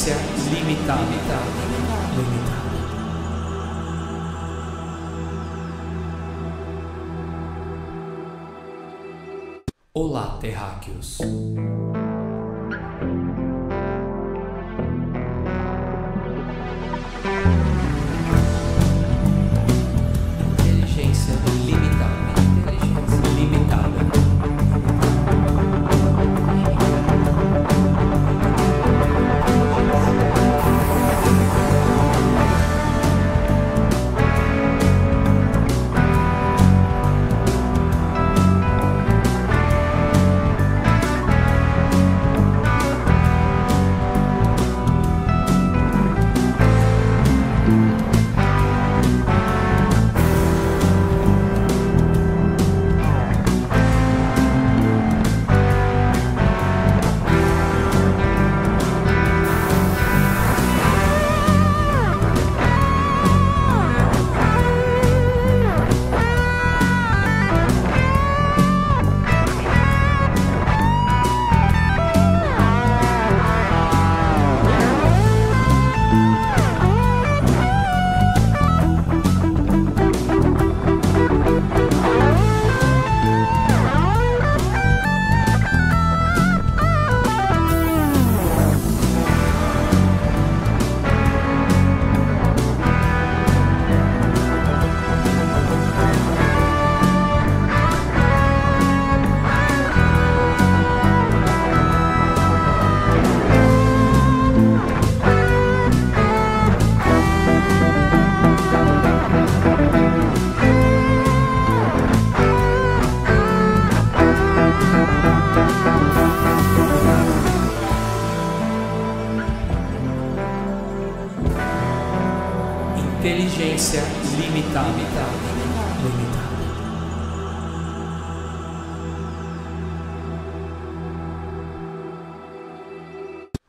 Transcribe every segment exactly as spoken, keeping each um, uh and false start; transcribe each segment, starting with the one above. inteligência limitada. limitada. limitada. Olá, terráqueos! Inteligência limitada, inteligência limitada. Inteligência limitada, limitada, limitada. Olá, terráqueos.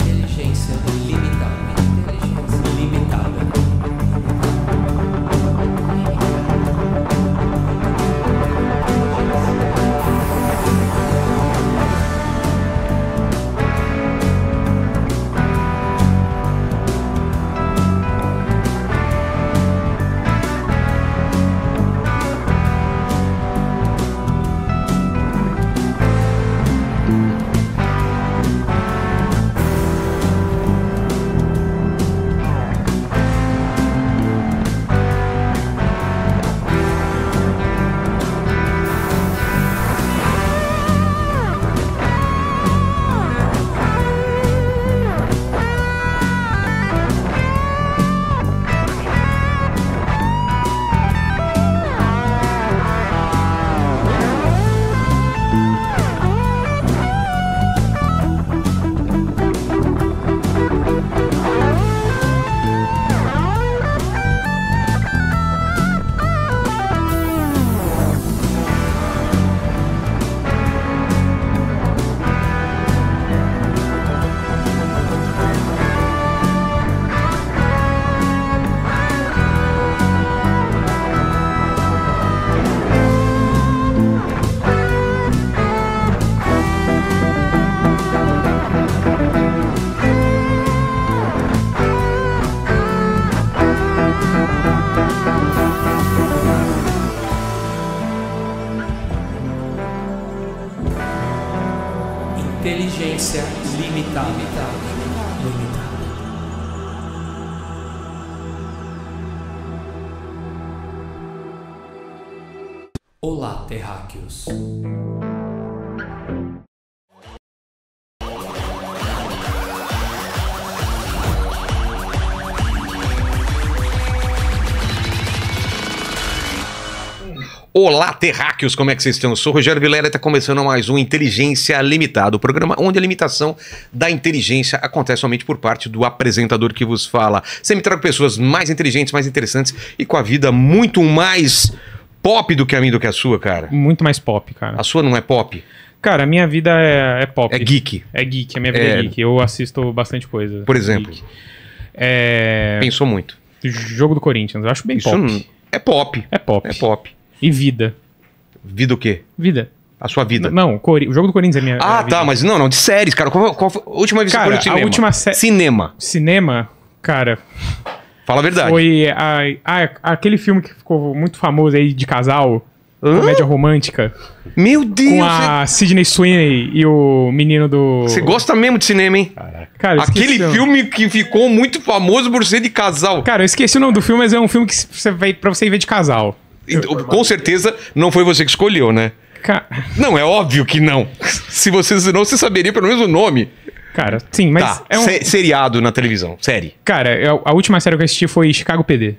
Inteligência limitada, inteligência limitada. Inteligência limitada, limitada, limitada. Olá, terráqueos. Olá, terráqueos, como é que vocês estão? Eu sou o Rogério Vilela e está começando mais um Inteligência Limitada, o programa onde a limitação da inteligência acontece somente por parte do apresentador que vos fala. Sempre trago pessoas mais inteligentes, mais interessantes e com a vida muito mais pop do que a minha, do que a sua, cara. Muito mais pop, cara. A sua não é pop? Cara, a minha vida é, é pop. É geek. É geek, a minha vida é, é geek. Eu assisto bastante coisa. Por exemplo? É... Pensou muito. jogo do Corinthians. Eu acho bem isso pop. Não... É pop. É pop. É pop. E vida. Vida o quê? Vida. A sua vida. N não, o, Cori... o jogo do Corinthians é minha. Ah, minha tá, vida. Mas não, não, de séries, cara. Qual, qual foi a última vez que você foi no cinema? A última série. Cinema. Cinema, cara. Fala a verdade. Foi a, a, aquele filme que ficou muito famoso aí de casal. Hã? Comédia romântica. Meu Deus! Com a é... Sidney Sweeney e o menino do... Você gosta mesmo de cinema, hein? Caraca. Cara, aquele filme que ficou muito famoso por ser de casal. Cara, eu esqueci o nome do filme, mas é um filme que você vai, pra você ir ver de casal. E, com certeza não foi você que escolheu, né? Ca... Não, é óbvio que não. Se você não, você saberia pelo menos o nome. Cara, sim, mas... Tá. É um... Se seriado na televisão, série. Cara, eu, a última série que eu assisti foi Chicago P D.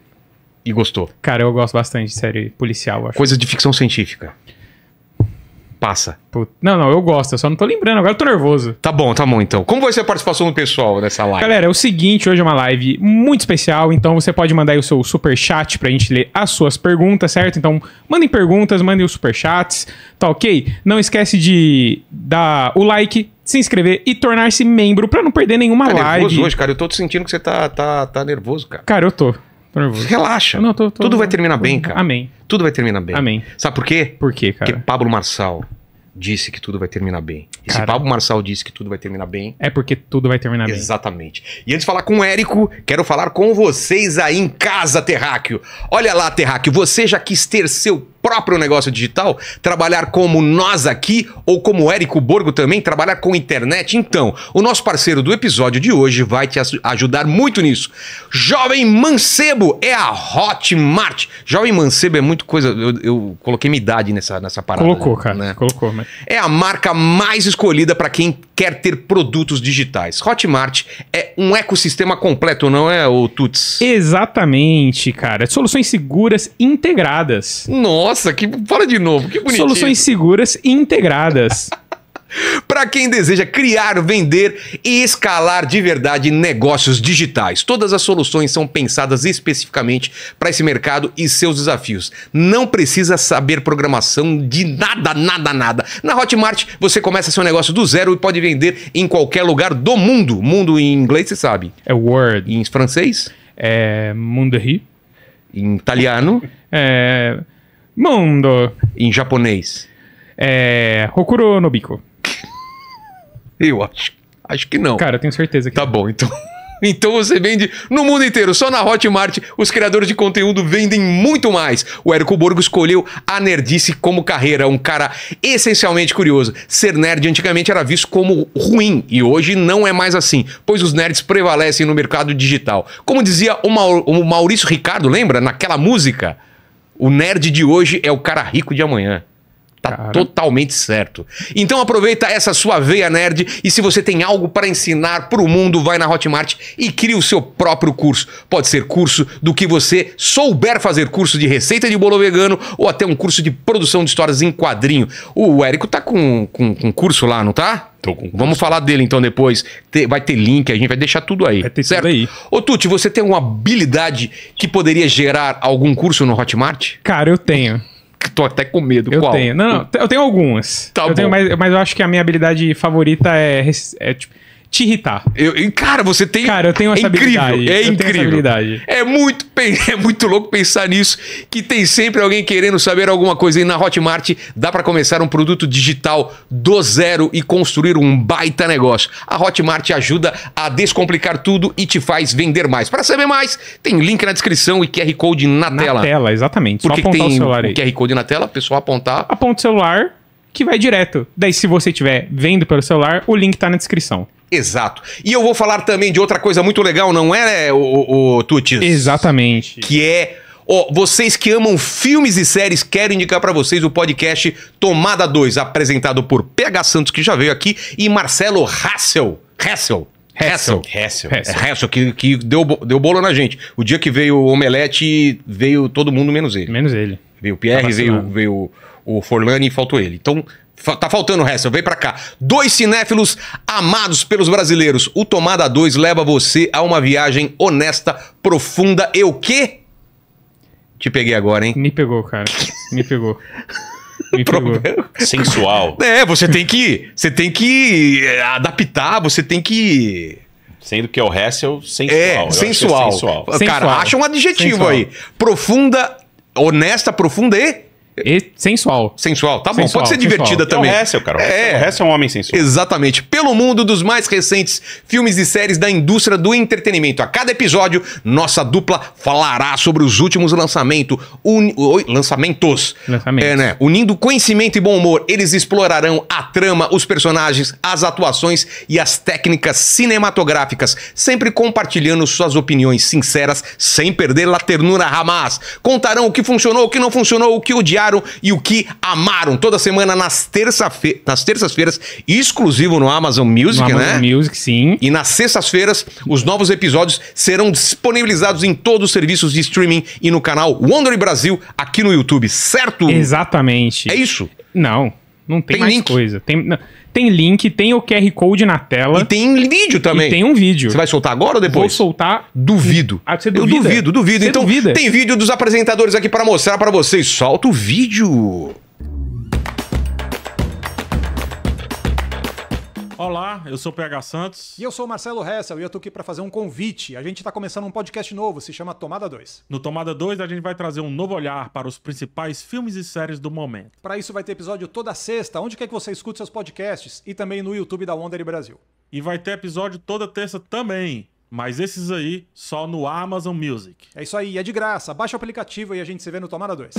E gostou? Cara, eu gosto bastante de série policial, acho. Coisa de ficção científica. Passa. Puta. Não, não, eu gosto, eu só não tô lembrando, agora eu tô nervoso. Tá bom, tá bom então. Como vai ser a participação do pessoal nessa live? Galera, é o seguinte, hoje é uma live muito especial, então você pode mandar aí o seu superchat pra gente ler as suas perguntas, certo? Então, mandem perguntas, mandem os superchats, tá ok? Não esquece de dar o like, se inscrever e tornar-se membro pra não perder nenhuma live. Tá nervoso hoje, cara, eu tô sentindo que você tá, tá, tá nervoso, cara. Cara, eu tô. Nervoso. Relaxa. Não, tô, tô, Tudo tô, vai terminar tô, bem, cara. Amém. Tudo vai terminar bem. Amém. Sabe por quê? Por quê, cara? Porque Pablo Marçal disse que tudo vai terminar bem. E cara, se Pablo Marçal disse que tudo vai terminar bem... É porque tudo vai terminar exatamente. bem. Exatamente. E antes de falar com o Érico, quero falar com vocês aí em casa, Terráqueo. Olha lá, Terráqueo, você já quis ter seu próprio negócio digital? Trabalhar como nós aqui ou como o Érico Borgo também? Trabalhar com internet? Então, o nosso parceiro do episódio de hoje vai te ajudar muito nisso. Jovem Mancebo é a Hotmart. Jovem Mancebo é muito coisa... Eu, eu coloquei minha idade nessa, nessa parada. Colocou, cara. Né? Colocou, mas... É a marca mais escolhida para quem quer ter produtos digitais. Hotmart é um ecossistema completo, não é, ô Tuts? Exatamente, cara. Soluções seguras integradas. Nossa! Nossa, que... fala de novo, que bonitinho. Soluções seguras e integradas. Para quem deseja criar, vender e escalar de verdade negócios digitais. Todas as soluções são pensadas especificamente para esse mercado e seus desafios. Não precisa saber programação de nada, nada, nada. Na Hotmart, você começa seu negócio do zero e pode vender em qualquer lugar do mundo. Mundo em inglês, você sabe. É Word. Em francês? É... Mundo Ri. Em italiano? É... Mundo. Em japonês. É... Hokuro no Biko. Eu acho. Acho que não. Cara, eu tenho certeza que... Tá bom, então... Então você vende no mundo inteiro. Só na Hotmart, os criadores de conteúdo vendem muito mais. O Érico Borgo escolheu a nerdice como carreira. Um cara essencialmente curioso. Ser nerd antigamente era visto como ruim. E hoje não é mais assim, pois os nerds prevalecem no mercado digital. Como dizia o, Maur o Maurício Ricardo, lembra? Naquela música... O nerd de hoje é o cara rico de amanhã. Tá cara. Totalmente certo. Então aproveita essa sua veia nerd e se você tem algo para ensinar pro mundo, vai na Hotmart e cria o seu próprio curso. Pode ser curso do que você souber fazer, curso de receita de bolo vegano ou até um curso de produção de histórias em quadrinho. O Érico tá com, com, com curso lá, não tá? Tô com curso. Vamos falar dele então depois. Vai ter link, a gente vai deixar tudo aí. Vai ter certo? Tudo aí. Ô Tuti, você tem uma habilidade que poderia gerar algum curso no Hotmart? Cara, eu tenho. Tô até com medo. Eu Qual? tenho. Não, não, eu tenho algumas. Tá eu bom. Tenho, mas, mas eu acho que a minha habilidade favorita é, é tipo, te irritar. Eu, cara, você tem... Cara, eu tenho essa é habilidade. Incrível, é eu incrível. Tenho essa habilidade. É muito, é muito louco pensar nisso, que tem sempre alguém querendo saber alguma coisa. E na Hotmart dá pra começar um produto digital do zero e construir um baita negócio. A Hotmart ajuda a descomplicar tudo e te faz vender mais. Pra saber mais, tem link na descrição e Q R Code na, na tela. Na tela, exatamente. Por Só que apontar tem o celular aí. Q R Code na tela, o pessoal apontar. Aponta o celular que vai direto. Daí se você estiver vendo pelo celular, o link tá na descrição. Exato. E eu vou falar também de outra coisa muito legal, não é, o, o Tutis? Exatamente. Que é... Oh, vocês que amam filmes e séries, quero indicar para vocês o podcast Tomada dois, apresentado por P H Santos, que já veio aqui, e Marcelo Hessel. Hessel. Hessel. Hessel. Hessel. Hessel, que, que deu, deu bolo na gente. O dia que veio o Omelete, veio todo mundo menos ele. Menos ele. Veio o Pierre, veio, veio o Forlani e faltou ele. Então... Tá faltando o resto, vem pra cá. Dois cinéfilos amados pelos brasileiros. O Tomada dois leva você a uma viagem honesta, profunda e o quê? Te peguei agora, hein? Me pegou, cara. Me pegou. Me pegou. Sensual. É, você tem que... Você tem que adaptar, você tem que... Sendo que é o Hessel sensual. É, sensual. É sensual. Cara, sensual. Acha um adjetivo sensual. Aí. Profunda, honesta, profunda e... E sensual. Sensual, tá sensual, bom. Pode ser divertida sensual. Também. É o Hessel, cara. O Hessel, é. O Hessel é um homem sensual. Exatamente. Pelo mundo dos mais recentes filmes e séries da indústria do entretenimento. A cada episódio, nossa dupla falará sobre os últimos lançamento, uni... Oi, lançamentos. Lançamentos. É, né? Unindo conhecimento e bom humor, eles explorarão a trama, os personagens, as atuações e as técnicas cinematográficas, sempre compartilhando suas opiniões sinceras, sem perder a ternura jamais. Contarão o que funcionou, o que não funcionou, o que odiaram e o que amaram, toda semana nas, terça-fe... nas terças-feiras, exclusivo no Amazon Music, no Amazon, né? Music, sim. E nas sextas-feiras, os novos episódios serão disponibilizados em todos os serviços de streaming e no canal Wondery Brasil, aqui no YouTube, certo? Exatamente. É isso? Não, não tem, tem mais link. Coisa. Tem, não, tem link, tem o Q R Code na tela. E tem vídeo também. E tem um vídeo. Você vai soltar agora ou depois? Vou soltar. Duvido. Ah, você duvida? Eu duvido, duvido. Você então duvida? Tem vídeo dos apresentadores aqui para mostrar para vocês. Solta o vídeo. Olá, eu sou o P H Santos. E eu sou o Marcelo Hessel e eu tô aqui para fazer um convite. A gente tá começando um podcast novo, se chama Tomada dois. No Tomada dois a gente vai trazer um novo olhar para os principais filmes e séries do momento. Para isso vai ter episódio toda sexta, onde quer que você escute seus podcasts e também no YouTube da Wondery Brasil. E vai ter episódio toda terça também, mas esses aí só no Amazon Music. É isso aí, é de graça. Baixa o aplicativo e a gente se vê no Tomada dois.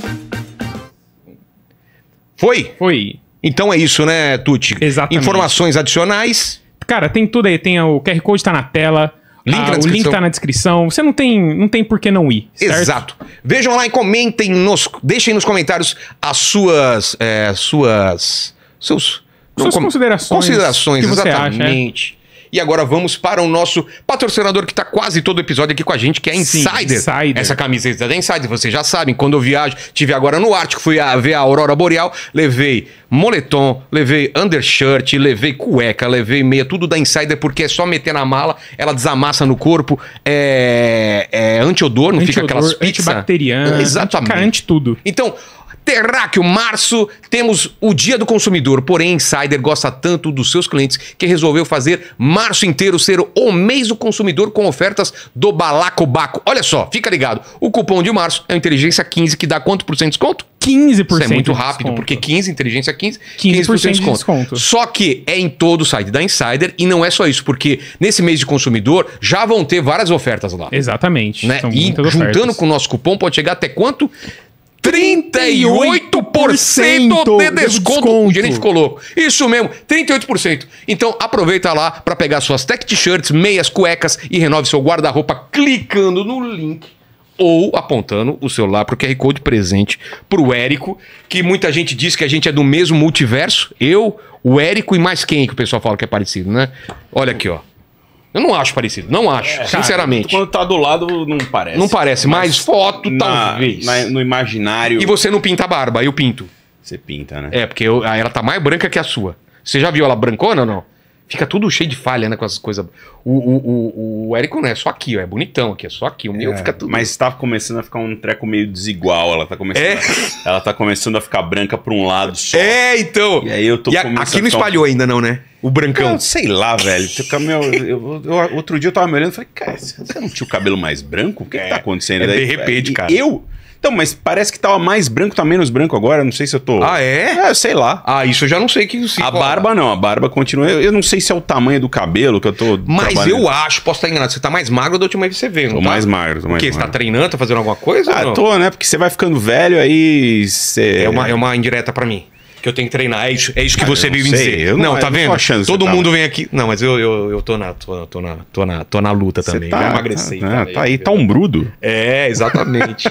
Foi? Foi. Então é isso, né, Tuti? Exatamente. Informações adicionais. Cara, tem tudo aí. Tem o Q R Code tá na tela. Link ah, na o link tá na descrição. Você não tem, não tem por que não ir, certo? Exato. Vejam lá e comentem nos... Deixem nos comentários as suas... É, suas... Seus, suas não, considerações. Considerações, que você exatamente. Acha, é? E agora vamos para o nosso patrocinador que está quase todo episódio aqui com a gente, que é a Insider. Sim, Insider. Essa camiseta da Insider, vocês já sabem. Quando eu viajo, estive agora no Ártico, fui a ver a Aurora Boreal, levei moletom, levei undershirt, levei cueca, levei meia, tudo da Insider, porque é só meter na mala, ela desamassa no corpo, é, é antiodor, não anti fica aquelas pizzas. Antibacteriana. Exatamente. Anti, anti tudo. Então... Terráqueo, março, temos o Dia do Consumidor, porém Insider gosta tanto dos seus clientes que resolveu fazer março inteiro ser o mês do consumidor com ofertas do Balacobaco. Olha só, fica ligado, o cupom de março é o Inteligência quinze, que dá quanto por cento de desconto? quinze por cento. Isso é muito rápido, desconto. Porque quinze, inteligência quinze, quinze por cento, quinze por cento de desconto. desconto. Só que é em todo o site da Insider e não é só isso, porque nesse mês de consumidor já vão ter várias ofertas lá. Exatamente. Né? E juntando ofertas. Com o nosso cupom pode chegar até quanto? trinta e oito por cento de desconto. O gerente ficou louco. Isso mesmo, trinta e oito por cento. Então aproveita lá para pegar suas tech t-shirts, meias, cuecas e renove seu guarda-roupa clicando no link ou apontando o celular para o Q R Code presente para o Érico, que muita gente diz que a gente é do mesmo multiverso. Eu, o Érico e mais quem que o pessoal fala que é parecido, né? Olha aqui, ó. Eu não acho parecido, não acho, é, sinceramente. Cara, quando tá do lado, não parece. Não parece, mas, mas foto na, talvez. Na, no imaginário... E você não pinta a barba, eu pinto. Você pinta, né? É, porque eu, ela tá mais branca que a sua. Você já viu ela brancona ou não? Fica tudo cheio de falha, né, com essas coisas. O, o, o, o Érico não é só aqui, ó, é bonitão aqui, é só aqui. O meu é, fica tudo... Mas tá começando a ficar um treco meio desigual, ela tá começando, é. a, ela tá começando a ficar branca pra um lado só. É, então... E aí eu tô e a, aqui não espalhou um... ainda não, né? O brancão. Eu, sei lá, velho. Meu, eu, eu, outro dia eu tava me olhando e falei, cara, você não tinha o cabelo mais branco? O que, é, que tá acontecendo? É, daí, de repente, cara. Eu? Então, mas parece que tava mais branco, tá menos branco agora. Não sei se eu tô... Ah, é? É, sei lá. Ah, isso eu já não sei. que se A barba não, a barba continua. Eu, eu não sei se é o tamanho do cabelo que eu tô... Mas eu acho, posso estar enganado. Você tá mais magro da última vez que você veio, não tô tá? mais magro, tô mais Porque, magro. Porque você tá treinando, tá fazendo alguma coisa? Ah, tô, né? Porque você vai ficando velho, aí você... É uma, é uma indireta pra mim. Que eu tenho que treinar, é isso, é isso que ah, você veio me dizer. Eu não, não, tá eu vendo? Não Todo mundo tá... vem aqui. Não, mas eu, eu, eu tô, na, tô, tô, na, tô, na, tô na luta você também. Tá, eu emagreci. Tá, tá, tá aí, tá um brudo. É, exatamente.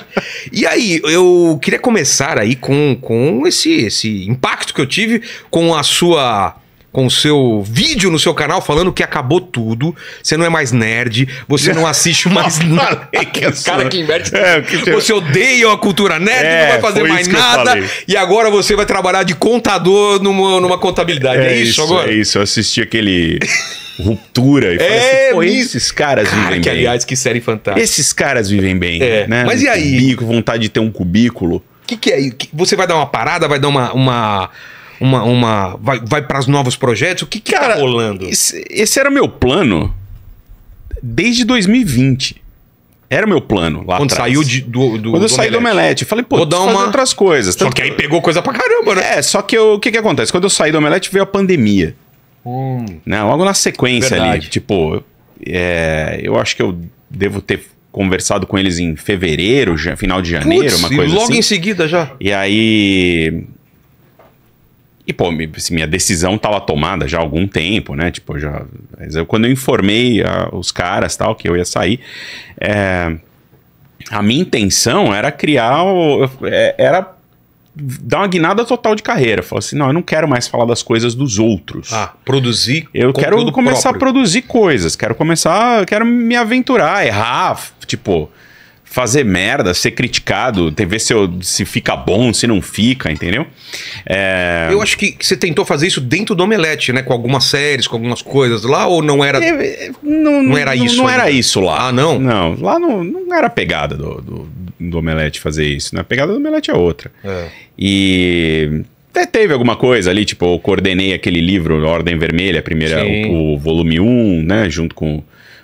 E aí, eu queria começar aí com, com esse, esse impacto que eu tive com a sua... com o seu vídeo no seu canal falando que acabou tudo, você não é mais nerd, você não assiste mais nada. Os caras que invertem. É, que... Você odeia a cultura nerd, é, não vai fazer mais nada. E agora você vai trabalhar de contador numa, numa contabilidade. É, é isso, isso agora? É isso, eu assisti aquele... Ruptura e é, falei assim, esses caras cara, vivem que, bem. Aliás, que série fantástica. Esses caras vivem bem. É. Né? Mas e aí? Cubico, vontade de ter um cubículo. O que, que é? Você vai dar uma parada, vai dar uma... uma... Uma, uma vai, vai para os novos projetos? O que, que cara, tá rolando? Esse, esse era meu plano desde dois mil e vinte. Era o meu plano lá Quando atrás. saiu de, do, do Quando eu do saí Omelete. do Omelete, eu falei, pô, vou dar uma... fazer outras coisas. Tanto... Só que aí pegou coisa pra caramba, né? É, só que o que que acontece? Quando eu saí do Omelete, veio a pandemia. Hum. Né? Logo na sequência Verdade. ali. Tipo, é... eu acho que eu devo ter conversado com eles em fevereiro, final de janeiro, Puts, uma coisa e logo assim. logo em seguida já. E aí... E, pô, minha decisão estava tomada já há algum tempo, né? Tipo, já... Mas eu, quando eu informei a, os caras, tal, que eu ia sair, é, a minha intenção era criar... O, era dar uma guinada total de carreira. Falar assim, não, eu não quero mais falar das coisas dos outros. Ah, produzir Eu quero começar próprio. a produzir coisas. Quero começar... Quero me aventurar, errar, tipo... Fazer merda, ser criticado, ver se, eu, se fica bom, se não fica, entendeu? É... Eu acho que você tentou fazer isso dentro do Omelete, né? Com algumas séries, com algumas coisas lá, ou não era... É, não, não era não, isso? Não ainda. era isso lá. Ah, não? Não, lá não, não era a pegada do, do, do Omelete fazer isso, né? A pegada do Omelete é outra. É. E... Até teve alguma coisa ali, tipo, eu coordenei aquele livro, Ordem Vermelha, primeira, o, o volume um, né? Junto com...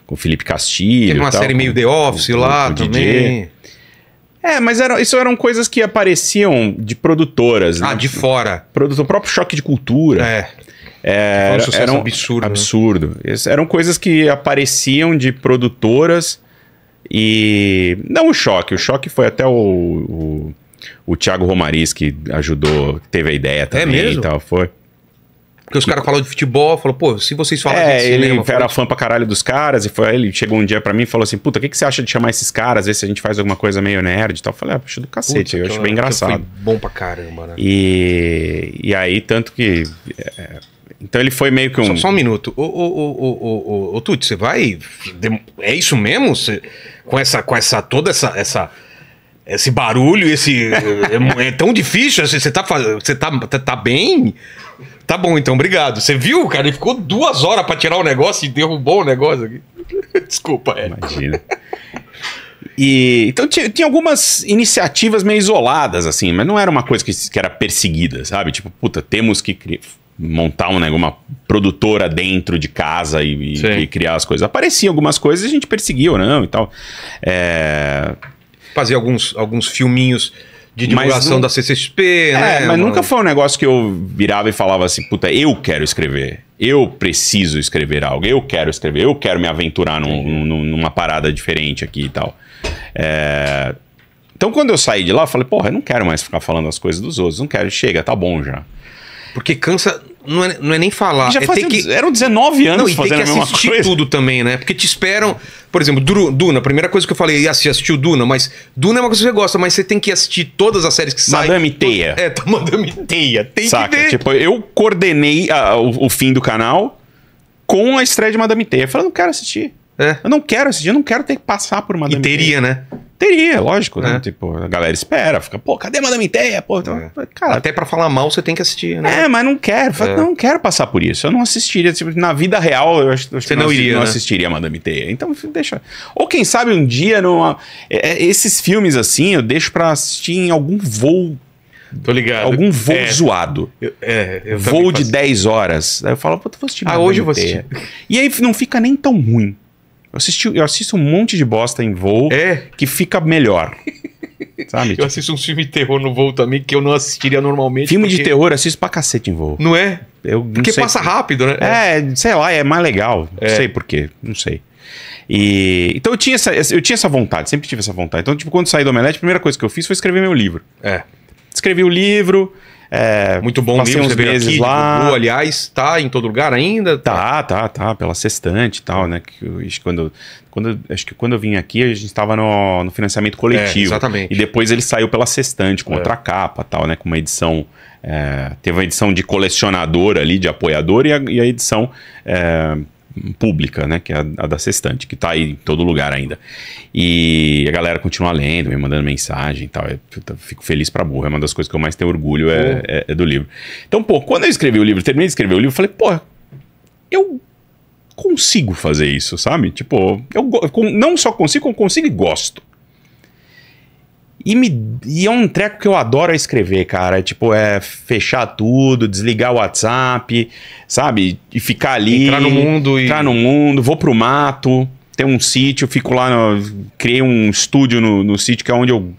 O Felipe Castilho. Teve uma tal, série meio The Office com, lá com também. É, mas era, isso eram coisas que apareciam de produtoras. Ah, né? de fora. Produtor, o próprio Choque de Cultura. É. é era, um sucesso era um absurdo. Absurdo. Né? Eram coisas que apareciam de produtoras e... Não o Choque. O Choque foi até o, o, o Thiago Romariz que ajudou, teve a ideia também. É mesmo? E tal, foi. Porque os caras falaram de futebol, falou, pô, se vocês falarem é, de cinema... ele era fã pra caralho dos caras, e foi ele chegou um dia pra mim e falou assim, puta, o que, que você acha de chamar esses caras, ver se a gente faz alguma coisa meio nerd e tal? Eu falei, ah, acho do cacete, puta, eu acho bem engraçado. Foi bom pra caramba, né? E, e aí, tanto que... É, então ele foi meio que um... Só, só um minuto, ô, ô, ô, ô, ô, ô Tuts, você vai... É isso mesmo? Você, com essa, com essa, toda essa... essa... Esse barulho, esse... é, é tão difícil, você tá, você tá, tá bem? Tá bom, então, obrigado. Você viu, cara? Ele ficou duas horas pra tirar o negócio e derrubou o negócio aqui. Desculpa, é. Imagina. E, então tinha algumas iniciativas meio isoladas, assim, mas não era uma coisa que, que era perseguida, sabe? Tipo, puta, temos que criar, montar um, né, uma produtora dentro de casa e, e criar as coisas. Apareciam algumas coisas e a gente perseguia ou não e tal. É... Fazer alguns, alguns filminhos de divulgação não, da C C X P, né? É, mas mano? nunca foi um negócio que eu virava e falava assim, puta, eu quero escrever, eu preciso escrever algo, eu quero escrever, eu quero me aventurar num, num, numa parada diferente aqui e tal. É... Então, quando eu saí de lá, eu falei, porra, eu não quero mais ficar falando as coisas dos outros, não quero, chega, tá bom já. Porque cansa... Não é, não é nem falar. Já é fazia, que... Eram dezenove anos não, e fazendo tem que a mesma assistir coisa. tudo também, né? Porque te esperam... Por exemplo, Duna, a primeira coisa que eu falei, você assistiu Duna, mas Duna é uma coisa que você gosta, mas você tem que assistir todas as séries que saem. Madame Teia. É, tá, Madame Teia. Tem Saca, que ver. Tipo, eu coordenei a, o, o fim do canal com a estreia de Madame Teia. Eu falei, eu não quero assistir. É. Eu não quero assistir, eu não quero ter que passar por Madame Teia. E teria, Teia. né? Teria, lógico, né? É. Tipo, a galera espera, fica, pô, cadê Madame Teia? Pô, então, é. cara, até pra falar mal você tem que assistir, né? É, mas não quero, é. não quero passar por isso. Eu não assistiria, tipo, na vida real eu acho, acho você que não, não iria, não né? assistiria Madame Teia. Então, deixa. Ou quem sabe um dia, numa... é, esses filmes assim, eu deixo pra assistir em algum voo. Tô ligado. Algum voo é. zoado. Eu, é, eu vou de dez horas. Aí eu falo, pô, tu vou assistir Madame Ah, hoje eu vou assistir. E aí não fica nem tão ruim. Eu, assisti, eu assisto um monte de bosta em voo é. que fica melhor. Sabe? Eu assisto um filme de terror no voo também que eu não assistiria normalmente. Filme porque... de terror, eu assisto pra cacete em voo. Não é? Eu não porque sei passa por... rápido, né? É, sei lá, é mais legal. É. Não sei por quê, não sei. E... Então eu tinha, essa, eu tinha essa vontade, sempre tive essa vontade. Então, tipo, quando saí do Omelete, a primeira coisa que eu fiz foi escrever meu livro. É. Escrevi o livro... É, muito bom mesmo, uns meses aqui, lá. Divulgou, aliás, tá em todo lugar ainda? Tá, tá, tá, pela Sextante e tal, né? Que eu, quando, quando, acho que quando eu vim aqui, a gente estava no, no financiamento coletivo. É, exatamente. E depois ele saiu pela Sextante, com é. outra capa tal, né? Com uma edição... É, teve uma edição de colecionador ali, de apoiador, e a, e a edição é, pública, né? Que é a, a da Sextante, que tá aí em todo lugar ainda. E a galera continua lendo, me mandando mensagem e tal. Eu fico feliz pra burra. É uma das coisas que eu mais tenho orgulho é, é, é do livro. Então, pô, quando eu escrevi o livro, terminei de escrever o livro, eu falei, pô, eu consigo fazer isso, sabe? Tipo, eu não só consigo, como consigo e gosto. E, me, e é um treco que eu adoro escrever, cara. É, tipo, é fechar tudo, desligar o WhatsApp, sabe? E ficar ali. Entrar no mundo. Entrar e... no mundo, vou pro mato. tem um sítio, fico lá, no, criei um estúdio no, no sítio, que é onde eu...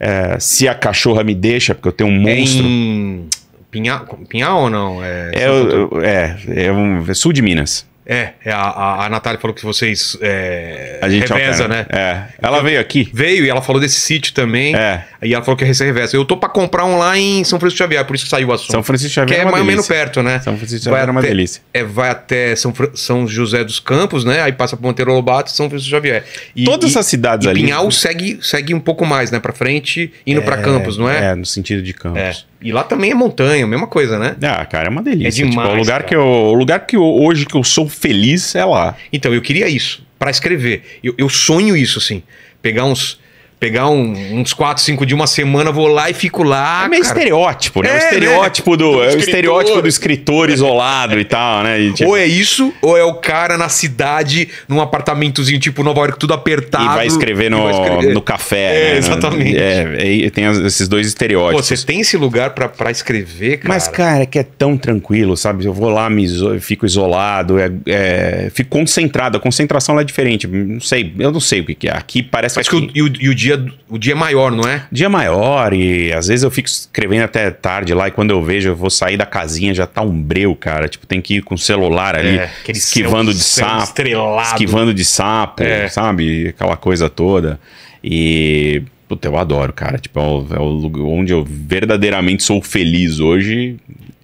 É, se a cachorra me deixa, porque eu tenho um monstro... Em... Pinhal, Pinhal ou não? É, é, eu, é, é, um, é sul de Minas. É, é a, a Natália falou que vocês é, a gente reveza, opera, né? É. Ela eu, veio aqui. Veio e ela falou desse sítio também. É. E ela falou que recém reveza. Eu tô pra comprar um lá em São Francisco Xavier, por isso que saiu o assunto. São Francisco Xavier que é, é mais ou menos perto, né? São Francisco Xavier é uma delícia. É, vai até São, São José dos Campos, né? Aí passa por Monteiro Lobato e São Francisco Xavier. E, Todas e, essas cidades e ali. Pinhal segue, segue um pouco mais, né? Pra frente, indo é, pra Campos, não é? É, no sentido de Campos. É. E lá também é montanha, mesma coisa, né? Ah, cara, é uma delícia. É demais, tipo, o lugar que eu, o lugar que eu, hoje que eu sou feliz é lá. Então, eu queria isso, pra escrever. Eu, eu sonho isso, assim. Pegar uns... Pegar um, uns quatro, cinco dias, uma semana, vou lá e fico lá. É meio cara. estereótipo, né? É, o estereótipo, né? Do, é o estereótipo do escritor isolado e tal, né? E, tipo... Ou é isso, ou é o cara na cidade, num apartamentozinho tipo Nova York, tudo apertado. E vai escrever no, vai escrever. no café. É, né? Exatamente. É, é, tem esses dois estereótipos. Pô, você tem esse lugar pra, pra escrever, cara. Mas, cara, é que é tão tranquilo, sabe? Eu vou lá, me iso... fico isolado, é, é... fico concentrado. A concentração lá é diferente. Não sei, eu não sei o que, que é. Aqui parece Mas que. Aqui... que o, e o dia O dia é maior, não é? Dia maior, e às vezes eu fico escrevendo até tarde lá, e quando eu vejo, eu vou sair da casinha, já tá um breu, cara. Tipo, tem que ir com o celular ali, é, esquivando, céu, de céu sapo, esquivando de sapo. Esquivando de sapo, sabe? Aquela coisa toda. E... Puta, eu adoro, cara. Tipo, é o, é o lugar onde eu verdadeiramente sou feliz hoje.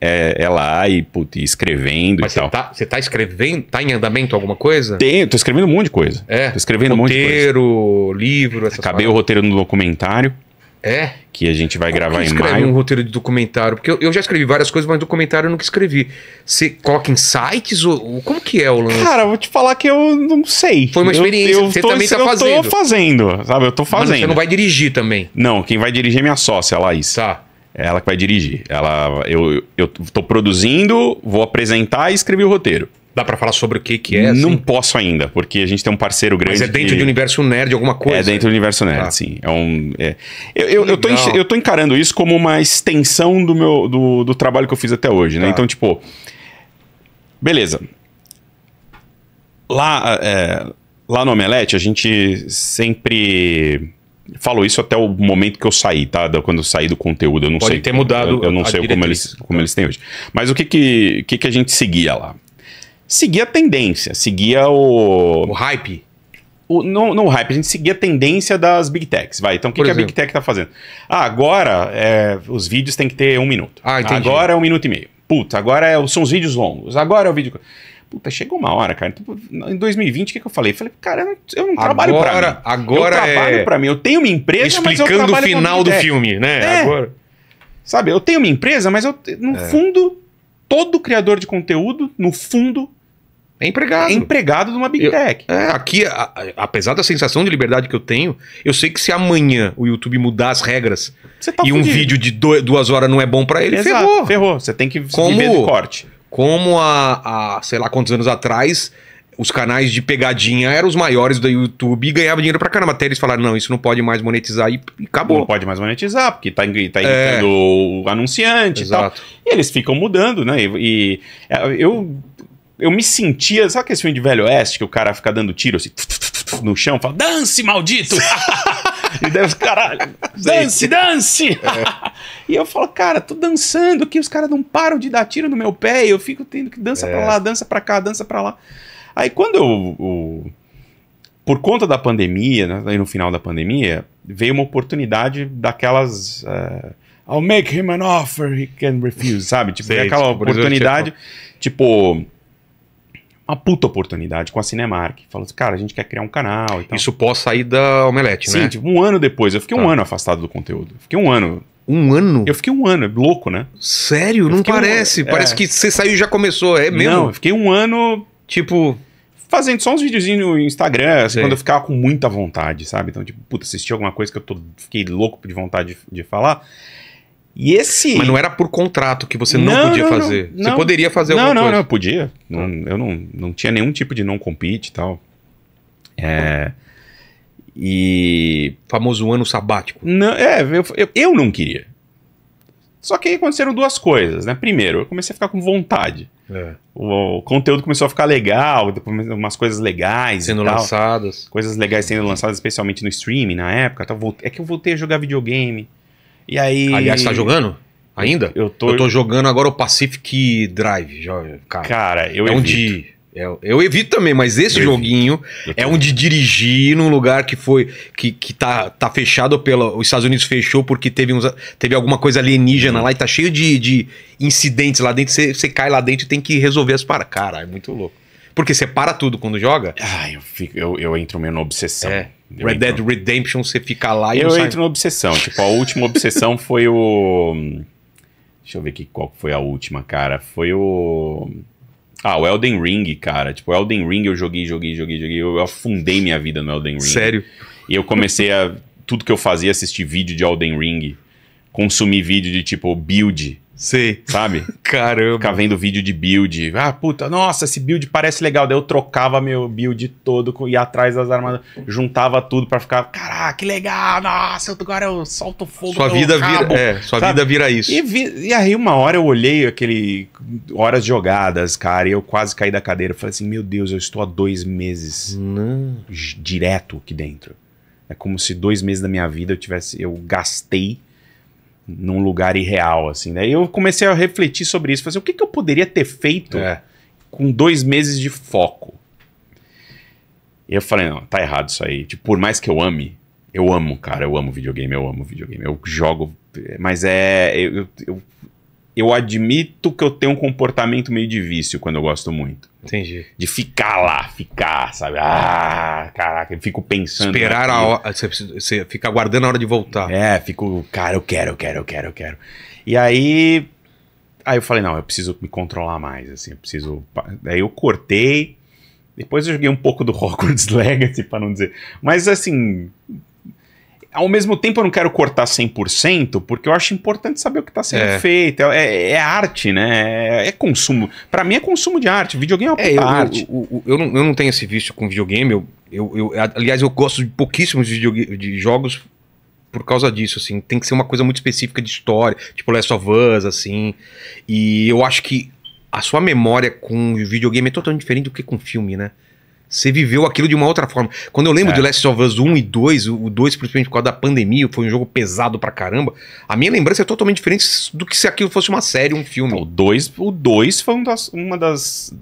É, é lá e, puta, escrevendo Mas e tal. Mas você tá, tá escrevendo? Tá em andamento alguma coisa? Tenho, tô escrevendo um monte de coisa. É? Tô escrevendo um monte de coisa. Roteiro, livro, essas coisas. Acabei o roteiro no documentário. É? Que a gente vai Como gravar em maio. um roteiro de documentário? Porque eu, eu já escrevi várias coisas, mas documentário eu nunca escrevi. Você coloca em sites? Ou, ou, como que é o lance? Cara, eu vou te falar que eu não sei. Foi uma experiência. Eu, eu você tô, também tá eu fazendo. Eu tô fazendo, sabe? Eu tô fazendo. Mas você não vai dirigir também? Não, quem vai dirigir é minha sócia, a Laís. Tá. É ela que vai dirigir. Ela, eu, eu tô produzindo, vou apresentar e escrever o roteiro. Dá pra falar sobre o que que é? Não assim? posso ainda, porque a gente tem um parceiro grande. Mas é dentro que... do universo nerd, alguma coisa? É dentro do universo nerd, ah. sim. É um, é... Eu, eu, eu, tô enx... eu tô encarando isso como uma extensão do, meu, do, do trabalho que eu fiz até hoje, né? Tá. Então, tipo... Beleza. Lá, é... Lá no Omelete, a gente sempre... Falou isso até o momento que eu saí, tá? Quando eu saí do conteúdo, eu não Pode sei... Pode ter mudado Eu, eu não sei como eles, como eles têm hoje. Mas o que que, que, que a gente seguia lá? Seguia a tendência, seguia o... O hype? O, não, não o hype, a gente seguia a tendência das Big Techs, vai. Então, o que, que a Big Tech tá fazendo? Ah, agora é, os vídeos tem que ter um minuto. Ah, entendi. Agora é um minuto e meio. Puta, agora é, são os vídeos longos. Agora é o vídeo... Puta, chegou uma hora, cara. Em dois mil e vinte, o que, que eu falei? Falei, cara, eu não trabalho agora, pra mim. Agora eu trabalho é... pra mim. Eu tenho uma empresa, Explicando mas eu trabalho Explicando o final do filme, né? É. Agora. Sabe, eu tenho uma empresa, mas eu, no é. fundo, todo criador de conteúdo, no fundo... É empregado. É empregado de uma Big eu, Tech. É, aqui, a, a, apesar da sensação de liberdade que eu tenho, eu sei que se amanhã o YouTube mudar as regras tá e fudido. um vídeo de do, duas horas não é bom pra ele, Exato, ferrou. ferrou. Você tem que Como... viver do corte. Como há, sei lá quantos anos atrás, os canais de pegadinha eram os maiores do YouTube e ganhavam dinheiro pra caramba. Até eles falaram, não, isso não pode mais monetizar e, e acabou. Não pode mais monetizar, porque tá, tá é. entrando o anunciante Exato. e tal. E eles ficam mudando, né? E, e eu, eu me sentia... Sabe aquele filme de Velho Oeste, que o cara fica dando tiro assim no chão, fala, dance, maldito! E daí os caras, dance, dance! É. E eu falo, cara, tô dançando aqui, os caras não param de dar tiro no meu pé, e eu fico tendo que dança é. pra lá, dança pra cá, dança pra lá. Aí quando eu... eu por conta da pandemia, né, aí no final da pandemia, veio uma oportunidade daquelas... Uh, I'll make him an offer he can refuse, sabe? Tipo, sei, aquela tipo, oportunidade, tipo... Uma puta oportunidade com a Cinemark. Falou assim, cara, a gente quer criar um canal e tal. Isso pós sair da Omelete, Sim, né? Sim, tipo, um ano depois. Eu fiquei tá. um ano afastado do conteúdo. Fiquei um ano. Um ano? Eu fiquei um ano. Louco, né? Sério? Eu não parece. Um... Parece é. que você saiu e já começou. É mesmo? Não, eu fiquei um ano, tipo... Fazendo só uns videozinhos no Instagram, assim, quando eu ficava com muita vontade, sabe? Então, tipo, puta, assisti alguma coisa que eu tô... fiquei louco de vontade de, de falar... E esse... Mas não era por contrato que você não, não podia não, fazer. Não, você não. poderia fazer não, alguma não, coisa. Não, não, podia. não, podia. Eu não, não tinha nenhum tipo de não-compete e tal. É... E... Famoso ano sabático. Não, é, eu, eu, eu não queria. Só que aí aconteceram duas coisas, né? Primeiro, eu comecei a ficar com vontade. É. O, o conteúdo começou a ficar legal, depois umas coisas legais sendo lançadas. Coisas legais sendo lançadas, especialmente no streaming na época. Então, é que eu voltei a jogar videogame. E aí... Aliás, você tá jogando? Ainda? Eu tô, eu tô jogando agora o Pacific Drive. Cara, cara eu é evito. Onde... Eu, eu evito também, mas esse eu joguinho evito. É um de dirigir num lugar que foi que, que tá, tá fechado pela... Os Estados Unidos fechou porque teve, uns, teve alguma coisa alienígena lá e tá cheio de, de incidentes lá dentro. Você cai lá dentro e tem que resolver as paradas. Cara, é muito louco. Porque você para tudo quando joga. Ah, eu, fico, eu, eu entro meio na obsessão. É. Eu Red entro... Dead Redemption, você fica lá e eu não sai. Eu entro na obsessão. Tipo, a última obsessão foi o... Deixa eu ver aqui qual foi a última, cara. Foi o... Ah, o Elden Ring, cara. Tipo, o Elden Ring eu joguei, joguei, joguei, joguei. Eu afundei minha vida no Elden Ring. Sério? E eu comecei a... Tudo que eu fazia, assistir vídeo de Elden Ring. Consumir vídeo de, tipo, build. Sei. Sabe? Caramba. Ficar vendo vídeo de build. Ah, puta, nossa, esse build parece legal. Daí eu trocava meu build todo, ia atrás das armas, juntava tudo pra ficar... Caraca, que legal! Nossa, agora eu solto fogo. Sua vida cabo. vira... É, sua sabe? vida vira isso. E, vi, e aí uma hora eu olhei aquele... Horas jogadas, cara, e eu quase caí da cadeira. Eu falei assim, meu Deus, eu estou há dois meses Não. direto aqui dentro. É como se dois meses da minha vida eu tivesse... Eu gastei num lugar irreal, assim, né? E eu comecei a refletir sobre isso. Falei assim, o que, que eu poderia ter feito é. com dois meses de foco? E eu falei, não, tá errado isso aí. Tipo, por mais que eu ame, eu amo, cara, eu amo videogame, eu amo videogame. Eu jogo, mas é... Eu, eu, eu admito que eu tenho um comportamento meio de vício quando eu gosto muito. Entendi. De ficar lá, ficar, sabe? Ah, caraca, eu fico pensando... Esperar a hora... Você, você fica aguardando a hora de voltar. É, fico... Cara, eu quero, eu quero, eu quero, eu quero. E aí... Aí eu falei, não, eu preciso me controlar mais, assim, eu preciso... Daí eu cortei, depois eu joguei um pouco do Hogwarts Legacy, pra não dizer... Mas, assim... Ao mesmo tempo eu não quero cortar cem por cento, porque eu acho importante saber o que está sendo é. feito. É, é arte, né? É, é consumo. Para mim é consumo de arte. Videogame é uma puta é, eu, arte. Eu, eu, eu, não, eu não tenho esse vício com videogame. Eu, eu, eu, aliás, eu gosto de pouquíssimos videogames, de jogos por causa disso. Assim. Tem que ser uma coisa muito específica de história. Tipo Last of Us, assim. E eu acho que a sua memória com videogame é totalmente diferente do que com filme, né? Você viveu aquilo de uma outra forma. Quando eu lembro é. de Last of Us um e dois, o dois, principalmente por causa da pandemia, foi um jogo pesado pra caramba, a minha lembrança é totalmente diferente do que se aquilo fosse uma série, um filme. O dois, o dois foi um das, uma das,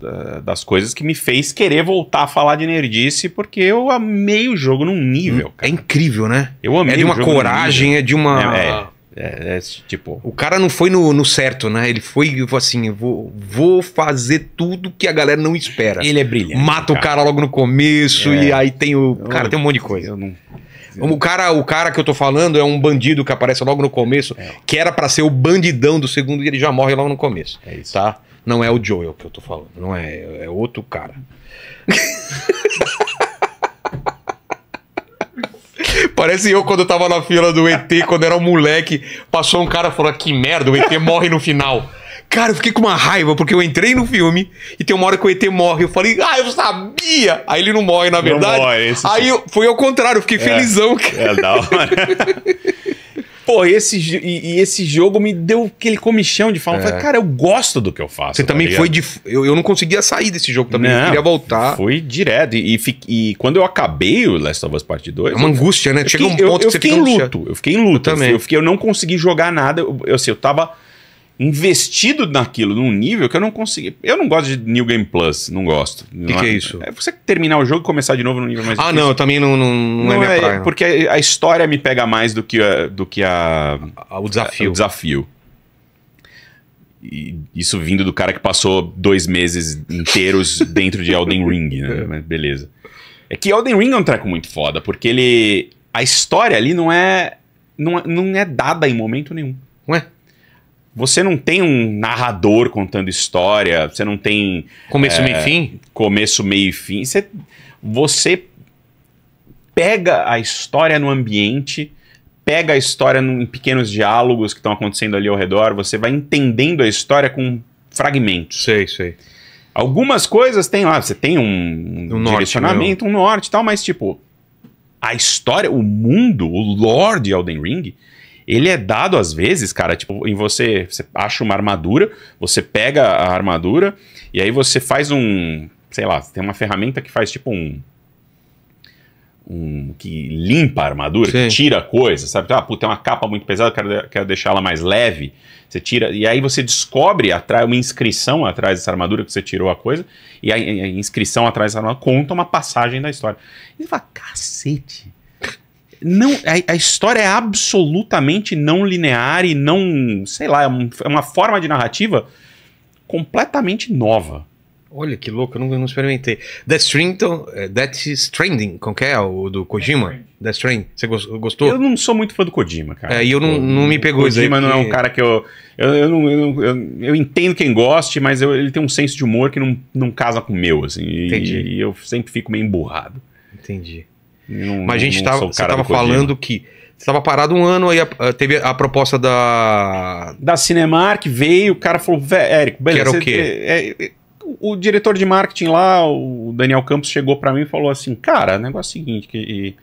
das coisas que me fez querer voltar a falar de nerdice, porque eu amei o jogo num nível, hum, cara. É incrível, né? Eu amei. É de uma coragem, é de uma... É, é. É, é, tipo... O cara não foi no, no certo, né? Ele foi assim, vou, vou fazer tudo que a galera não espera. Ele é brilhante. Mata cara. o cara logo no começo é. e aí tem o... Cara, eu, tem um monte de coisa. Eu não... O cara, o cara que eu tô falando é um bandido que aparece logo no começo, é. que era pra ser o bandidão do segundo e ele já morre logo no começo. É isso. Tá? Não é o Joel que eu tô falando, não é, é outro cara. Parece eu quando eu tava na fila do E T, quando era um moleque, passou um cara e falou, que merda, o E T morre no final. Cara, eu fiquei com uma raiva, porque eu entrei no filme e tem uma hora que o E T morre. Eu falei, ah, eu sabia! Aí ele não morre, na verdade. Não morre, esse Aí eu, foi ao contrário, eu fiquei é, felizão. É, da hora. Pô, esse, e, e esse jogo me deu aquele comichão de falar. É. Falei, cara, eu gosto do que eu faço. Você tá também ligado? foi de... Eu, eu não conseguia sair desse jogo também, não, eu queria voltar. Fui direto. E, e, e quando eu acabei o Last of Us Part dois... É uma eu, angústia, né? Chega fiquei, um ponto eu, eu que você fica... Em luto, eu fiquei em luto. Eu, também. eu, fiquei, eu não consegui jogar nada. Eu, eu, assim, eu tava investido naquilo, num nível que eu não consegui... Eu não gosto de New Game Plus, não gosto. O que, que é isso? É você terminar o jogo e começar de novo num nível mais difícil. Ah, não, eu também não, não, não, não é minha praia. Não. Porque a história me pega mais do que, a, do que a, o desafio. A, o desafio. E isso vindo do cara que passou dois meses inteiros dentro de Elden Ring, né? Mas beleza. É que Elden Ring é um treco muito foda, porque ele... A história ali não é... Não, não é dada em momento nenhum. Ué? Você não tem um narrador contando história, você não tem... Começo, é, meio e fim? Começo, meio e fim. Você, você pega a história no ambiente, pega a história no, em pequenos diálogos que estão acontecendo ali ao redor, você vai entendendo a história com fragmentos. Sei, sei. Algumas coisas tem lá, você tem um, um direcionamento, norte, um norte e tal, mas tipo, a história, o mundo, o lore de Elden Ring... ele é dado às vezes, cara, tipo, em você, você acha uma armadura, você pega a armadura e aí você faz um, sei lá, tem uma ferramenta que faz tipo um, um que limpa a armadura, sim, que tira coisa, sabe? Ah, puta, é uma capa muito pesada, quero, quero deixar ela mais leve. Você tira, e aí você descobre atrai, uma inscrição atrás dessa armadura que você tirou a coisa, e a, a inscrição atrás dessa armadura conta uma passagem da história. E você fala, cacete... Não, a, a história é absolutamente não linear e não... Sei lá, é, um, é uma forma de narrativa completamente nova. Olha que louco, eu não, eu não experimentei. Death Stranding, como que é? O do Kojima? Death Stranding, você gostou? Eu não sou muito fã do Kojima, cara. É, e eu não, não me pegou isso. O Kojima que... não é um cara que eu... Eu, eu, não, eu, eu, eu entendo quem goste, mas eu, ele tem um senso de humor que não, não casa com o meu, assim. Entendi. E, e eu sempre fico meio emburrado. Entendi. Não, mas a gente tava, você tava falando que você tava parado um ano, aí a, a, teve a proposta da... Da Cinemark, veio, o cara falou, velho, Érico, beleza. Você, o, quê? É, é, o diretor de marketing lá, o Daniel Campos, chegou pra mim e falou assim, cara, o negócio é o seguinte, que, e,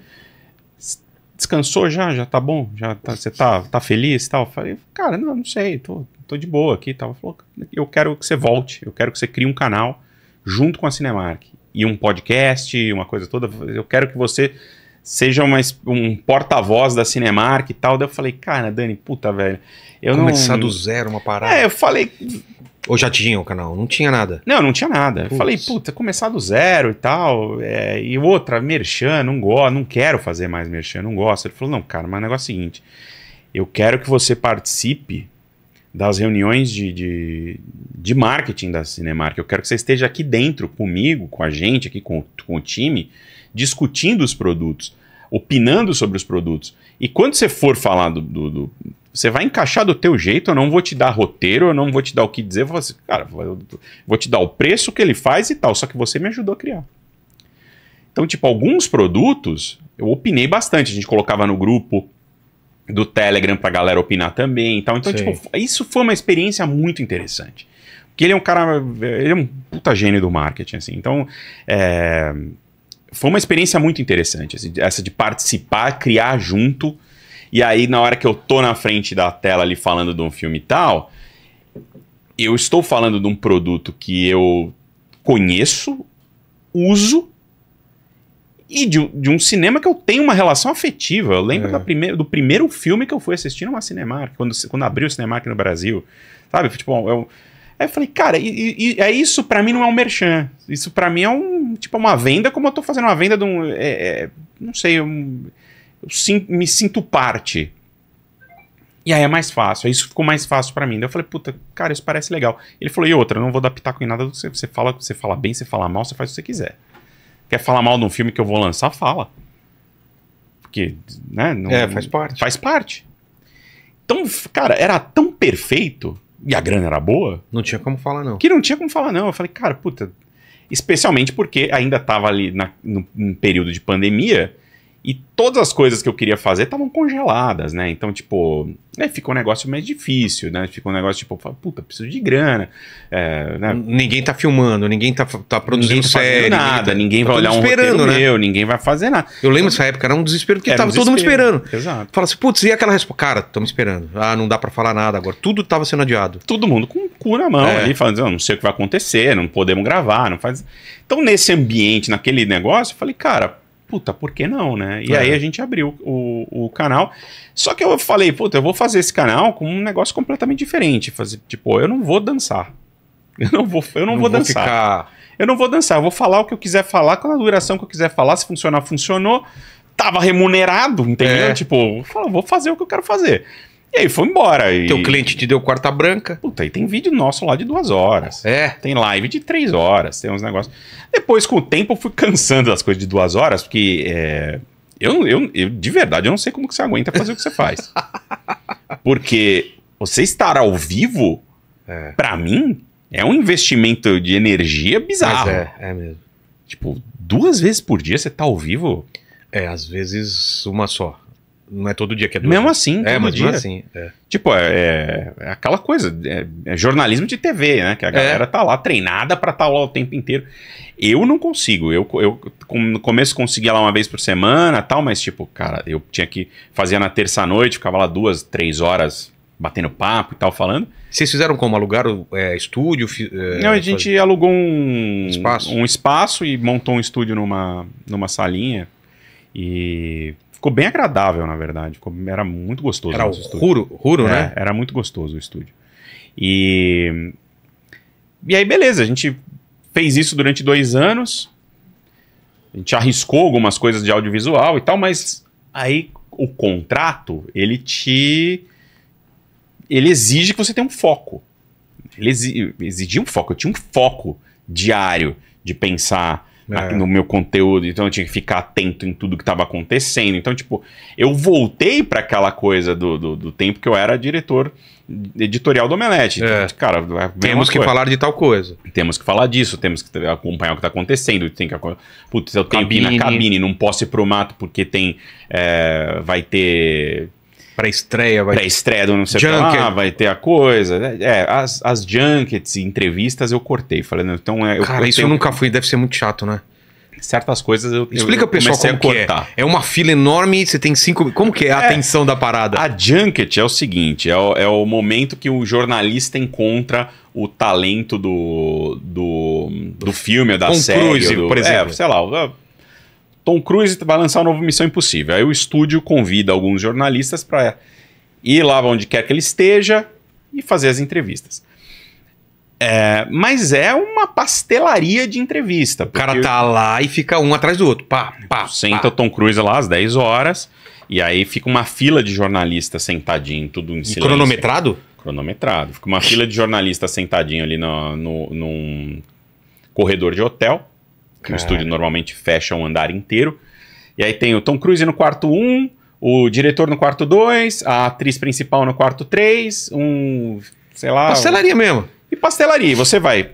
descansou já? Já tá bom? Já tá, você tá, tá feliz e tal? Eu falei, cara, não, não sei, tô, tô de boa aqui e tal. Ele falou, eu quero que você volte, eu quero que você crie um canal junto com a Cinemark. E um podcast, uma coisa toda, eu quero que você seja uma, um porta-voz da Cinemark e tal. Daí eu falei, cara, Dani, puta, velho, eu não... Começar do zero uma parada. É, eu falei... Ou já tinha o canal? Não tinha nada? Não, não tinha nada. Puts. Eu falei, puta, começar do zero e tal, é, e outra, merchan, não gosto, não quero fazer mais merchan, não gosto. Ele falou, não, cara, mas o negócio é o seguinte, eu quero que você participe das reuniões de, de, de marketing da Cinemark. Eu quero que você esteja aqui dentro comigo, com a gente, aqui com, com o time, discutindo os produtos, opinando sobre os produtos. E quando você for falar do... do, do você vai encaixar do teu jeito, eu não vou te dar roteiro, eu não vou te dar o que dizer, eu vou, assim, cara, eu vou te dar o preço que ele faz e tal, só que você me ajudou a criar. Então, tipo, alguns produtos, eu opinei bastante, a gente colocava no grupo do Telegram pra galera opinar também e tal. Então, tipo, isso foi uma experiência muito interessante. Porque ele é um cara... Ele é um puta gênio do marketing, assim. Então, é, foi uma experiência muito interessante, assim, essa de participar, criar junto. E aí, na hora que eu tô na frente da tela ali falando de um filme e tal, eu estou falando de um produto que eu conheço, uso... E de, de um cinema que eu tenho uma relação afetiva. Eu lembro é. da prime- do primeiro filme que eu fui assistir numa Cinemark, quando, quando abriu o Cinemark no Brasil. Sabe? Tipo, eu, aí eu falei, cara, e, e, é isso pra mim não é um merchan. Isso pra mim é um tipo uma venda, como eu tô fazendo uma venda de um... É, é, não sei, um, eu sim, me sinto parte. E aí é mais fácil. Aí isso ficou mais fácil pra mim. Daí eu falei, puta, cara, isso parece legal. Ele falou, e outra, eu não vou dar pitaco em nada do que você, você fala. Você fala bem, você fala mal, você faz o que você quiser. Quer falar mal de um filme que eu vou lançar, fala. Porque, né? Não, é, faz parte. Faz parte. Então, cara, era tão perfeito, e a grana era boa... Não tinha como falar, não. Que não tinha como falar, não. Eu falei, cara, puta... Especialmente porque ainda tava ali na, no, num período de pandemia, e todas as coisas que eu queria fazer estavam congeladas, né? Então, tipo... Né, ficou um negócio mais difícil, né? Ficou um negócio, tipo, puta, preciso de grana. É, né? Ninguém tá filmando, ninguém tá, tá produzindo série. Ninguém tá fazendo nada, ninguém vai olhar um roteiro meu, ninguém vai fazer nada. Eu lembro dessa época, era um desespero, porque tava todo mundo esperando. Exato. Fala assim, putz, e aquela resposta? Cara, estamos esperando. Ah, não dá pra falar nada agora. Tudo tava sendo adiado. Todo mundo com o cu na mão ali, falando, oh, não sei o que vai acontecer, não podemos gravar, não faz... Então, nesse ambiente, naquele negócio, eu falei, cara... Puta, por que não, né? E é. aí a gente abriu o, o canal. Só que eu falei, puta, eu vou fazer esse canal com um negócio completamente diferente. Fazer, tipo, eu não vou dançar. Eu não vou, eu não não vou dançar. Ficar... Eu não vou dançar. Eu vou falar o que eu quiser falar, com a duração que eu quiser falar. Se funcionar, funcionou. Tava remunerado, entendeu? É. Tipo, eu vou fazer o que eu quero fazer. E aí foi embora. E... Teu cliente te deu quarta branca. Puta, aí tem vídeo nosso lá de duas horas. É. Tem live de três horas, tem uns negócios. Depois, com o tempo, eu fui cansando das coisas de duas horas, porque é... eu, eu, eu, de verdade, eu não sei como que você aguenta fazer o que você faz. Porque você estar ao vivo, é. pra mim, é um investimento de energia bizarro. Mas é, é mesmo. Tipo, duas vezes por dia você tá ao vivo? É, às vezes uma só. Não é todo dia que é duas. Mesmo assim, é, todo mas dia. Mesmo assim, é. Tipo, é, é aquela coisa, é, é jornalismo de T V, né? Que a galera é. tá lá treinada pra estar tá lá o tempo inteiro. Eu não consigo. Eu, eu no começo conseguia lá uma vez por semana tal, mas tipo, cara, eu tinha que fazer na terça-noite, ficava lá duas, três horas batendo papo e tal, falando. Vocês fizeram como? Alugaram é, estúdio? É, não, a gente coisa... alugou um espaço. um espaço e montou um estúdio numa, numa salinha e... Ficou bem agradável, na verdade. Ficou, era muito gostoso. Era o Ruro, Ruro, é, né? Era muito gostoso o estúdio. E, e aí, beleza. A gente fez isso durante dois anos. A gente arriscou algumas coisas de audiovisual e tal, mas aí o contrato, ele te... Ele exige que você tenha um foco. Ele exigia um foco. Eu tinha um foco diário de pensar... É. no meu conteúdo, então eu tinha que ficar atento em tudo que estava acontecendo, então tipo, eu voltei para aquela coisa do, do, do tempo que eu era diretor editorial do Omelete, é. então, cara, temos que falar de tal coisa, temos que falar disso, temos que acompanhar o que está acontecendo, tem que putz, eu tenho que ir na cabine, não posso ir pro mato porque tem é, vai ter pré-estreia, vai pré-estreia do não sei o que lá, vai ter a coisa. É, as, as junkets e entrevistas eu cortei. Falei, não, então é, eu cara, isso eu um... nunca fui, deve ser muito chato, né? Certas coisas eu Explica eu, eu pessoal como a cortar. Que é. É uma fila enorme, você tem cinco... Como que é a é, atenção da parada? A junket é o seguinte, é o, é o momento que o jornalista encontra o talento do, do, do filme, da Tom série. Cruise, do, por exemplo. É, sei lá... Tom Cruise vai lançar uma nova Missão Impossível. Aí o estúdio convida alguns jornalistas para ir lá onde quer que ele esteja e fazer as entrevistas. É, mas é uma pastelaria de entrevista. O cara tá lá e fica um atrás do outro. Pá, pá, senta pá. O Tom Cruise lá às dez horas e aí fica uma fila de jornalistas sentadinho, tudo em silêncio. Cronometrado? Cronometrado. Fica uma fila de jornalistas sentadinho ali no, no, num corredor de hotel. Que o estúdio normalmente fecha um andar inteiro. E aí tem o Tom Cruise no quarto um, o diretor no quarto dois, a atriz principal no quarto três, um... sei lá... Pastelaria um... mesmo. E pastelaria, você vai.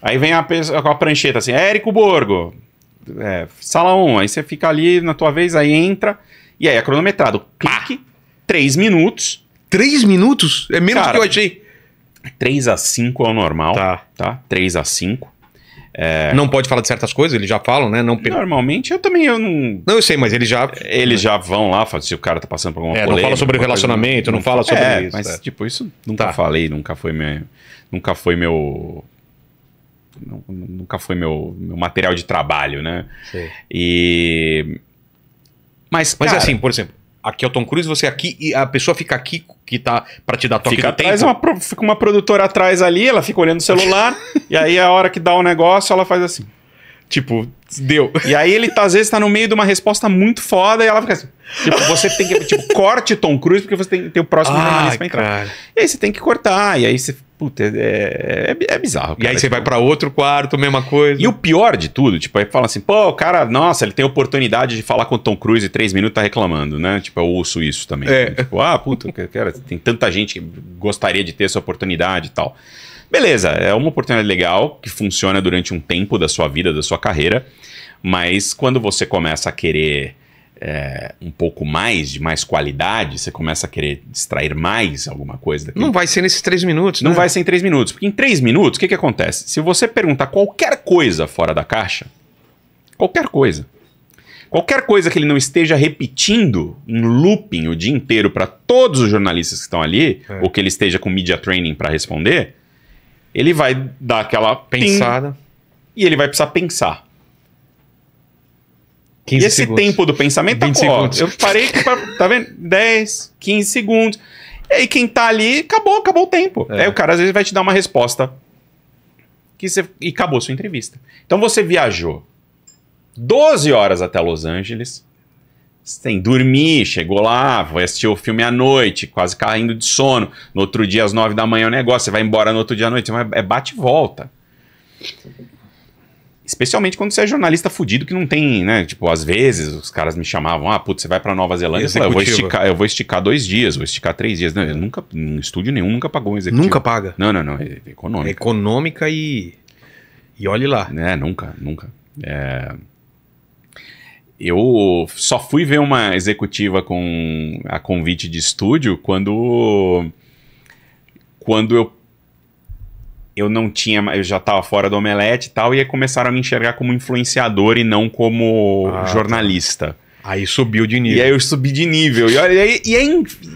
Aí vem a pessoa com a prancheta assim, Érico Borgo, é, sala um, aí você fica ali na tua vez, aí entra, e aí é cronometrado. Clique, três minutos. Três minutos? É menos do que eu achei. três a cinco é o normal. Tá. Tá? três a cinco. É... Não pode falar de certas coisas, eles já falam, né? Não... Normalmente eu também eu não... Não, eu sei, mas eles já... Eles já vão lá, se o cara tá passando por alguma coisa. É, polêmica, não fala sobre relacionamento, não, não fala sobre é, isso. Mas, é. tipo, isso nunca tá. falei, nunca foi minha, nunca foi meu... Nunca foi meu, meu material de trabalho, né? Sei. E... Mas, mas cara, assim, por exemplo, aqui é o Tom Cruise, você aqui, e a pessoa fica aqui... que tá pra te dar toque fica do atrás, tempo. Uma, fica uma produtora atrás ali, ela fica olhando o celular, e aí a hora que dá o negócio, ela faz assim. Tipo, deu. E aí ele, tá, às vezes, tá no meio de uma resposta muito foda, e ela fica assim. Tipo, você tem que... Tipo, corte Tom Cruise, porque você tem que ter o próximo ah, jornalista pra entrar. Cara. E aí você tem que cortar, e aí você... Puta, é, é, é bizarro. Cara. E aí você vai pra outro quarto, mesma coisa. E o pior de tudo, tipo, aí fala assim, pô, o cara, nossa, ele tem oportunidade de falar com o Tom Cruise e três minutos tá reclamando, né? Tipo, eu ouço isso também. É. Né? Tipo, ah, puta, cara, tem tanta gente que gostaria de ter essa oportunidade e tal. Beleza, é uma oportunidade legal que funciona durante um tempo da sua vida, da sua carreira, mas quando você começa a querer... É, um pouco mais, de mais qualidade, você começa a querer extrair mais alguma coisa daqui. Não vai ser nesses três minutos, né? Não vai ser em três minutos. Porque em três minutos, o que que acontece? Se você perguntar qualquer coisa fora da caixa, qualquer coisa, qualquer coisa que ele não esteja repetindo em looping o dia inteiro para todos os jornalistas que estão ali, é. ou que ele esteja com media training para responder, ele vai dar aquela pensada e ele vai precisar pensar. E esse segundos. tempo do pensamento tá bom. Eu parei, pra, tá vendo? dez, quinze segundos. E aí quem tá ali, acabou, acabou o tempo. É. Aí o cara às vezes vai te dar uma resposta que você, e acabou a sua entrevista. Então você viajou doze horas até Los Angeles, sem dormir, chegou lá, vai assistir o filme à noite, quase caindo de sono. No outro dia às nove da manhã é o negócio, você vai embora no outro dia à noite, é bate e volta. Especialmente quando você é jornalista fudido que não tem, né? Tipo, às vezes os caras me chamavam, ah, putz, você vai pra Nova Zelândia, eu, falei, eu, vou esticar, eu vou esticar dois dias, vou esticar três dias. Não, eu nunca, em estúdio nenhum, nunca pagou um executivo. Nunca paga? Não, não, não, é econômica. É econômica e... E olhe lá. É, nunca, nunca. É... eu só fui ver uma executiva com a convite de estúdio quando quando eu eu não tinha, eu já estava fora do Omelete e tal, e aí começaram a me enxergar como influenciador e não como ah, jornalista. Tá. Aí subiu de nível. E aí eu subi de nível. E, olha, e, e, é, e,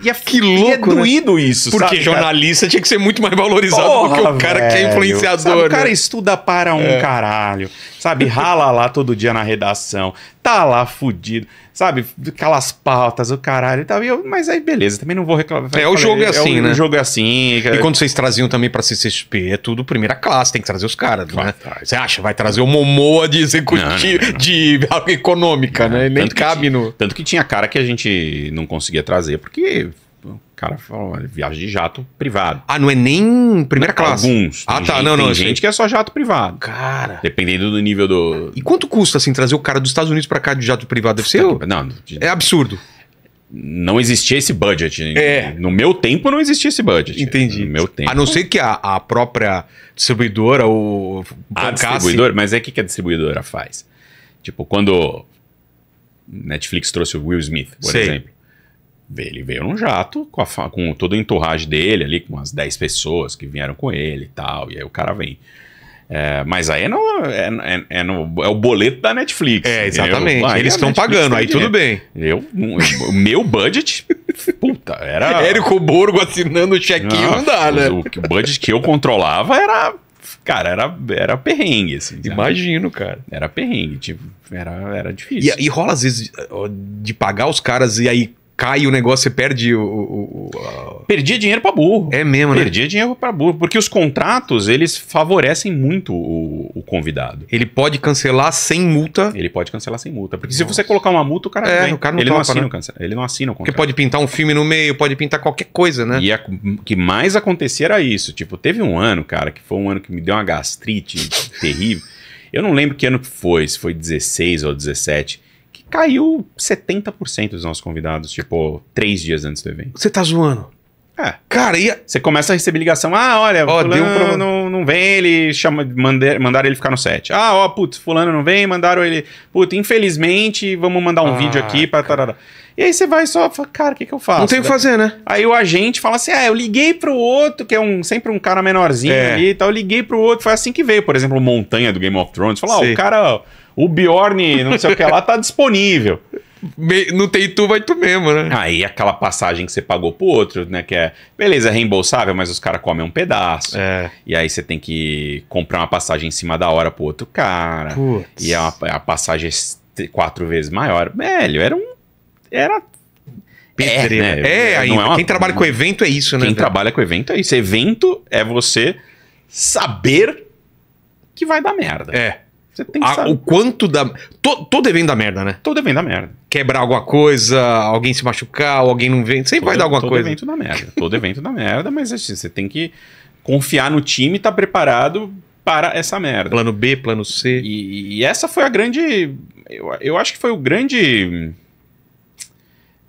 é, que louco, e é doído, né? Isso, porque sabe, jornalista tinha que ser muito mais valorizado Porra, do que o cara velho. que é influenciador. Sabe, né? O cara estuda para um é. caralho. Sabe, rala lá todo dia na redação. Tá lá fudido. Sabe, aquelas pautas, o caralho e tal. E eu, mas aí beleza, também não vou reclamar. É, o jogo é assim, né? O jogo é assim. E quando vocês traziam também pra C C X P, é tudo primeira classe, tem que trazer os caras, né? Você acha, vai trazer o Momoa de executivo, de econômica, né? Nem cabe. No... Tanto que tinha cara que a gente não conseguia trazer, porque o cara falou, viagem de jato privado. Ah, não é nem primeira não, classe? Alguns. Ah, tá, gente, não, não. Tem gente sei. que é só jato privado. Cara... Dependendo do nível do... E quanto custa, assim, trazer o cara dos Estados Unidos pra cá de jato privado? Deve ser? Não, é absurdo. Não existia esse budget. É. No meu tempo não existia esse budget. Entendi. No meu tempo. A não ser que a, a própria distribuidora ou... A distribuidora? Mas é o que, que a distribuidora faz? Tipo, quando... Netflix trouxe o Will Smith, por Sei. exemplo. Ele veio num jato com, a, com todo o entourage dele ali, com umas dez pessoas que vieram com ele e tal. E aí o cara vem. É, mas aí é, no, é, é, é, no, é o boleto da Netflix. É, exatamente. Eu, ah, eles estão pagando, aí tudo bem. Eu, o meu budget... Puta, era... Érico Borgo assinando o chequinho, não, não dá, né? O, o budget que eu controlava era... Cara, era, era perrengue, assim. Imagino, sabe? cara. Era perrengue, tipo, era, era difícil. E, e rola, às vezes, de pagar os caras e aí cai o negócio, você perde o... o, o... Perdia dinheiro pra burro. É mesmo, né? Perdia dinheiro pra burro, porque os contratos, eles favorecem muito o, o convidado. Ele pode cancelar sem multa. Ele pode cancelar sem multa, porque Nossa. se você colocar uma multa, o cara, é, o cara não ele topa, não assina, né? o cance... Ele não assina o contrato. Porque pode pintar um filme no meio, pode pintar qualquer coisa, né? E o que mais acontecia era isso, tipo, teve um ano, cara, que foi um ano que me deu uma gastrite terrível. Eu não lembro que ano que foi, se foi dezesseis ou dezessete... Caiu setenta por cento dos nossos convidados, tipo, três dias antes do evento. Você tá zoando? É. Cara, e... Você começa a receber ligação. Ah, olha, ó, fulano deu um pro... não, não vem, ele chama, manda, mandaram ele ficar no set. Ah, ó, putz, fulano não vem, mandaram ele... Putz, infelizmente, vamos mandar um ah, vídeo aqui pra... Tarará. E aí você vai só fala, cara, o que, que eu faço? Não tem o que fazer, né? Aí o agente fala assim, ah, eu liguei pro outro, que é um, sempre um cara menorzinho é. ali e tal, eu liguei pro outro, foi assim que veio, por exemplo, o Montanha do Game of Thrones, falou, ah, o cara, o Bjorn, não sei o que lá, tá disponível. Não tem tu, vai tu mesmo, né? Aí aquela passagem que você pagou pro outro, né, que é, beleza, é reembolsável, mas os caras comem um pedaço. É. E aí você tem que comprar uma passagem em cima da hora pro outro cara. Puts. E a, a passagem é quatro vezes maior. Velho, era um Era. É, né? é, é ainda. É uma... Quem trabalha com evento é isso, né? Quem trabalha com evento é isso. Evento é você saber que vai dar merda. É. Você tem que a, saber. O quanto da. Todo, todo evento dá merda, né? Todo evento dá merda. Quebrar alguma coisa, alguém se machucar, alguém não vem. Sempre todo, vai dar alguma todo coisa. Todo evento dá merda. Todo evento dá merda, mas assim, você tem que confiar no time e estar preparado para essa merda. Plano B, plano C. E, e essa foi a grande. Eu, eu acho que foi o grande.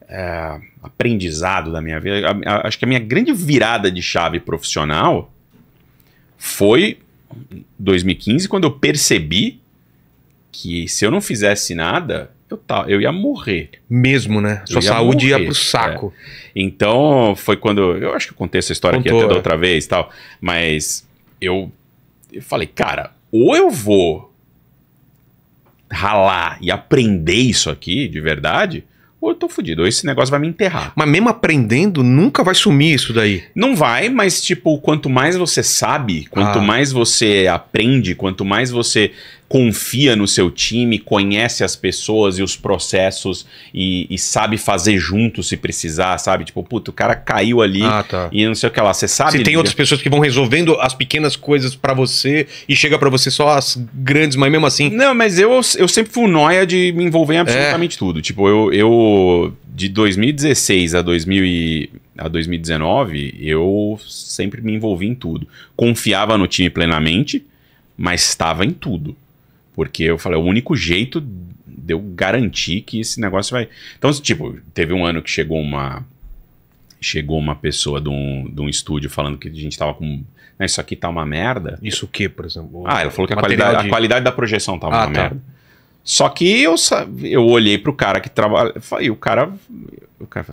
É, aprendizado da minha vida. A, a, acho que a minha grande virada de chave profissional foi em dois mil e quinze, quando eu percebi que se eu não fizesse nada, eu, tá, eu ia morrer. Mesmo, né? Eu Sua ia saúde morrer, ia pro saco. É. Então, foi quando... Eu acho que eu contei essa história Contou, aqui até da outra vez e tal, mas eu, eu falei, cara, ou eu vou ralar e aprender isso aqui de verdade... Ou eu tô fudido, ou esse negócio vai me enterrar. Mas mesmo aprendendo, nunca vai sumir isso daí. Não vai, mas tipo, quanto mais você sabe, quanto ah. mais você aprende, quanto mais você confia no seu time, conhece as pessoas e os processos e, e sabe fazer junto se precisar, sabe? Tipo, puto, o cara caiu ali ah, tá. e não sei o que lá. Você sabe... Se tem outras pessoas que vão resolvendo as pequenas coisas pra você e chega pra você só as grandes, mas mesmo assim... Não, mas eu, eu sempre fui um nóia de me envolver em absolutamente é. tudo. Tipo, eu... eu de dois mil e dezesseis a, dois mil e, a dois mil e dezenove, eu sempre me envolvi em tudo. Confiava no time plenamente, mas estava em tudo. Porque eu falei, o único jeito de eu garantir que esse negócio vai... Então, tipo, teve um ano que chegou uma, chegou uma pessoa de um, de um estúdio falando que a gente tava com... Ah, isso aqui tá uma merda. Isso o que, por exemplo? Ah, ela falou que a qualidade, de... a qualidade da projeção tava ah, uma tá. merda. Só que eu, eu olhei pro cara que trabalha... E o cara... O cara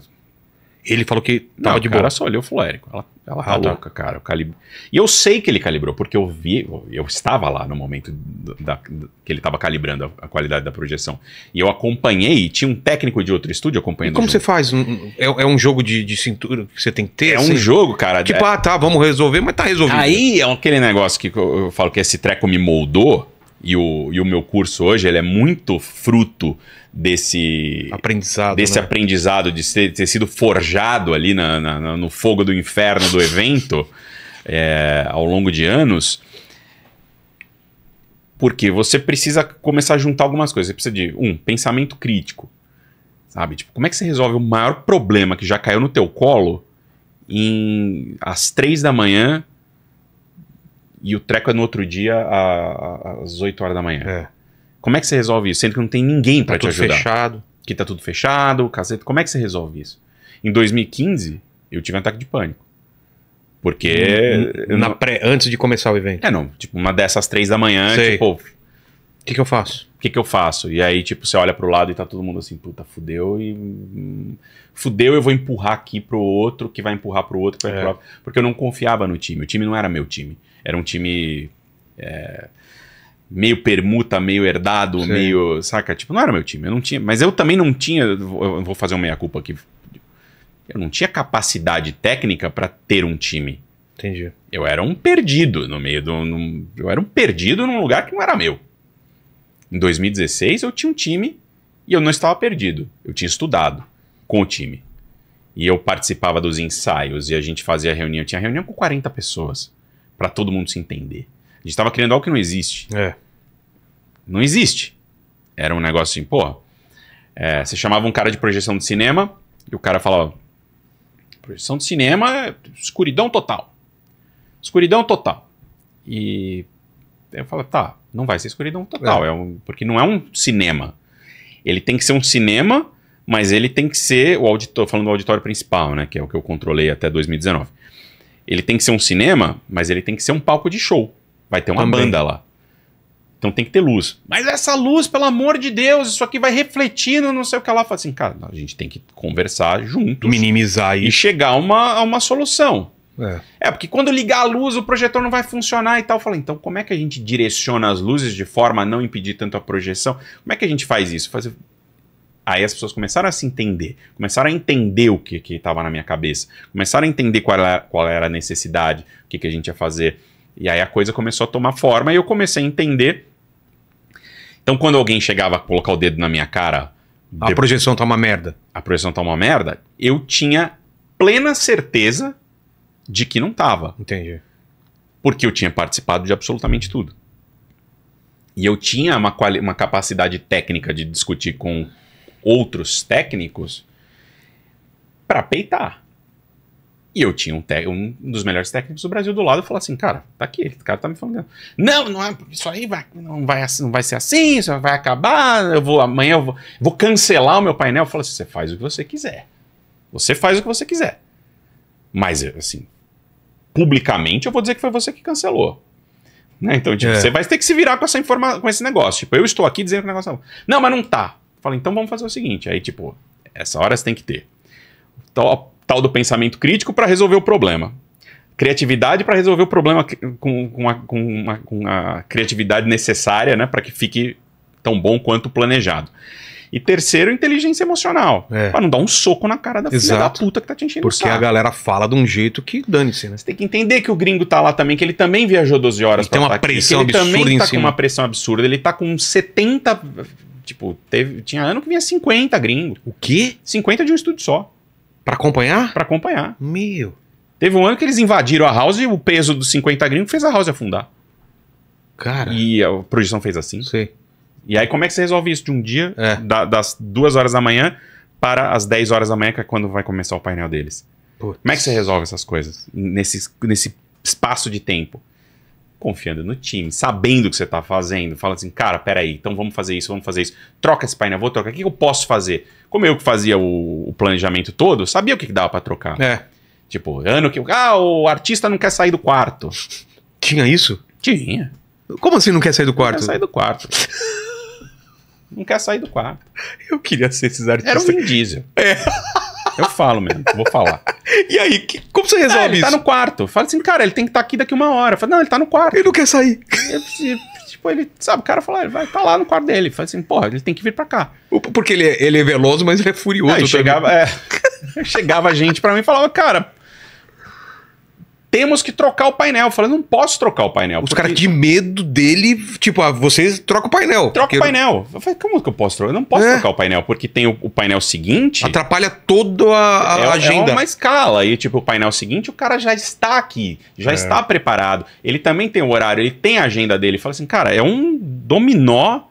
ele falou que tava não, de boa. O cara só olhou e falou, Érico, ela, ela tá ah, louca, tá. cara. Eu calib... E eu sei que ele calibrou, porque eu vi... Eu estava lá no momento da, da, que ele tava calibrando a, a qualidade da projeção. E eu acompanhei, tinha um técnico de outro estúdio acompanhando. E como você faz? Um, é, é um jogo de, de cintura que você tem que ter? É assim? Um jogo, cara. Tipo, é... ah, tá, vamos resolver, mas tá resolvido. Aí é aquele negócio que eu, eu falo que esse treco me moldou. E o, e o meu curso hoje, ele é muito fruto desse aprendizado, desse né? aprendizado de ter, ter sido forjado ali na, na, no fogo do inferno do evento é, ao longo de anos. Porque você precisa começar a juntar algumas coisas. Você precisa de, um, pensamento crítico. Sabe? Tipo, como é que você resolve o maior problema que já caiu no teu colo em, às três da manhã... E o treco é no outro dia, às oito horas da manhã. É. Como é que você resolve isso? Sendo que não tem ninguém para te ajudar. Tá tudo fechado. Que tá tudo fechado, cacete. Como é que você resolve isso? Em dois mil e quinze, eu tive um ataque de pânico. Porque... Na, na não... pré, antes de começar o evento. É, não. Tipo, uma dessas três da manhã, sei. Tipo... O que que eu faço? O que que eu faço? E aí, tipo, você olha pro lado e tá todo mundo assim, puta, fudeu e... Fudeu, eu vou empurrar aqui pro outro, que vai empurrar pro outro. Que vai é. empurrar... Porque eu não confiava no time. O time não era meu time. Era um time é, meio permuta, meio herdado, Sim. meio... Saca? Tipo, não era meu time. Eu não tinha... Mas eu também não tinha... Eu vou fazer uma meia-culpa aqui. Eu não tinha capacidade técnica para ter um time. Entendi. Eu era um perdido no meio do... Num, eu era um perdido num lugar que não era meu. Em dois mil e dezesseis, eu tinha um time e eu não estava perdido. Eu tinha estudado com o time. E eu participava dos ensaios e a gente fazia reunião. Eu tinha reunião com quarenta pessoas. Pra todo mundo se entender. A gente tava criando algo que não existe. É. Não existe. Era um negócio assim, pô... É, você chamava um cara de projeção de cinema e o cara falava... Projeção de cinema, escuridão total. Escuridão total. E... Eu falo, tá, não vai ser escuridão total. É. É um, porque não é um cinema. Ele tem que ser um cinema, mas ele tem que ser... o auditor, falando do auditório principal, né? Que é o que eu controlei até dois mil e dezenove. Ele tem que ser um cinema, mas ele tem que ser um palco de show. Vai ter uma Também. banda lá. Então tem que ter luz. Mas essa luz, pelo amor de Deus, isso aqui vai refletindo, não sei o que lá. Fala assim, cara, a gente tem que conversar juntos. Minimizar isso. E chegar a uma, a uma solução. É. é, porque quando ligar a luz, o projetor não vai funcionar e tal. Eu falei, então como é que a gente direciona as luzes de forma a não impedir tanto a projeção? Como é que a gente faz isso? Fazer... Aí as pessoas começaram a se entender, começaram a entender o que estava na minha cabeça, começaram a entender qual era, qual era a necessidade, o que, que a gente ia fazer. E aí a coisa começou a tomar forma e eu comecei a entender. Então quando alguém chegava a colocar o dedo na minha cara... A de... projeção tá uma merda. A projeção tá uma merda. Eu tinha plena certeza de que não tava. Entendi. Porque eu tinha participado de absolutamente tudo. E eu tinha uma, quali... uma capacidade técnica de discutir com... outros técnicos para peitar. E eu tinha um, um dos melhores técnicos do Brasil do lado e falou assim, cara, tá aqui, o cara tá me falando. Não, não é, isso aí vai, não, vai, não vai ser assim, isso vai acabar, eu vou, amanhã eu vou, vou cancelar o meu painel. Eu falo assim, você faz o que você quiser. Você faz o que você quiser. Mas, assim, publicamente eu vou dizer que foi você que cancelou. Né? Então, tipo, é. você vai ter que se virar com, essa informa com esse negócio. Tipo, eu estou aqui dizendo que o negócio não... Não, mas não tá. Fala, então vamos fazer o seguinte. Aí, tipo, essa hora você tem que ter tal, tal do pensamento crítico para resolver o problema. Criatividade para resolver o problema com, com, a, com, a, com a criatividade necessária, né? Para que fique tão bom quanto planejado. E terceiro, inteligência emocional. É. Para não dar um soco na cara da filha da puta que tá te enchendo o saco. Porque a galera fala de um jeito que dane-se, né? Você tem que entender que o gringo tá lá também, que ele também viajou doze horas para estar aqui. Ele tem uma pressão absurda em cima. Ele também tá com uma pressão absurda. Ele tá com setenta... Tipo, teve, tinha ano que vinha cinquenta gringos. O quê? cinquenta de um estúdio só. Pra acompanhar? Pra acompanhar. Meu. Teve um ano que eles invadiram a house e o peso dos cinquenta gringos fez a house afundar. Cara. E a projeção fez assim. Sei. E aí como é que você resolve isso de um dia, é. da, das duas horas da manhã para as dez horas da manhã, que é quando vai começar o painel deles? Putz. Como é que você resolve essas coisas nesse, nesse espaço de tempo? Confiando no time, sabendo o que você tá fazendo. Fala assim, cara, peraí, então vamos fazer isso, vamos fazer isso. Troca esse painel, vou trocar. O que eu posso fazer? Como eu que fazia o, o planejamento todo, sabia o que, que dava pra trocar. É. Tipo, ano que... Ah, o artista não quer sair do quarto. Tinha isso? Tinha. Como assim não quer sair do quarto? Não quer sair do quarto. não quer sair do quarto. Eu queria ser esses artistas. Era um Vin Diesel. É. Eu falo mesmo, vou falar. E aí, que, como você resolve é, ele isso? Ele tá no quarto. Fala assim, cara, ele tem que estar tá aqui daqui uma hora. Fala, não, ele tá no quarto. Ele não quer sair. Ele, tipo, ele, sabe, o cara fala, ele vai tá lá no quarto dele. Fala assim, porra, ele tem que vir pra cá. Porque ele é, ele é veloso, mas ele é furioso. Aí chegava, é, chegava gente pra mim e falava, cara, temos que trocar o painel. Eu falei, não posso trocar o painel. Os caras de medo dele, tipo, ah, vocês trocam o painel. Troca o painel. Eu falei, como que eu posso trocar? Eu não posso é. trocar o painel, porque tem o, o painel seguinte... Atrapalha toda a, a é, agenda. É uma escala. E, tipo, o painel seguinte, o cara já está aqui, já é. está preparado. Ele também tem o horário, ele tem a agenda dele. Fala assim, cara, é um dominó...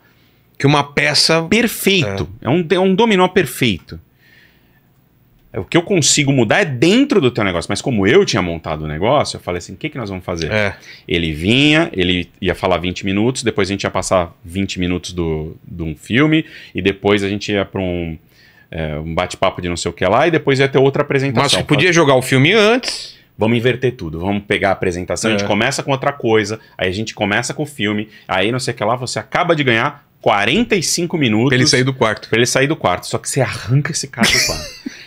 Que uma peça... Perfeito. É, é, um, é um dominó perfeito. O que eu consigo mudar é dentro do teu negócio. Mas como eu tinha montado o negócio, eu falei assim, o que, que nós vamos fazer? É. Ele vinha, ele ia falar vinte minutos, depois a gente ia passar vinte minutos do, do um filme, e depois a gente ia para um, é, um bate-papo de não sei o que lá, e depois ia ter outra apresentação. Mas você podia jogar o filme antes... Vamos inverter tudo, vamos pegar a apresentação, é. a gente começa com outra coisa, aí a gente começa com o filme, aí não sei o que lá, você acaba de ganhar quarenta e cinco minutos... Pra ele sair do quarto. Pra ele sair do quarto, só que você arranca esse cara do quarto.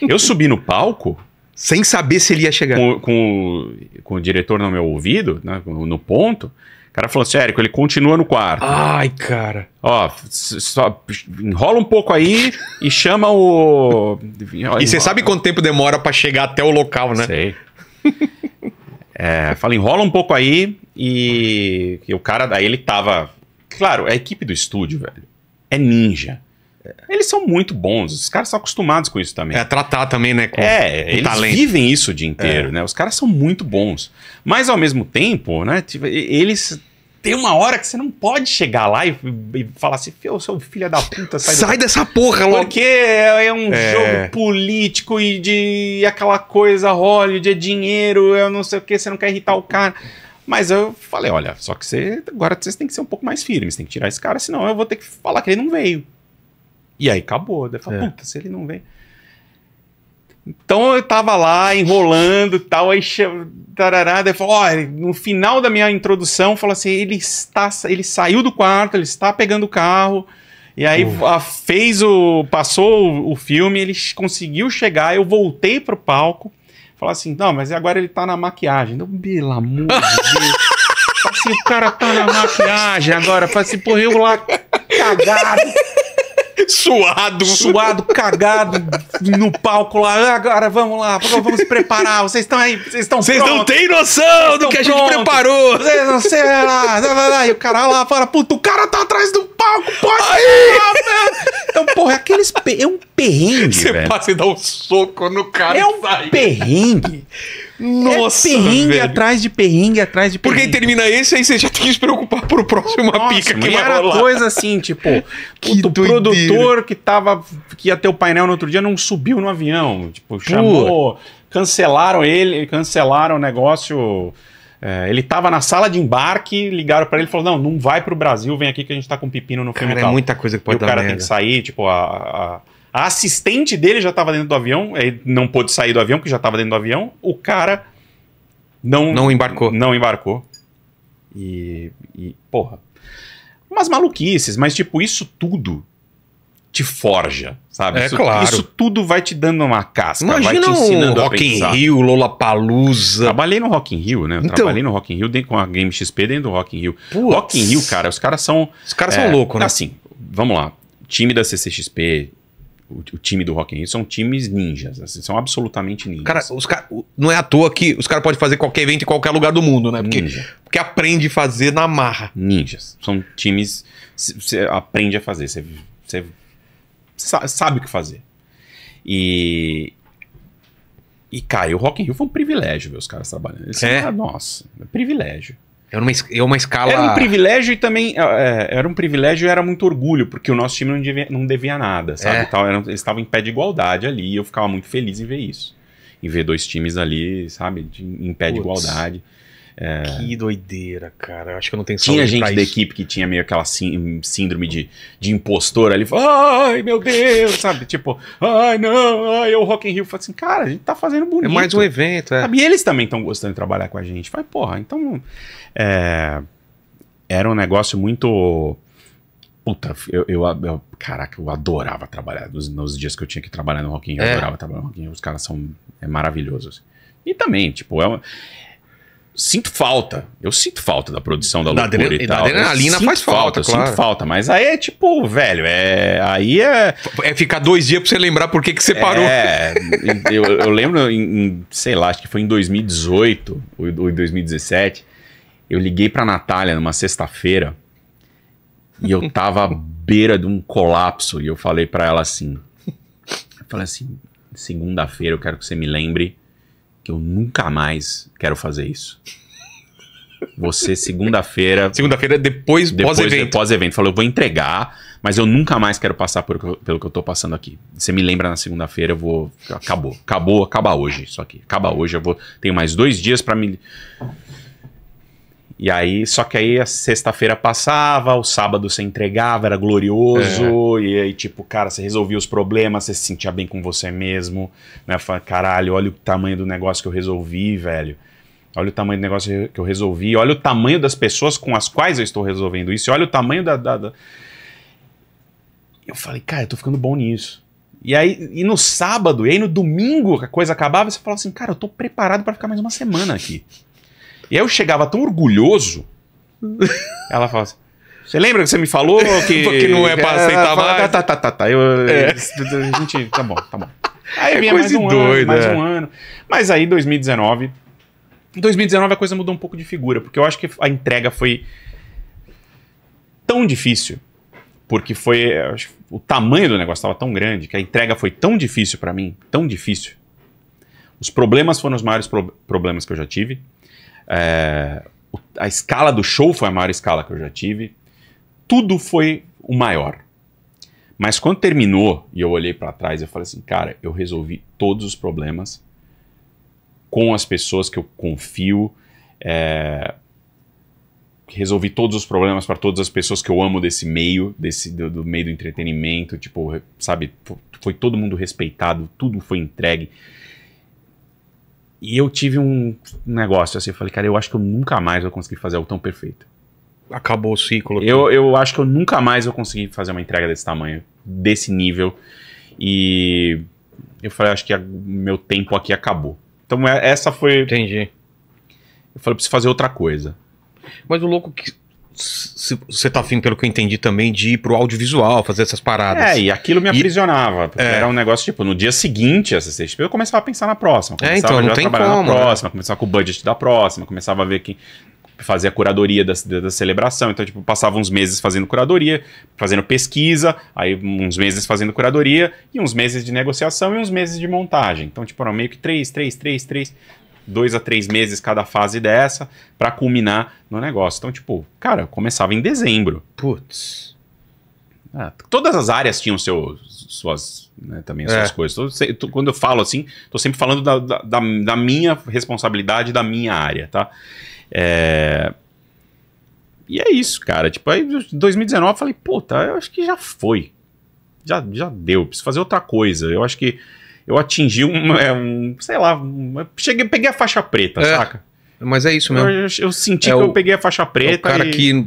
Eu subi no palco... Sem saber se ele ia chegar. Com, com, com o diretor no meu ouvido, né, no ponto, o cara falou assim, Érico, ele continua no quarto. Ai, cara. Ó, só enrola um pouco aí e chama o... E você sabe quanto tempo demora pra chegar até o local, né? Sei. É, fala, enrola um pouco aí e, e o cara, daí ele tava... Claro, a equipe do estúdio, velho, é ninja. Eles são muito bons, os caras são acostumados com isso também. É, tratar também, né? Com, é, com eles talento. Vivem isso o dia inteiro, é. né? Os caras são muito bons. Mas ao mesmo tempo, né? Tipo, eles... Tem uma hora que você não pode chegar lá e, e falar assim, eu sou filho da puta, sai, sai do... dessa porra logo. Porque é um é. jogo político e de e aquela coisa, Hollywood, é dinheiro, eu não sei o que, você não quer irritar o cara. Mas eu falei, olha, só que você agora vocês têm que ser um pouco mais firmes, tem que tirar esse cara, senão eu vou ter que falar que ele não veio. E aí acabou, daí eu falei, é. puta, se ele não veio... Então eu tava lá enrolando e tal, aí tarará, daí falou, ó, no final da minha introdução, falou assim, ele, está, ele saiu do quarto, ele está pegando o carro, e aí uh. a, fez o, passou o, o filme, ele conseguiu chegar, eu voltei pro palco, falou assim, não, mas agora ele tá na maquiagem, então, pelo amor de Deus... Assim, o cara tá na maquiagem agora, assim, porra, eu lá cagado... Suado. Suado, cagado no palco lá. Agora vamos lá, vamos se preparar. Vocês estão aí, vocês estão Vocês não têm noção do que a gente preparou. Vocês não sei lá. E o cara lá fala, puta, o cara tá atrás do palco, pode ir lá, velho. Então, porra, aqueles é um perrengue, Você velho. passa e dá um soco no cara. É um sai. perrengue. Nossa, é perrengue velho. atrás de perrengue, atrás de perrengue. Porque aí termina esse, aí você já tem que se preocupar pro próximo uma Nossa, pica que vai era rolar. coisa assim, tipo, puto, o produtor que tava, que ia ter o painel no outro dia não subiu no avião. Tipo, chamou, Pura. cancelaram ele, cancelaram o negócio. É, ele tava na sala de embarque, ligaram pra ele e falaram, não, não vai pro Brasil, vem aqui que a gente tá com pepino no filme. Cara, é muita coisa que pode e dar o cara merda. tem que sair, tipo, a... a A assistente dele já tava dentro do avião, ele não pôde sair do avião, porque já tava dentro do avião. O cara não... Não embarcou. Não embarcou. E, e porra. Umas maluquices, mas tipo, isso tudo te forja, sabe? É, isso, claro. Isso tudo vai te dando uma casca, Imagina vai te ensinando o Rock in Rio, Lollapalooza. Trabalhei no Rock in Rio, né? Eu então... Trabalhei no Rock in Rio dentro, com a Game X P dentro do Rock in Rio. Putz. Rock in Rio, cara, os caras são... Os caras é, são loucos, né? Assim, vamos lá. Time da C C X P... O time do Rock in Rio são times ninjas, assim, são absolutamente ninjas. Cara, os cara, não é à toa que os caras podem fazer qualquer evento em qualquer lugar do mundo, né? Porque, Ninja. porque aprende a fazer na marra. Ninjas. São times... Você aprende a fazer, você sabe o que fazer. E... E, cara, o Rock in Rio foi um privilégio ver os caras trabalhando. Eles é? Falaram, nossa, é um privilégio. Era uma, era uma escala... Era um privilégio e também... É, era um privilégio e era muito orgulho, porque o nosso time não devia, não devia nada, sabe? É. Tal, era, eles estavam em pé de igualdade ali e eu ficava muito feliz em ver isso. Em ver dois times ali, sabe? De, em pé Puts, de igualdade. É... Que doideira, cara. Acho que eu não tenho saúde pra isso. Tinha gente da equipe que tinha meio aquela síndrome de, de impostor ali. Ai, meu Deus, sabe? Tipo, ai, não, ai, o Rock in Rio. Fala assim, cara, a gente tá fazendo bonito. É mais um evento, é. Sabe? E eles também estão gostando de trabalhar com a gente. Vai, porra, então... É, era um negócio muito Puta, eu, eu, eu, caraca, eu adorava trabalhar. Nos, nos dias que eu tinha que trabalhar no Rock in Rio, eu é. adorava trabalhar no Rock in Rio. Os caras são é, maravilhosos. E também, tipo, é uma... Sinto falta. Eu sinto falta da produção da loucura da e tal. Da adrenalina faz falta, falta claro. Sinto falta, mas aí é tipo, velho, é... Aí é... É ficar dois dias pra você lembrar por que que você parou. É, eu, eu lembro, em, sei lá, acho que foi em dois mil e dezoito ou em dois mil e dezessete, eu liguei pra Natália numa sexta-feira e eu tava à beira de um colapso e eu falei pra ela assim... Eu falei assim, segunda-feira eu quero que você me lembre que eu nunca mais quero fazer isso. Você, segunda-feira... Segunda-feira depois, depois pós-evento. Pós-evento. Falou, eu vou entregar, mas eu nunca mais quero passar por, pelo que eu tô passando aqui. Você me lembra na segunda-feira, eu vou... Acabou. Acabou, acaba hoje isso aqui. Acaba hoje, eu vou... Tenho mais dois dias pra me... E aí, só que aí a sexta-feira passava, o sábado você entregava, era glorioso, é. E aí tipo, cara, você resolvia os problemas, você se sentia bem com você mesmo, né? Fala, caralho, olha o tamanho do negócio que eu resolvi, velho. Olha o tamanho do negócio que eu resolvi, olha o tamanho das pessoas com as quais eu estou resolvendo isso, olha o tamanho da... da, da... Eu falei, cara, eu tô ficando bom nisso. E aí, e no sábado, e aí no domingo que a coisa acabava, você falava assim, cara, eu tô preparado pra ficar mais uma semana aqui. E aí eu chegava tão orgulhoso, ela falava assim, você lembra que você me falou que, que não é pra aceitar mais? Tá, tá, tá, tá, tá. Eu, é. A gente, tá bom, tá bom. Aí vinha é mais um doida. ano, mais um ano. Mas aí dois mil e dezenove, em dois mil e dezenove a coisa mudou um pouco de figura, porque eu acho que a entrega foi tão difícil, porque foi, acho que o tamanho do negócio estava tão grande, que a entrega foi tão difícil pra mim, tão difícil. Os problemas foram os maiores pro- problemas que eu já tive. É, a escala do show foi a maior escala que eu já tive. Tudo foi o maior. Mas quando terminou e eu olhei pra trás, eu falei assim, cara, eu resolvi todos os problemas com as pessoas que eu confio. É, resolvi todos os problemas para todas as pessoas que eu amo desse meio, desse, do, do meio do entretenimento. Tipo, sabe, foi todo mundo respeitado, tudo foi entregue. E eu tive um negócio assim, eu falei, cara, eu acho que eu nunca mais vou conseguir fazer algo tão perfeito. Acabou o ciclo. Eu, eu acho que eu nunca mais vou conseguir fazer uma entrega desse tamanho, desse nível. E eu falei, acho que a, meu tempo aqui acabou. Então essa foi... Entendi. Eu falei, preciso fazer outra coisa. Mas o louco que... Você tá afim, pelo que eu entendi também, de ir pro audiovisual, fazer essas paradas. É, e aquilo me aprisionava. E, é. Era um negócio, tipo, no dia seguinte a C C X P, eu começava a pensar na próxima. É, então, não tem como. Na próxima, né? Começava com o budget da próxima, começava a ver quem fazia a curadoria da, da, da celebração. Então, tipo, passava uns meses fazendo curadoria, fazendo pesquisa, aí uns meses fazendo curadoria, e uns meses de negociação e uns meses de montagem. Então, tipo, eram meio que três, três, três, três... dois a três meses cada fase dessa pra culminar no negócio. Então, tipo, cara, eu começava em dezembro. Putz. Ah, todas as áreas tinham seu, suas, né, também as é. suas coisas. Todo, tô, quando eu falo assim, tô sempre falando da, da, da minha responsabilidade, da minha área, tá? É... E é isso, cara. Tipo, aí em dois mil e dezenove eu falei, puta, eu acho que já foi. Já, já deu, preciso fazer outra coisa. Eu acho que eu atingi um, é, um sei lá, um, cheguei, peguei a faixa preta, é, saca? Mas é isso mesmo. Eu, eu, eu senti é que o, eu peguei a faixa preta. É o cara e... que,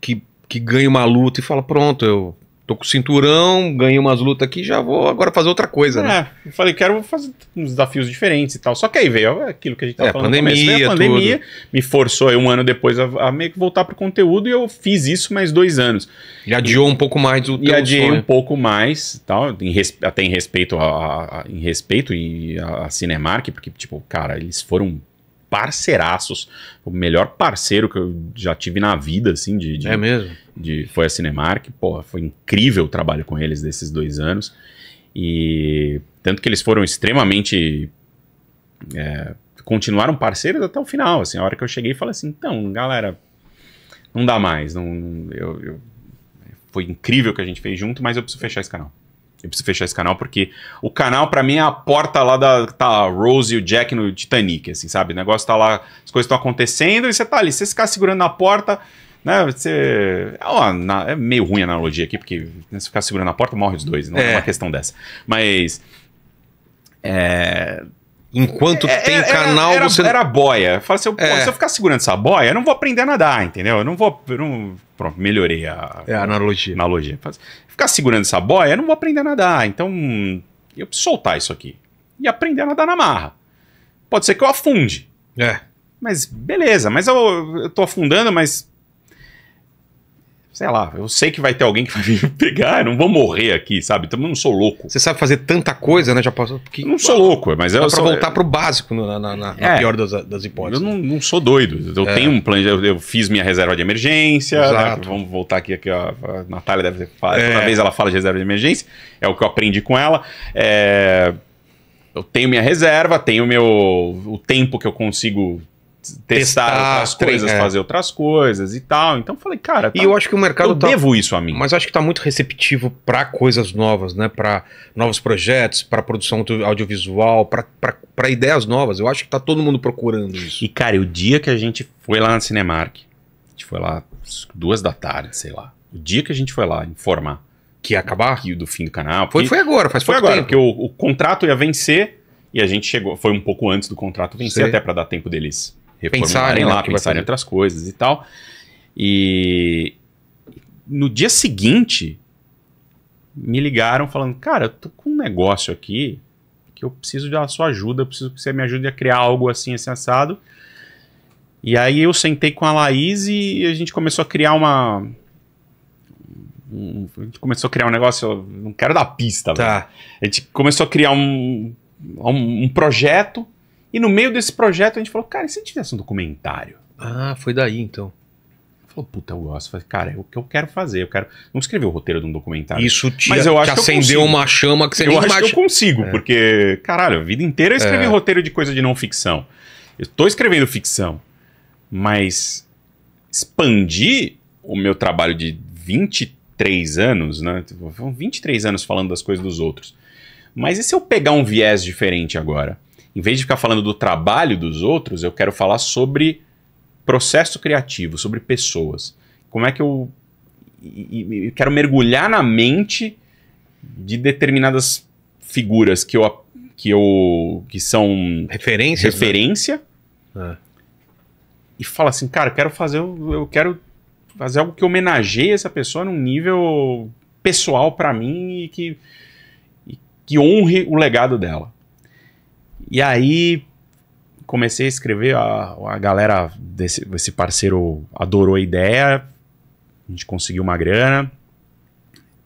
que, que ganha uma luta e fala, pronto, eu tô com o cinturão, ganhei umas lutas aqui, já vou agora fazer outra coisa, é, né? Eu falei, quero fazer uns desafios diferentes e tal. Só que aí veio aquilo que a gente tava é, falando pandemia, no começo, veio a pandemia, tudo. Me forçou aí um ano depois a, a meio que voltar pro conteúdo e eu fiz isso mais dois anos. E adiou e, um pouco mais o teu E adiei sonho. um pouco mais, tal, em res, até em respeito a, a, a, em respeito e a, a Cinemark, porque, tipo, cara, eles foram parceiraços, o melhor parceiro que eu já tive na vida, assim, de, de, é mesmo? de foi a Cinemark, pô, foi incrível o trabalho com eles desses dois anos, e tanto que eles foram extremamente, é, continuaram parceiros até o final, assim, a hora que eu cheguei e falei assim, então, galera, não dá mais, não, eu, eu, foi incrível o que a gente fez junto, mas eu preciso fechar esse canal. Eu preciso fechar esse canal, porque o canal, pra mim, é a porta lá da... Tá a Rose e o Jack no Titanic, assim, sabe? O negócio tá lá, as coisas estão acontecendo e você tá ali. Se você ficar segurando na porta, né, você... É, uma, é meio ruim a analogia aqui, porque se ficar segurando na porta, morre os dois. Não é, é uma questão dessa. Mas... É... Enquanto é, tem é, canal, era, você... Era boia. Eu falei assim, é. se eu ficar segurando essa boia, eu não vou aprender a nadar, entendeu? Eu não vou... Eu não... Pronto, melhorei a... É, a analogia. analogia. Ficar segurando essa boia, eu não vou aprender a nadar. Então, eu preciso soltar isso aqui. E aprender a nadar na marra. Pode ser que eu afunde. É. Mas, beleza. Mas eu, eu tô afundando, mas... Sei lá, eu sei que vai ter alguém que vai vir pegar, eu não vou morrer aqui, sabe? Também não sou louco. Você sabe fazer tanta coisa, né? Já passou. Porque... Não sou louco, mas eu. Só pra sou... voltar pro básico, na, na, na é, pior das, das hipóteses. Eu não, não sou doido. Eu é. tenho um plano, eu, eu fiz minha reserva de emergência. Né? Vamos voltar aqui, aqui ó. A Natália deve falar. É. Toda vez ela fala de reserva de emergência, é o que eu aprendi com ela. É... Eu tenho minha reserva, tenho meu... o tempo que eu consigo. Testar, testar outras coisas, é. fazer outras coisas e tal. Então eu falei, cara... Tá, e eu acho que o mercado... Eu tá, devo isso a mim. Mas acho que tá muito receptivo para coisas novas, né? Para novos projetos, para produção audiovisual, para ideias novas. Eu acho que tá todo mundo procurando isso. E, cara, o dia que a gente foi lá na Cinemark, a gente foi lá duas da tarde, sei lá. O dia que a gente foi lá informar... Que ia acabar? Que do fim do canal. Foi, foi agora, faz foi agora, tempo. Porque o, o contrato ia vencer e a gente chegou... Foi um pouco antes do contrato vencer, sei. até para dar tempo deles... Pensarem lá, pensarem em outras coisas e tal. E no dia seguinte, me ligaram falando, cara, eu tô com um negócio aqui que eu preciso da sua ajuda, eu preciso que você me ajude a criar algo assim, assim, assado. E aí eu sentei com a Laís e a gente começou a criar uma... Um, a gente começou a criar um negócio, não quero dar pista, tá. velho. A gente começou a criar um, um, um projeto. E no meio desse projeto a gente falou, cara, e se a gente fizesse um documentário? Ah, foi daí então. Falou, puta, eu gosto. Falei, cara, é o que eu quero fazer. Eu quero não escrever o roteiro de um documentário. Isso te, mas eu te acho acendeu que eu uma chama que você eu nem acho que eu consigo, é. porque, caralho, a vida inteira eu escrevi é. roteiro de coisa de não ficção. Eu tô escrevendo ficção, mas expandir o meu trabalho de vinte e três anos, né? Foram vinte e três anos falando das coisas dos outros. Mas e se eu pegar um viés diferente agora? Em vez de ficar falando do trabalho dos outros, eu quero falar sobre processo criativo, sobre pessoas. Como é que eu, eu quero mergulhar na mente de determinadas figuras que, eu, que, eu, que são referências, referência, né? E fala assim, cara, eu quero fazer, eu quero fazer algo que homenageie essa pessoa num nível pessoal para mim e que, e que honre o legado dela. E aí comecei a escrever, a, a galera desse esse parceiro adorou a ideia, a gente conseguiu uma grana.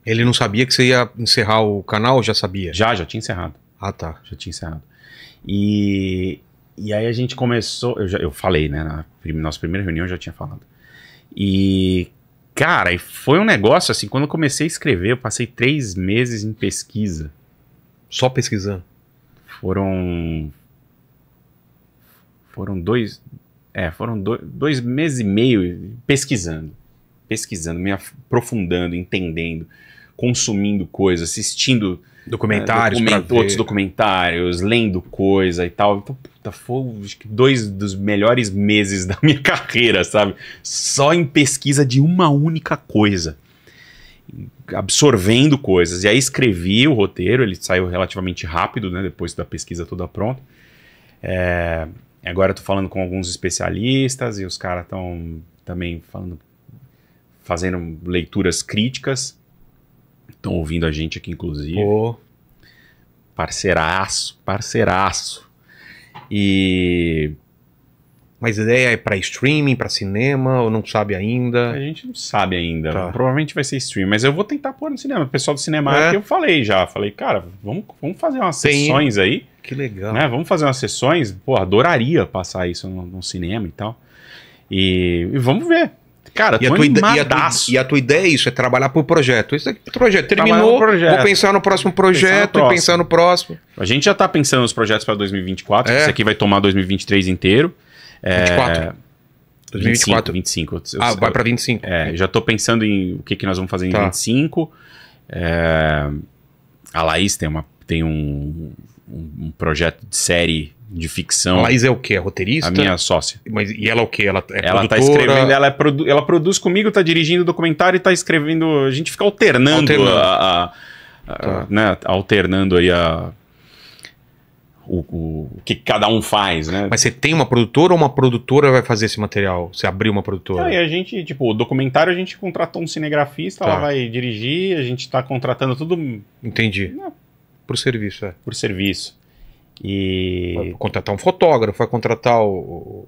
Ele não sabia que você ia encerrar o canal ou já sabia? Já, já tinha encerrado. Ah, tá. Já tinha encerrado. E, e aí a gente começou, eu, já, eu falei, né, na prim, nossa primeira reunião eu já tinha falado. E, cara, e foi um negócio assim, quando eu comecei a escrever, eu passei três meses em pesquisa. Só pesquisando? Foram. Foram dois. É, foram dois, dois meses e meio pesquisando. Pesquisando, me aprofundando, entendendo, consumindo coisas, assistindo documentários, né, document, outros documentários, lendo coisa e tal. Então, puta, foram acho que dois dos melhores meses da minha carreira, sabe? Só em pesquisa de uma única coisa. Absorvendo coisas. E aí escrevi o roteiro, ele saiu relativamente rápido, né? Depois da pesquisa toda pronta. É, agora eu tô falando com alguns especialistas e os caras estão também falando, fazendo leituras críticas. Estão ouvindo a gente aqui, inclusive. Pô. Parceiraço, parceiraço. E... Mas a ideia é para streaming, para cinema, ou não sabe ainda? A gente não sabe ainda. Tá. Provavelmente vai ser streaming, mas eu vou tentar pôr no cinema. O pessoal do cinema é. que eu falei já. Falei, cara, vamos, vamos fazer umas Tem. sessões aí. Que legal. Né? Vamos fazer umas sessões. Pô, adoraria passar isso no, no cinema e tal. E, e vamos ver. Cara, e tô animadaço. E a tua ideia é isso, é trabalhar por projeto. Isso é projeto. Terminou, projeto. Vou pensar no próximo projeto pensar no e pensar no próximo. A gente já tá pensando nos projetos para dois mil e vinte e quatro. É. Isso aqui vai tomar dois mil e vinte e três inteiro. vinte e quatro? É, dois mil e vinte e quatro? vinte e cinco. vinte e cinco. Ah, eu, vai para vinte e cinco. É, okay. Já tô pensando em o que, que nós vamos fazer em tá. vinte e cinco. É, a Laís tem, uma, tem um, um projeto de série de ficção. A Laís é o quê? A roteirista? A minha sócia. Mas, e ela é o quê? Ela é ela tá escrevendo, ela, é produ ela produz comigo, tá dirigindo o documentário e tá escrevendo... A gente fica alternando, alternando. A, a, a, tá. né, alternando aí a... o, o que cada um faz, né? Mas você tem uma produtora ou uma produtora vai fazer esse material? Você abriu uma produtora? É, a gente, tipo, o documentário a gente contratou um cinegrafista, tá. Ela vai dirigir, a gente tá contratando tudo... Entendi. Não. Por serviço, é. Por serviço. E... Vai contratar um fotógrafo, vai contratar o...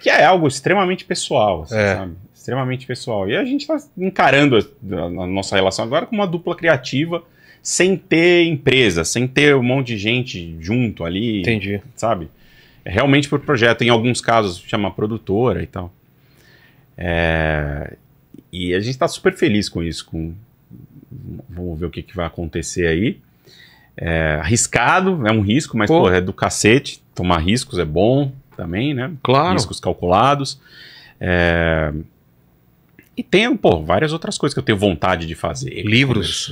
Que é algo extremamente pessoal, assim, é. Sabe? Extremamente pessoal. E a gente tá encarando a, a, a nossa relação agora com uma dupla criativa, sem ter empresa, sem ter um monte de gente junto ali. Entendi. Sabe? É realmente por projeto. Em alguns casos, chama produtora e tal. É... E a gente tá super feliz com isso. Com... Vamos ver o que, que vai acontecer aí. É arriscado, é um risco, mas pô. Pô, é do cacete. Tomar riscos é bom também, né? Claro. Riscos calculados. É... E tem, pô, várias outras coisas que eu tenho vontade de fazer. Livros.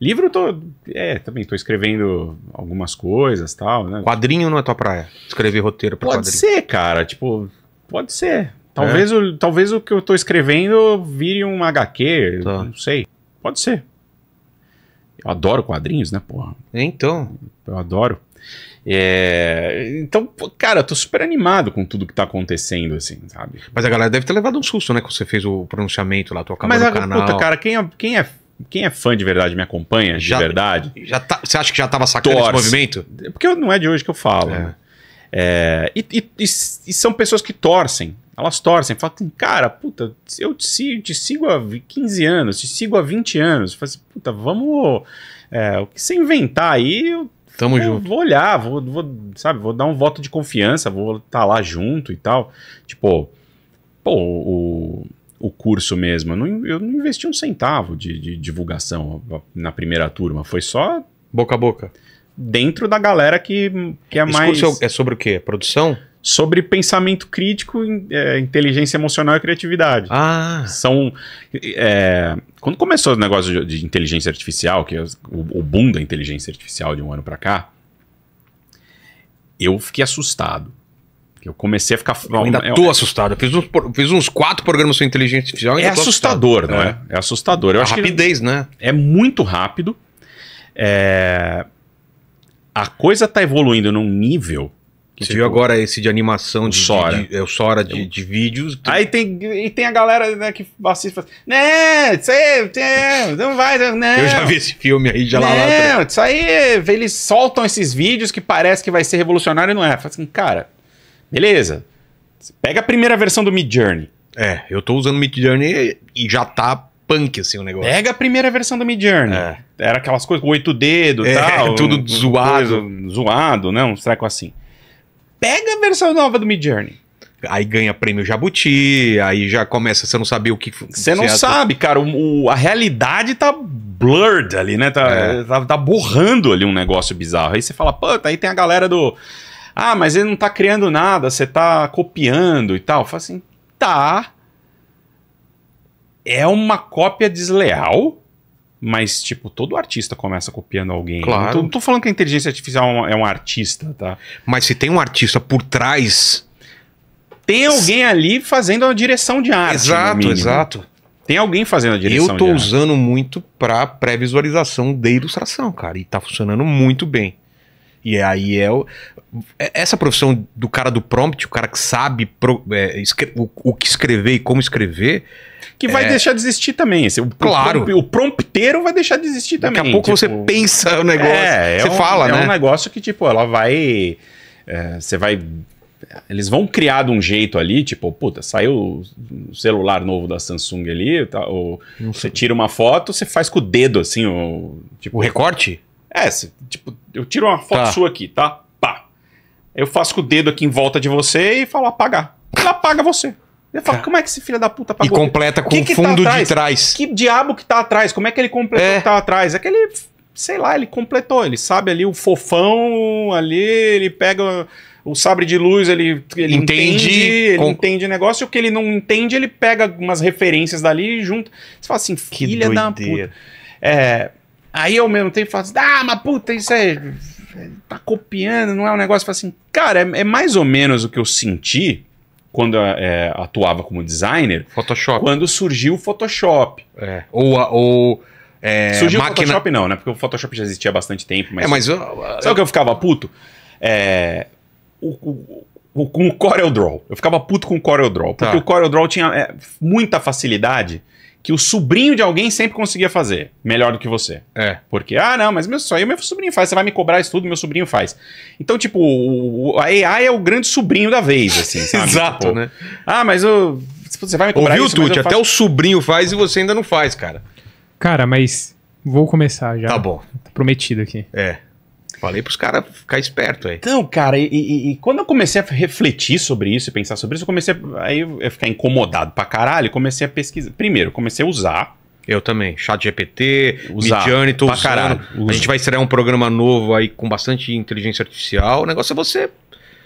Livro eu tô... É, também tô escrevendo algumas coisas, tal, né? Quadrinho não é tua praia? Escrever roteiro pra pode quadrinho. Pode ser, cara. Tipo, pode ser. Talvez, é. o, talvez o que eu tô escrevendo vire um agá quê, tá. Não sei. Pode ser. Eu adoro quadrinhos, né, porra? Então. Eu adoro. É... Então, cara, eu tô super animado com tudo que tá acontecendo, assim, sabe? Mas a galera deve ter levado um susto, né? Quando você fez o pronunciamento lá, tu acabou no canal. Mas, puta, cara, quem é, quem, é, quem é fã de verdade me acompanha, já, de verdade... Já tá, você acha que já tava sacando torce. Esse movimento? Porque não é de hoje que eu falo. É. Né? É, e, e, e, e são pessoas que torcem. Elas torcem. Falam assim, cara, puta, eu te, te sigo há quinze anos, te sigo há vinte anos. Fala assim, puta, vamos... É, o que você inventar aí... Eu, Tamo eu, junto. Vou olhar, vou, vou, sabe, vou dar um voto de confiança, vou estar tá lá junto e tal. Tipo, pô, o, o curso mesmo, eu não, eu não investi um centavo de, de divulgação na primeira turma, foi só... Boca a boca. Dentro da galera que, que é Esse mais... curso é sobre o quê? Produção? Sobre pensamento crítico, é, inteligência emocional e criatividade. Ah! São... É, quando começou o negócio de, de inteligência artificial, que é o, o boom da inteligência artificial de um ano pra cá, eu fiquei assustado. Eu comecei a ficar... Eu ainda eu, tô eu, assustado. Eu fiz uns, fiz uns quatro programas sobre inteligência artificial e é assustador, assustado. Não é? É, é assustador. Eu a acho rapidez, que né? É muito rápido. É, a coisa tá evoluindo num nível... Você tipo, viu agora esse de animação, de, Sora. De, de, é o Sora de, de vídeos. Tem... Aí tem, e tem a galera, né, que assiste e fala, né, isso aí, não vai, não. Eu já vi esse filme aí, já lá lá. Não, isso aí, eles soltam esses vídeos que parece que vai ser revolucionário e não é. Fala assim, cara, beleza, você pega a primeira versão do Mid Journey. É, eu tô usando o Mid Journey e já tá... punk, assim, o negócio. Pega a primeira versão do Mid Journey. É. Era aquelas coisas, oito dedos e é, tal. Tudo um, zoado. Coisa, zoado, né? Um treco assim. Pega a versão nova do Mid Journey. Aí ganha prêmio Jabuti, aí já começa, você não sabia o que... Você não sabe, cara. O, o, a realidade tá blurred ali, né? Tá, é. tá, tá borrando ali um negócio bizarro. Aí você fala, pô, tá aí tem a galera do... Ah, mas ele não tá criando nada, você tá copiando e tal. Fala assim, tá... É uma cópia desleal, mas, tipo, todo artista começa copiando alguém. Claro. Não tô, não tô falando que a inteligência artificial é um, é um artista, tá? Mas se tem um artista por trás... Tem alguém ali fazendo a direção de arte. Exato, exato. Tem alguém fazendo a direção de arte. Eu tô usando muito pra pré-visualização de ilustração, cara. E tá funcionando muito bem. E aí é... O... Essa profissão do cara do prompt, o cara que sabe pro, é, escre, o, o que escrever e como escrever... Que vai é... deixar de existir também. Esse, o, claro. O, o prompteiro vai deixar de existir também. Daqui a pouco tipo, você pensa o negócio. É, você é um, fala, é né? É um negócio que, tipo, ela vai... É, você vai... Eles vão criar de um jeito ali, tipo, puta, saiu o celular novo da Samsung ali, tá, ou você tira uma foto, você faz com o dedo, assim, o... Tipo, o recorte? É, você, tipo, eu tiro uma foto tá. sua aqui, tá? Pá. Eu faço com o dedo aqui em volta de você e falo apagar. Ela apaga você. Eu falo, como é que esse filho da puta apagou? E completa com o fundo de trás. Que diabo que tá atrás? Como é que ele completou o que tá atrás? É que ele, sei lá, ele completou. Ele sabe ali o fofão, ali ele pega o sabre de luz, ele, ele entende, entende ele com... entende o negócio. E o que ele não entende, ele pega umas referências dali e junta. Você fala assim, filha da puta. É, aí ao mesmo tempo fala assim, ah, mas puta, isso é... Tá copiando, não é um negócio. Fala assim, cara, é, é mais ou menos o que eu senti quando é, atuava como designer. Photoshop. Quando surgiu o Photoshop. É. Ou. ou é, surgiu máquina... o Photoshop, não, né? Porque o Photoshop já existia há bastante tempo. Mas. É, mas eu, eu... Sabe o que eu ficava puto? É, o, o, o, com o Corel Draw. Eu ficava puto com o Corel Draw. Porque tá. o Corel Draw tinha é, muita facilidade que o sobrinho de alguém sempre conseguia fazer melhor do que você. É. Porque, ah, não, mas meu, só aí meu sobrinho faz, você vai me cobrar isso tudo, meu sobrinho faz. Então, tipo, o, a A I é o grande sobrinho da vez, assim, sabe? Exato, tipo, né? Ah, mas eu, você vai me cobrar Ouviu, isso, Tuts, faço... até o sobrinho faz e você ainda não faz, cara. Cara, mas vou começar já. Tá bom. Tá prometido aqui. É. Falei pros caras ficar esperto aí. Então, cara, e, e, e quando eu comecei a refletir sobre isso e pensar sobre isso, eu comecei a, aí eu ficar incomodado pra caralho e comecei a pesquisar. Primeiro, comecei a usar. Eu também. Chat G P T, Mid Journey, tô usando. Caralho, a gente vai estrear um programa novo aí com bastante inteligência artificial. O negócio é você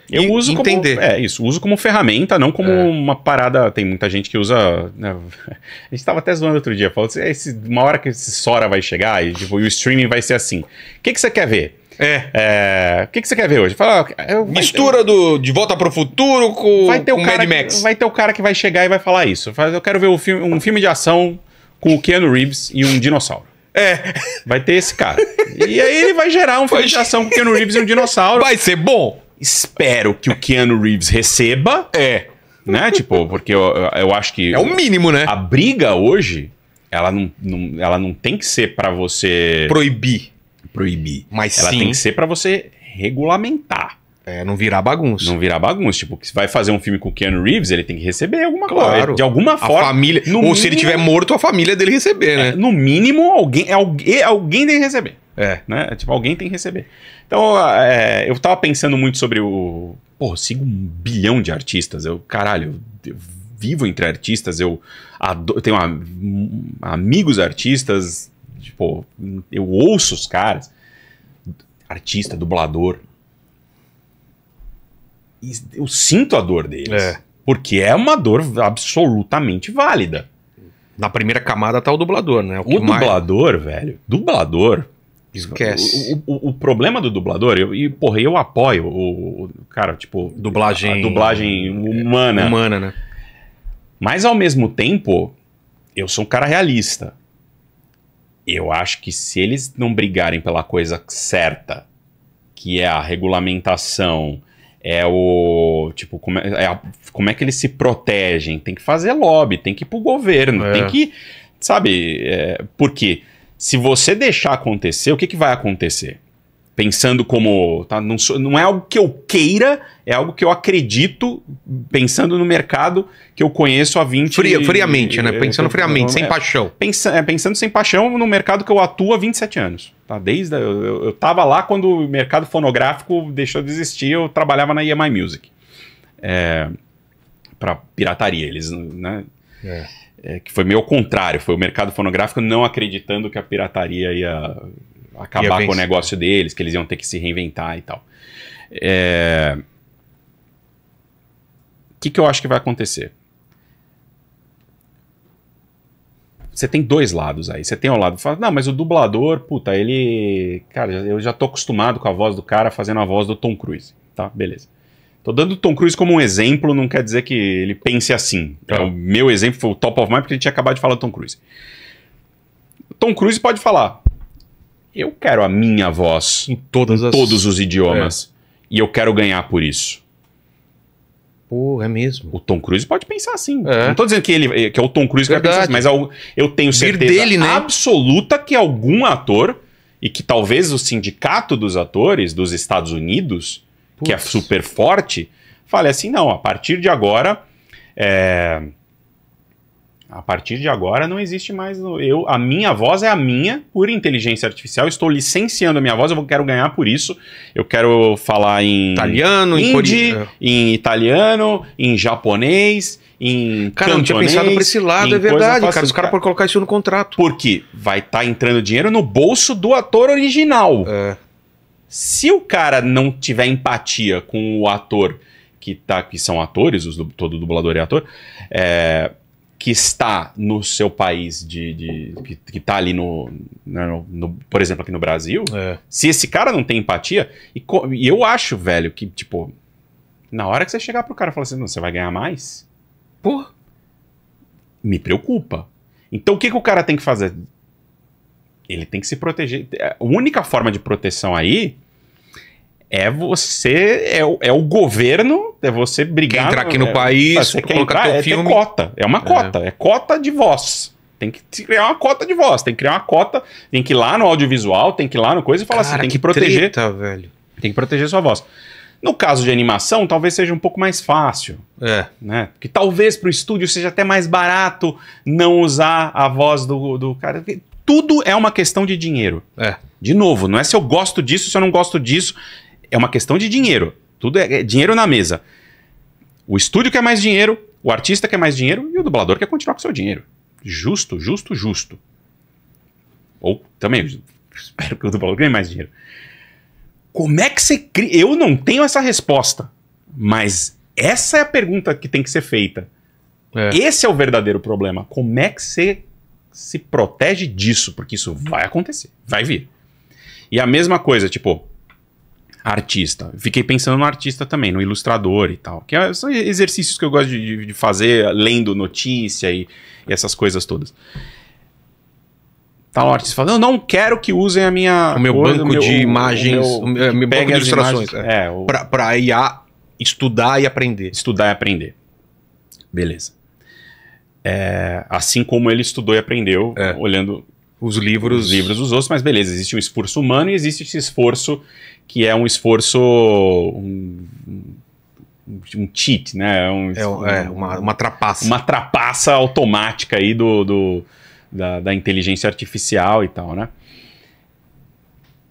eu uso entender. Como, é isso, uso como ferramenta, não como é. uma parada. Tem muita gente que usa... Né, a gente tava até zoando outro dia, falando assim, esse, uma hora que esse Sora vai chegar e, tipo, e o streaming vai ser assim. O que, que você quer ver? É. é. O que, que você quer ver hoje? Fala, eu, mistura ter... do De Volta pro Futuro com, vai ter o com cara Mad Max. Que, vai ter o cara que vai chegar e vai falar isso. Eu quero ver um filme, um filme de ação com o Keanu Reeves e um dinossauro. É. Vai ter esse cara. E aí ele vai gerar um filme vai... de ação com o Keanu Reeves e um dinossauro. Vai ser bom. Espero que o Keanu Reeves receba. É. Né? Tipo, porque eu, eu acho que... É o mínimo, né? A briga hoje, ela não, não, ela não tem que ser pra você... Proibir. Proibir. Mas ela sim. tem que ser pra você regulamentar. É, não virar bagunça. Não virar bagunça. Tipo, se vai fazer um filme com o Keanu Reeves, ele tem que receber alguma claro. coisa. De alguma forma. A família, ou mínimo, se ele tiver morto, a família dele receber, né? É, no mínimo, alguém, alguém, alguém tem que receber. É. Né? Tipo, alguém tem que receber. Então, é, eu tava pensando muito sobre o... Pô, eu sigo um bilhão de artistas. Eu, caralho, eu vivo entre artistas. Eu, adoro, eu tenho a, amigos artistas... Tipo, eu ouço os caras, artista, dublador, e eu sinto a dor deles, é. porque é uma dor absolutamente válida. Na primeira camada tá o dublador, né? O, o dublador, mais... velho, dublador, esquece. O, o, o problema do dublador, eu, e porra, eu apoio o, o cara, tipo, dublagem, a, a dublagem humana, humana, né? Mas ao mesmo tempo, eu sou um cara realista. Eu acho que se eles não brigarem pela coisa certa, que é a regulamentação, é o... Tipo, como é, é a, como é que eles se protegem? Tem que fazer lobby, tem que ir pro governo, é. tem que... Sabe? É, porque se você deixar acontecer, o que, que vai acontecer? Pensando como... Tá, não, sou, não é algo que eu queira, é algo que eu acredito, pensando no mercado que eu conheço há vinte anos. Fria, friamente, né? Pensando é, friamente, é, sem é, paixão. Pensa, é, pensando sem paixão no mercado que eu atuo há vinte e sete anos. Tá? Desde, eu, eu, eu tava lá quando o mercado fonográfico deixou de existir, eu trabalhava na E M I Music. É, para pirataria, eles... Né? É. É, que foi meio ao contrário, foi o mercado fonográfico não acreditando que a pirataria ia... acabar com o negócio deles, que eles iam ter que se reinventar e tal. É... O que, que eu acho que vai acontecer? Você tem dois lados aí. Você tem ao lado, fala, não, mas o dublador, puta, ele... Cara, eu já tô acostumado com a voz do cara fazendo a voz do Tom Cruise, tá? Beleza. Tô dando o Tom Cruise como um exemplo, não quer dizer que ele pense assim. Tá. Então, o meu exemplo foi o Top of Mind, porque a gente tinha acabado de falar do Tom Cruise. O Tom Cruise pode falar... Eu quero a minha voz em, todas em as... todos os idiomas. É. E eu quero ganhar por isso. Pô, é mesmo. O Tom Cruise pode pensar assim. É. Não tô dizendo que, ele, que é o Tom Cruise Verdade. que vai pensar assim, mas eu tenho certeza dele, né? absoluta que algum ator, e que talvez o sindicato dos atores dos Estados Unidos, Puts. que é super forte, fale assim, não, a partir de agora... É... A partir de agora não existe mais... Eu, a minha voz é a minha por inteligência artificial. Estou licenciando a minha voz, eu quero ganhar por isso. Eu quero falar em... Italiano, hindi, em coreano. Em italiano, em japonês, em Cara, eu não tinha pensado por esse lado, é verdade. Cara, os caras podem colocar isso no contrato. Porque vai estar tá entrando dinheiro no bolso do ator original. É. Se o cara não tiver empatia com o ator, que, tá, que são atores, os, todo dublador é ator... É, que está no seu país, de, de que, que tá ali no, no, no... Por exemplo, aqui no Brasil. É. Se esse cara não tem empatia... E, e eu acho, velho, que, tipo... Na hora que você chegar pro cara e falar assim... Não, você vai ganhar mais? Pô. Me preocupa. Então, o que, que o cara tem que fazer? Ele tem que se proteger. A única forma de proteção aí... é você, é o, é o governo, é você brigar... Quer entrar aqui no é, país, você quer colocar entrar, teu filme... É cota, é uma cota, é, é cota de voz. Tem que criar uma cota de voz, tem que criar uma cota, tem que ir lá no audiovisual, tem que ir lá no coisa e falar Cara, assim, tem que, que proteger... Treta, velho. Tem que proteger sua voz. No caso de animação, talvez seja um pouco mais fácil. É. Né? Porque talvez para o estúdio seja até mais barato não usar a voz do, do cara. Tudo é uma questão de dinheiro. É. De novo, não é se eu gosto disso, se eu não gosto disso. É uma questão de dinheiro. Tudo é, é dinheiro na mesa. O estúdio quer mais dinheiro, o artista quer mais dinheiro e o dublador quer continuar com o seu dinheiro. Justo, justo, justo. Ou também, espero que o dublador ganhe mais dinheiro. Como é que você cria? Eu não tenho essa resposta, mas essa é a pergunta que tem que ser feita. É. Esse é o verdadeiro problema. Como é que você se protege disso? Porque isso vai acontecer, vai vir. E a mesma coisa, tipo, artista. Fiquei pensando no artista também, no ilustrador e tal. Que são exercícios que eu gosto de, de fazer, lendo notícia e, e essas coisas todas. Tá, o artista falando, eu não quero que usem a minha... O meu coisa, banco meu, de imagens, o meu, meu banco de ilustrações. Imagens, é, o... pra, pra I A estudar e aprender. Estudar e aprender. Beleza. É, assim como ele estudou e aprendeu, é. olhando os livros os livros dos outros, mas beleza, existe um esforço humano e existe esse esforço que é um esforço... Um, um cheat, né? Um, é, um, é uma, uma trapaça. Uma trapaça automática aí do... do Da, da inteligência artificial e tal, né?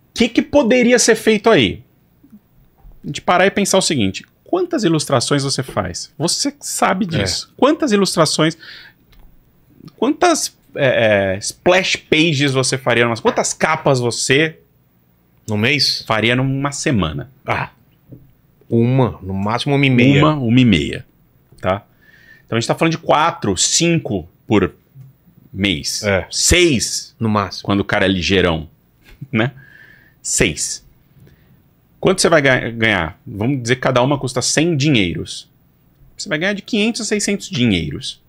O que, que poderia ser feito aí? A gente parar e pensar o seguinte. Quantas ilustrações você faz? Você sabe disso. É. Quantas ilustrações... Quantas é, é, splash pages você faria? Numa, quantas capas você... No mês? Faria numa semana. Ah, uma. No máximo uma e meia. Uma, uma e meia. Tá? Então a gente tá falando de quatro, cinco por... mês. É. Seis. No máximo. Quando o cara é ligeirão. Né? Seis. Quanto você vai ga ganhar? Vamos dizer que cada uma custa cem dinheiros. Você vai ganhar de quinhentos a seiscentos dinheiros.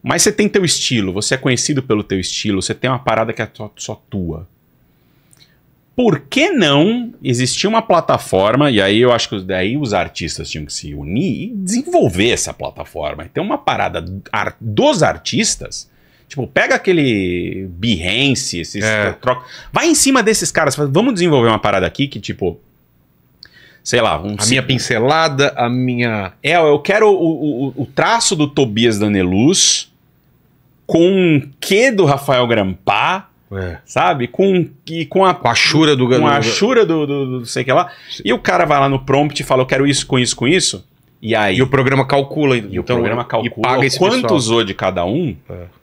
Mas você tem teu estilo. Você é conhecido pelo teu estilo. Você tem uma parada que é só tua. Por que não existir uma plataforma, e aí eu acho que daí os artistas tinham que se unir e desenvolver essa plataforma. Então uma parada dos artistas... Tipo, pega aquele Behance, esses é. troca, vai em cima desses caras, vamos desenvolver uma parada aqui que, tipo, sei lá... Um a cinco. Minha pincelada, a minha... É, eu quero o, o, o traço do Tobias Daneluz com um quê do Rafael Grampá, é. sabe? Com, e com a... Com a chura do... Com a achura do, do, do, do sei que lá. E o cara vai lá no prompt e fala, eu quero isso, com isso, com isso. E aí... E o programa calcula. E então, o programa calcula e quanto usou de cada um... É.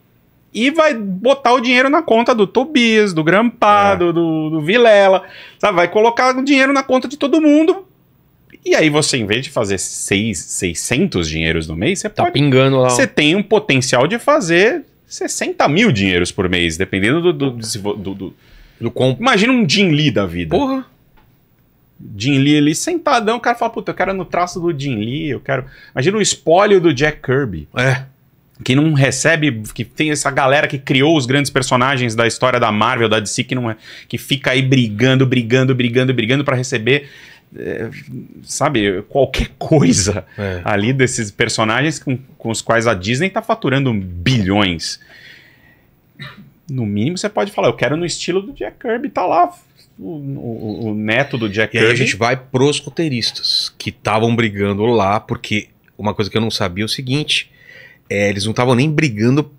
E vai botar o dinheiro na conta do Tobias, do Grampá, é. do, do, do Vilela, sabe? Vai colocar o dinheiro na conta de todo mundo. E aí você, em vez de fazer seis, seiscentos dinheiros no mês, você tá pode... pingando lá. Você tem um potencial de fazer sessenta mil dinheiros por mês, dependendo do... do, do, do, do, do comp... Imagina um Jim Lee da vida. Porra! Jim Lee ali, sentadão, o cara fala, puta, eu quero no traço do Jim Lee, eu quero... Imagina o espólio do Jack Kirby. É. Que não recebe, que tem essa galera que criou os grandes personagens da história da Marvel, da D C, que, não é, que fica aí brigando, brigando, brigando, brigando pra receber, é, sabe, qualquer coisa é. ali desses personagens com, com os quais a Disney tá faturando bilhões. No mínimo você pode falar, eu quero no estilo do Jack Kirby, tá lá o, o, o neto do Jack e Kirby. E aí a gente vai pros roteiristas que estavam brigando lá, porque uma coisa que eu não sabia é o seguinte... É, eles não estavam nem brigando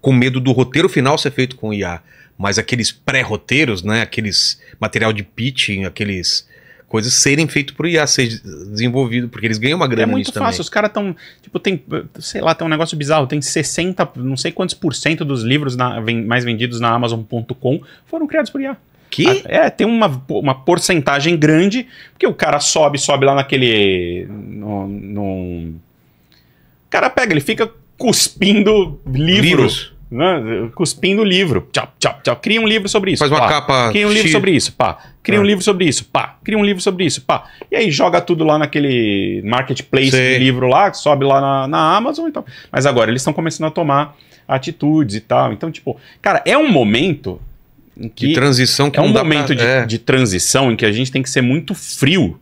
com medo do roteiro final ser feito com I A, mas aqueles pré-roteiros, né, aqueles material de pitching, aqueles coisas serem feitos por I A, ser desenvolvido, porque eles ganham uma grana nisso também. É muito fácil, os caras estão, tipo, tem, sei lá, tem um negócio bizarro, tem sessenta, não sei quantos por cento dos livros na, mais vendidos na Amazon ponto com foram criados por I A. Que? É, tem uma, uma porcentagem grande, porque o cara sobe, sobe lá naquele... No, no, o cara pega, ele fica cuspindo livro, livros, né? Cuspindo livro, tchau, tchau, tchau, cria um livro sobre isso, faz uma pá. capa, cria um livro sobre isso, pá, cria ah. um livro sobre isso, pá, cria um livro sobre isso, pá, e aí joga tudo lá naquele marketplace Sei. de livro lá, sobe lá na, na Amazon e tal, mas agora eles estão começando a tomar atitudes e tal, então tipo, cara, é um momento em que de transição que é um não momento dá pra... de, é. de transição em que a gente tem que ser muito frio.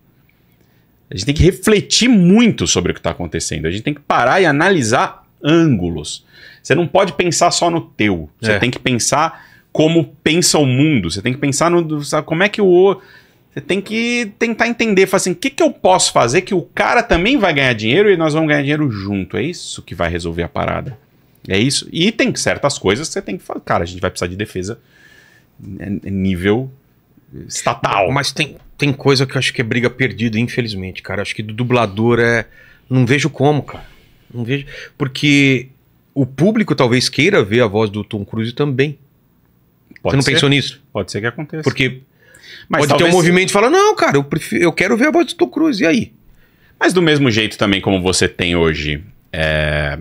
A gente tem que refletir muito sobre o que está acontecendo. A gente tem que parar e analisar ângulos. Você não pode pensar só no teu. Você é. tem que pensar como pensa o mundo. Você tem que pensar no, sabe, como é que o... Você tem que tentar entender, falar assim, o que, que eu posso fazer que o cara também vai ganhar dinheiro e nós vamos ganhar dinheiro junto. É isso que vai resolver a parada. É isso. E tem certas coisas que você tem que falar. Cara, a gente vai precisar de defesa nível estatal. Mas tem, tem coisa que eu acho que é briga perdida, infelizmente, cara. Acho que do dublador é... Não vejo como, cara. Não vejo. Porque o público talvez queira ver a voz do Tom Cruise também. Pode você não ser. Pensou nisso? Pode ser que aconteça. Porque... Mas pode talvez... ter um movimento e falar, não, cara, eu, prefiro, eu quero ver a voz do Tom Cruise, e aí? Mas do mesmo jeito também como você tem hoje, é...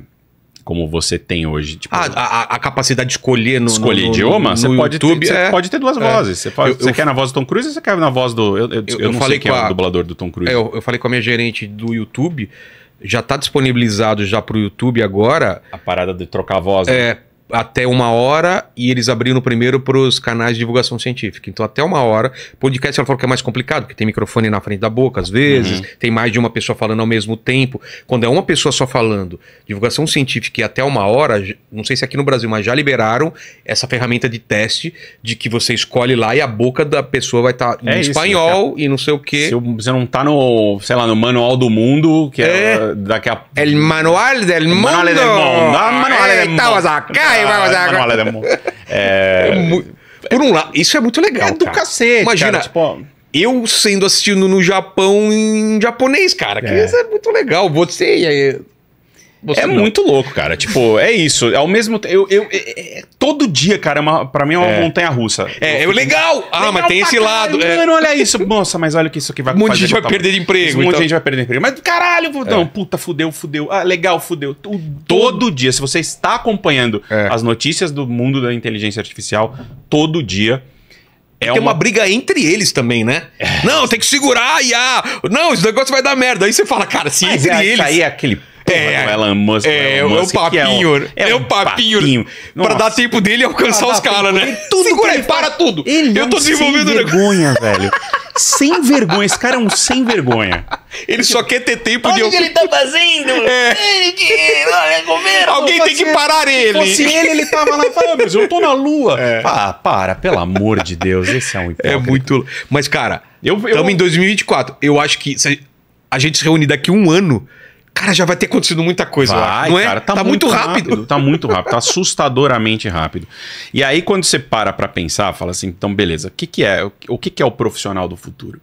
como você tem hoje... Tipo, ah, a, a capacidade de escolher no Escolher no, no, idioma, você pode, YouTube, ter, é... você pode ter duas é. vozes. Você, pode, eu, você eu, quer na voz do Tom Cruise ou você quer na voz do... Eu, eu, eu, eu não falei sei quem é o dublador do Tom Cruise. É, eu, eu falei com a minha gerente do YouTube, já tá disponibilizado já pro YouTube agora... A parada de trocar a voz, né? É... até uma hora, e eles abriram primeiro para os canais de divulgação científica. Então, até uma hora. Podcast, ela falou que é mais complicado, porque tem microfone na frente da boca, às vezes, uhum. tem mais de uma pessoa falando ao mesmo tempo. Quando é uma pessoa só falando, divulgação científica e até uma hora, não sei se aqui no Brasil, mas já liberaram essa ferramenta de teste de que você escolhe lá e a boca da pessoa vai estar tá é em isso, espanhol é... e não sei o quê. Se você não tá no, sei lá, no Manual do Mundo, que é, é daqui a... El Manual del Mundo! Manual del Mundo! Ah, Manual del Mundo! Estamos acá! É... Por um lado, isso é muito legal, é do cara. Cacete. Imagina, cara, tipo... eu sendo assistindo no Japão em japonês, cara. Que é. Isso é muito legal. Você e aí. Você é não. muito louco, cara. Tipo, é isso. Ao mesmo tempo. Eu, eu, eu, todo dia, cara, é uma, pra mim é uma é. montanha russa. É, é legal! legal ah, mas tem esse lado. Cara, é. Mano, olha isso. Nossa, mas olha o que isso aqui vai acontecer. Um monte de gente vai perder de emprego. Um monte de gente vai perder emprego. Mas caralho, não, é. puta, fudeu, fudeu. Ah, legal, fudeu. Todo, todo dia, se você está acompanhando é. as notícias do mundo da inteligência artificial, todo dia. É tem uma... uma briga entre eles também, né? É. Não, tem que segurar a I A. Não, esse negócio vai dar merda. Aí você fala, cara, se mas entre é, eles. Aí é aquele. É, é, Elon Musk, é, Elon Musk, é o papinho. É, um, é, um é o papinho. papinho. Pra dar tempo dele alcançar os caras, né? Tudo segura aí, para tudo. Ele eu tô desenvolvendo. Sem vergonha, velho. Sem vergonha. Esse cara é um sem vergonha. Ele só quer ter tempo Onde de... Onde ele tá fazendo? É. Ele que... Governo, alguém tem que parar ele. Se fosse ele, ele tava lá falando, mas eu tô na lua. É. Ah, para, pelo amor de Deus. Esse é um hipócrita. É muito... Mas, cara, estamos em dois mil e vinte e quatro. Eu acho que se a gente se reunir daqui um ano... Cara, já vai ter acontecido muita coisa vai, lá, não é? Cara, tá, tá muito, muito rápido. rápido. Tá muito rápido, tá assustadoramente rápido. E aí quando você para pra pensar, fala assim, então beleza, o que que é o, que que é o profissional do futuro?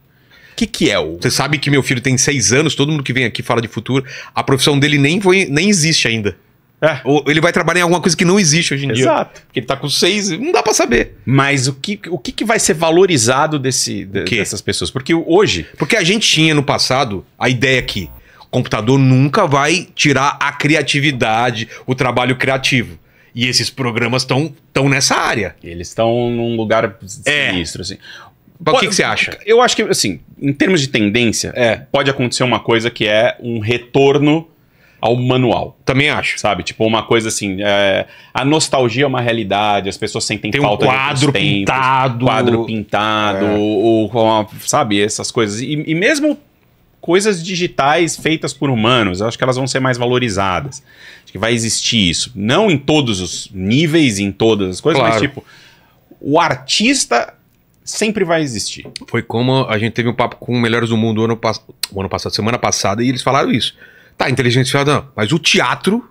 O que que é o... Você sabe que meu filho tem seis anos, todo mundo que vem aqui fala de futuro, a profissão dele nem, foi, nem existe ainda. É. Ou ele vai trabalhar em alguma coisa que não existe hoje em Exato. dia. Exato. Porque ele tá com seis, não dá pra saber. Mas o que, o que, que vai ser valorizado desse, de, dessas pessoas? Porque hoje... Porque a gente tinha no passado a ideia que computador nunca vai tirar a criatividade, o trabalho criativo. E esses programas estão tão nessa área. Eles estão num lugar sinistro, é. assim. O que, que você acha? Eu acho que, assim, em termos de tendência, é. pode acontecer uma coisa que é um retorno ao manual. Também acho. Sabe? Tipo, uma coisa assim, é... a nostalgia é uma realidade, as pessoas sentem Tem falta um quadro de pintado. Tempos, quadro pintado. É. Ou, ou, sabe? Essas coisas. E, e mesmo... coisas digitais feitas por humanos, eu acho que elas vão ser mais valorizadas. Acho que vai existir isso. Não em todos os níveis, em todas as coisas, claro. Mas tipo, o artista sempre vai existir. Foi como a gente teve um papo com o Melhores do Mundo ano, pass... o ano passado, semana passada, e eles falaram isso. Tá, inteligência artificial, mas o teatro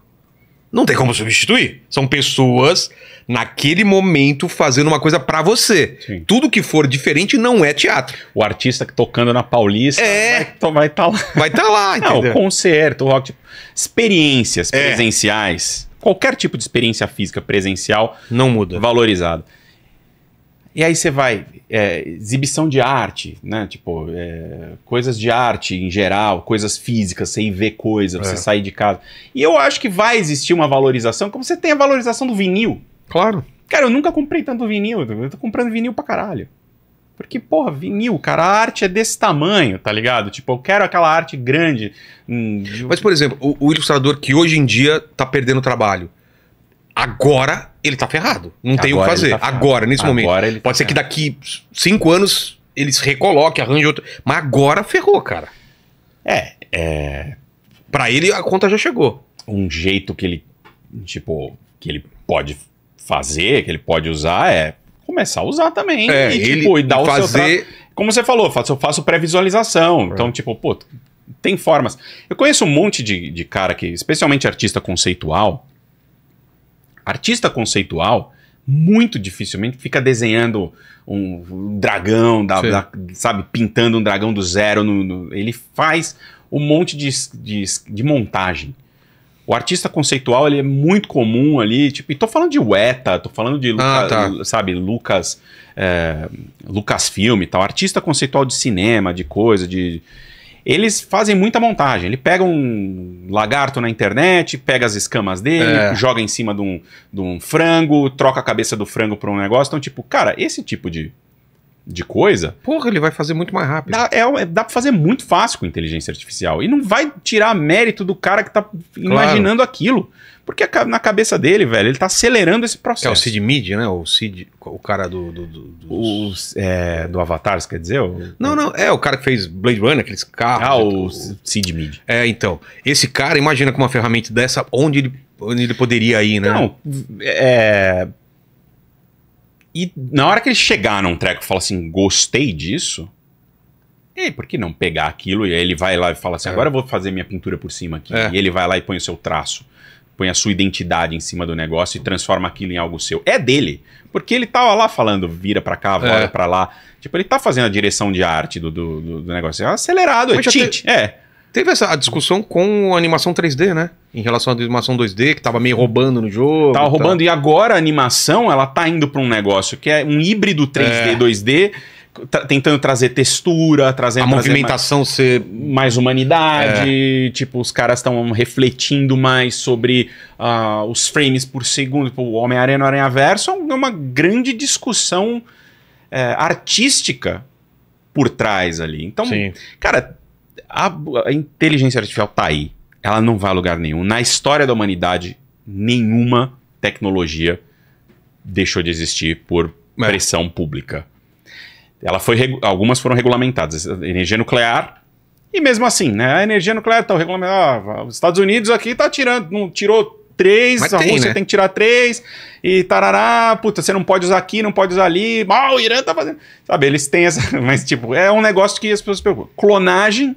não tem como substituir. São pessoas naquele momento fazendo uma coisa pra você. Sim. Tudo que for diferente não é teatro. O artista que tocando na Paulista é. vai estar tá lá. Vai estar tá lá, entendeu? Não, o concerto, o rock, tipo, experiências é. presenciais, qualquer tipo de experiência física presencial não muda, valorizado. E aí você vai, é, exibição de arte, né? Tipo, é, coisas de arte em geral, coisas físicas, você ir ver coisa, é. você sair de casa. E eu acho que vai existir uma valorização, como você tem a valorização do vinil. Claro. Cara, eu nunca comprei tanto vinil. Eu tô comprando vinil pra caralho. Porque, porra, vinil, cara, a arte é desse tamanho, tá ligado? Tipo, eu quero aquela arte grande. Hum, de... Mas, por exemplo, o, o ilustrador que hoje em dia tá perdendo trabalho. agora ele tá ferrado. Não agora tem o que fazer. Tá agora, nesse agora momento. Ele tá Pode ferrado. ser que daqui cinco anos eles recoloquem, arranjem outro. Mas agora ferrou, cara. É, é. Pra ele a conta já chegou. Um jeito que ele, tipo, que ele pode fazer, que ele pode usar é começar a usar também. É, e, ele tipo, e dar fazer... o seu trato. Como você falou, eu faço, faço pré-visualização. É. Então, tipo, pô, tem formas. Eu conheço um monte de, de cara que, especialmente artista conceitual, Artista conceitual, muito dificilmente fica desenhando um dragão, da, da, sabe, pintando um dragão do zero. No, no, ele faz um monte de, de, de montagem. O artista conceitual, ele é muito comum ali, tipo, e tô falando de Weta, tô falando de, Luca, ah, tá. sabe, Lucas, é, Lucasfilm e tal. Artista conceitual de cinema, de coisa, de... Eles fazem muita montagem. Ele pega um lagarto na internet, pega as escamas dele, é. joga em cima de um, de um frango, troca a cabeça do frango para um negócio. Então, tipo, cara, esse tipo de, de coisa... Porra, ele vai fazer muito mais rápido. Dá, é, dá para fazer muito fácil com inteligência artificial. E não vai tirar mérito do cara que tá imaginando claro. aquilo. Porque na cabeça dele, velho, ele tá acelerando esse processo. É o Sid Mead, né? O Sid, o cara do... Do, do, do... Os, é, do Avatar, você quer dizer? O... Não, não. É o cara que fez Blade Runner, aqueles carros. Ah, o, o... Sid Mead. É, então. Esse cara, imagina com uma ferramenta dessa, onde ele, onde ele poderia ir, né? Não, é... E na hora que ele chegar num treco e falar assim, gostei disso... E por que não pegar aquilo? E aí ele vai lá e fala assim, é. agora eu vou fazer minha pintura por cima aqui. É. E ele vai lá e põe o seu traço. Põe a sua identidade em cima do negócio e transforma aquilo em algo seu. É dele. Porque ele tava lá falando, vira pra cá, volta é. pra lá. Tipo, ele tá fazendo a direção de arte do, do, do negócio. É acelerado, é cheat. Te... É. Teve essa discussão com a animação três D, né? Em relação à animação dois D, que tava meio roubando no jogo. Tava roubando. Tá. E agora a animação, ela tá indo pra um negócio que é um híbrido três D, é. dois D... Tentando trazer textura, trazendo... A trazer movimentação mais, ser... Mais humanidade, é. tipo, os caras estão refletindo mais sobre uh, os frames por segundo. O Homem-Aranha no Aranhaverso é uma grande discussão é, artística por trás ali. Então, Sim. cara, a, a inteligência artificial tá aí. Ela não vai a lugar nenhum. Na história da humanidade, nenhuma tecnologia deixou de existir por é. pressão pública. Ela foi, algumas foram regulamentadas, energia nuclear, e mesmo assim, né? A energia nuclear tá regulamentada. Ah, os Estados Unidos aqui tá tirando, não tirou três, Mas a tem, Rússia né? tem que tirar três, e tarará, puta, você não pode usar aqui, não pode usar ali, mal, ah, o Irã tá fazendo. Sabe, eles têm essa. Mas, tipo, é um negócio que as pessoas se preocupam. Clonagem.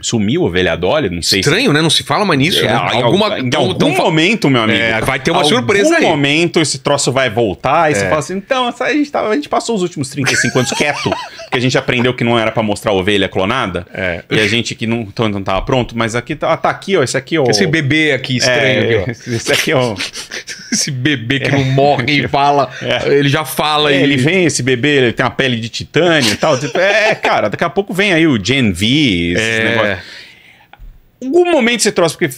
Sumiu ovelha Dolly, não sei. Estranho, se... né? Não se fala mais nisso. É, né? alguma, em algum tão, momento, meu amigo. É, vai ter uma surpresa aí. Em algum momento esse troço vai voltar e é. você fala assim, então, a gente, tá, a gente passou os últimos trinta e cinco anos quieto, porque a gente aprendeu que não era pra mostrar a ovelha clonada. É. E a gente que não, então, não tava pronto, mas aqui tá, tá aqui, ó, esse aqui, ó. Esse bebê aqui estranho. É, aqui, ó. Esse aqui, ó. Esse bebê que é. não morre e fala, é. ele já fala. É, e... Ele vem, esse bebê, ele tem uma pele de titânio e tal. Tipo, é, cara, daqui a pouco vem aí o Gen V, esses é. negócios. É. Algum momento você trouxe, porque,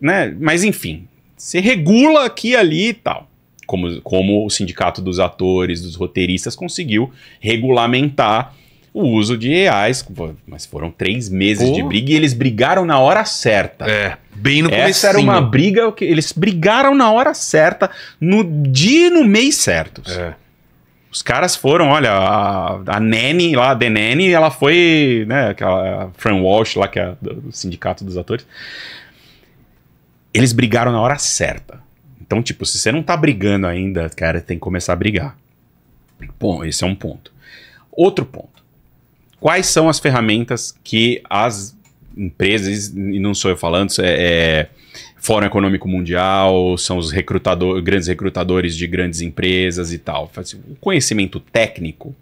né? Mas enfim, você regula aqui e ali e tal. Como, como o sindicato dos atores, dos roteiristas conseguiu regulamentar o uso de A Is, mas foram três meses oh. de briga e eles brigaram na hora certa. É, bem no começo. Essa era uma briga, que eles brigaram na hora certa, no dia e no mês certos. É. Os caras foram, olha, a, a Nene lá, a The Nene, ela foi, né, aquela Fran Walsh lá, que é do sindicato dos atores. Eles brigaram na hora certa. Então, tipo, se você não tá brigando ainda, cara, tem que começar a brigar. Bom, esse é um ponto. Outro ponto. Quais são as ferramentas que as empresas, e não sou eu falando, é... é Fórum Econômico Mundial, são os recrutador, grandes recrutadores de grandes empresas e tal. O conhecimento técnico,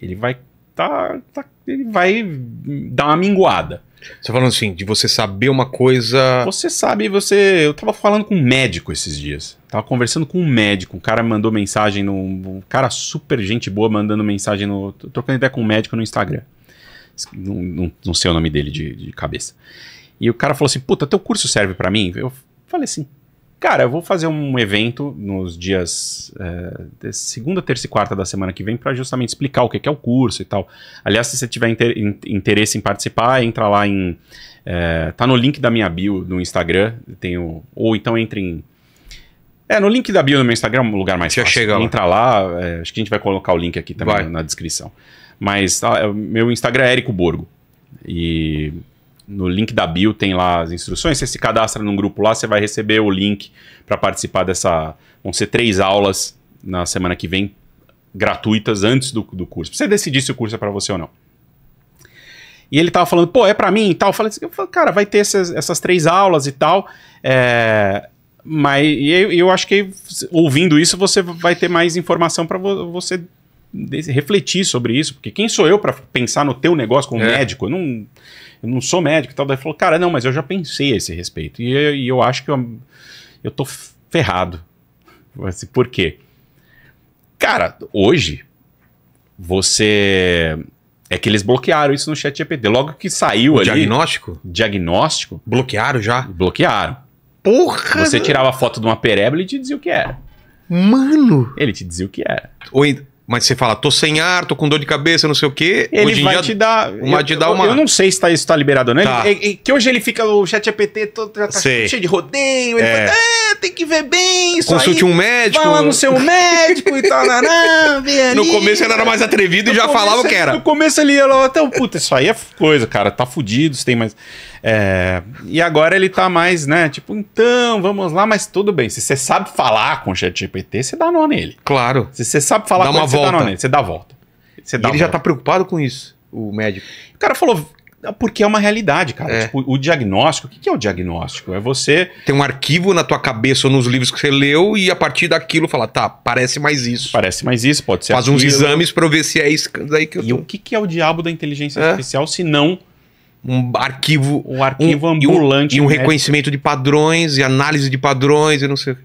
ele vai, tá, tá, ele vai dar uma minguada. Você falando assim, de você saber uma coisa... Você sabe, você... Eu tava falando com um médico esses dias. Tava conversando com um médico, um cara mandou mensagem, no, um cara super gente boa mandando mensagem, no, trocando ideia com um médico no Instagram. Não, não, não sei o nome dele de, de cabeça. E o cara falou assim, puta, teu curso serve pra mim? Eu falei assim, cara, eu vou fazer um evento nos dias é, segunda, terça e quarta da semana que vem pra justamente explicar o que é o curso e tal. Aliás, se você tiver interesse em participar, entra lá em... É, tá no link da minha bio no Instagram, tem o, ou então entre em É, no link da bio no meu Instagram é um lugar mais Já fácil. Chega lá. Entra lá, é, acho que a gente vai colocar o link aqui também vai. na descrição. Mas tá, meu Instagram é Érico Borgo. E no link da bio tem lá as instruções. Você se cadastra num grupo lá, você vai receber o link para participar dessa... Vão ser três aulas na semana que vem, gratuitas antes do, do curso. Pra você decidir se o curso é para você ou não. E ele tava falando, pô, é pra mim e tal. Eu falei, cara, vai ter essas, essas três aulas e tal. É... Mas eu, eu acho que ouvindo isso você vai ter mais informação para vo você refletir sobre isso. Porque quem sou eu para pensar no teu negócio como é. médico? Eu não, eu não sou médico e tal. Daí falou, cara, não, mas eu já pensei a esse respeito. E eu, e eu acho que eu, eu tô ferrado. Por quê? Cara, hoje você... É que eles bloquearam isso no chat G P T. Logo que saiu o ali... diagnóstico? Diagnóstico. Bloquearam já? Bloquearam. Porra! Você tirava a foto de uma pereba e ele te dizia o que era. Mano! Ele te dizia o que era. Oi, mas você fala, tô sem ar, tô com dor de cabeça, não sei o quê. Ele hoje vai dia, te dar... Uma, eu, te dar uma... eu não sei se tá, isso tá liberado ou não. Tá. Ele, é, é, que hoje ele fica... O chat G P T todo, tá sei. cheio de rodeio. Ele é. fala, ah, tem que ver bem isso. Consulte aí, um médico. Vai lá no seu médico e tal. Tá, no começo ele era mais atrevido e já começo, falava o que era. No começo ele ia lá, puta, isso aí é coisa, cara. Tá fudido, você tem mais... É, e agora ele tá mais, né, tipo, então, vamos lá, mas tudo bem. Se você sabe falar com o chat G P T, você dá nó nele. Claro. Se você sabe falar dá com ele, você dá nó nele, você dá a volta. Você dá ele volta. Já tá preocupado com isso, o médico. O cara falou, porque é uma realidade, cara. É. Tipo, o diagnóstico, o que é o diagnóstico? É você... Tem um arquivo na tua cabeça ou nos livros que você leu e a partir daquilo fala, tá, parece mais isso. Parece mais isso, pode ser. Faz uns exames pra eu ver se é isso daí que eu tô. E o que é o diabo da inteligência é. artificial, se não... Um arquivo, um arquivo um, ambulante. E um, e um reconhecimento de padrões, e análise de padrões, e não sei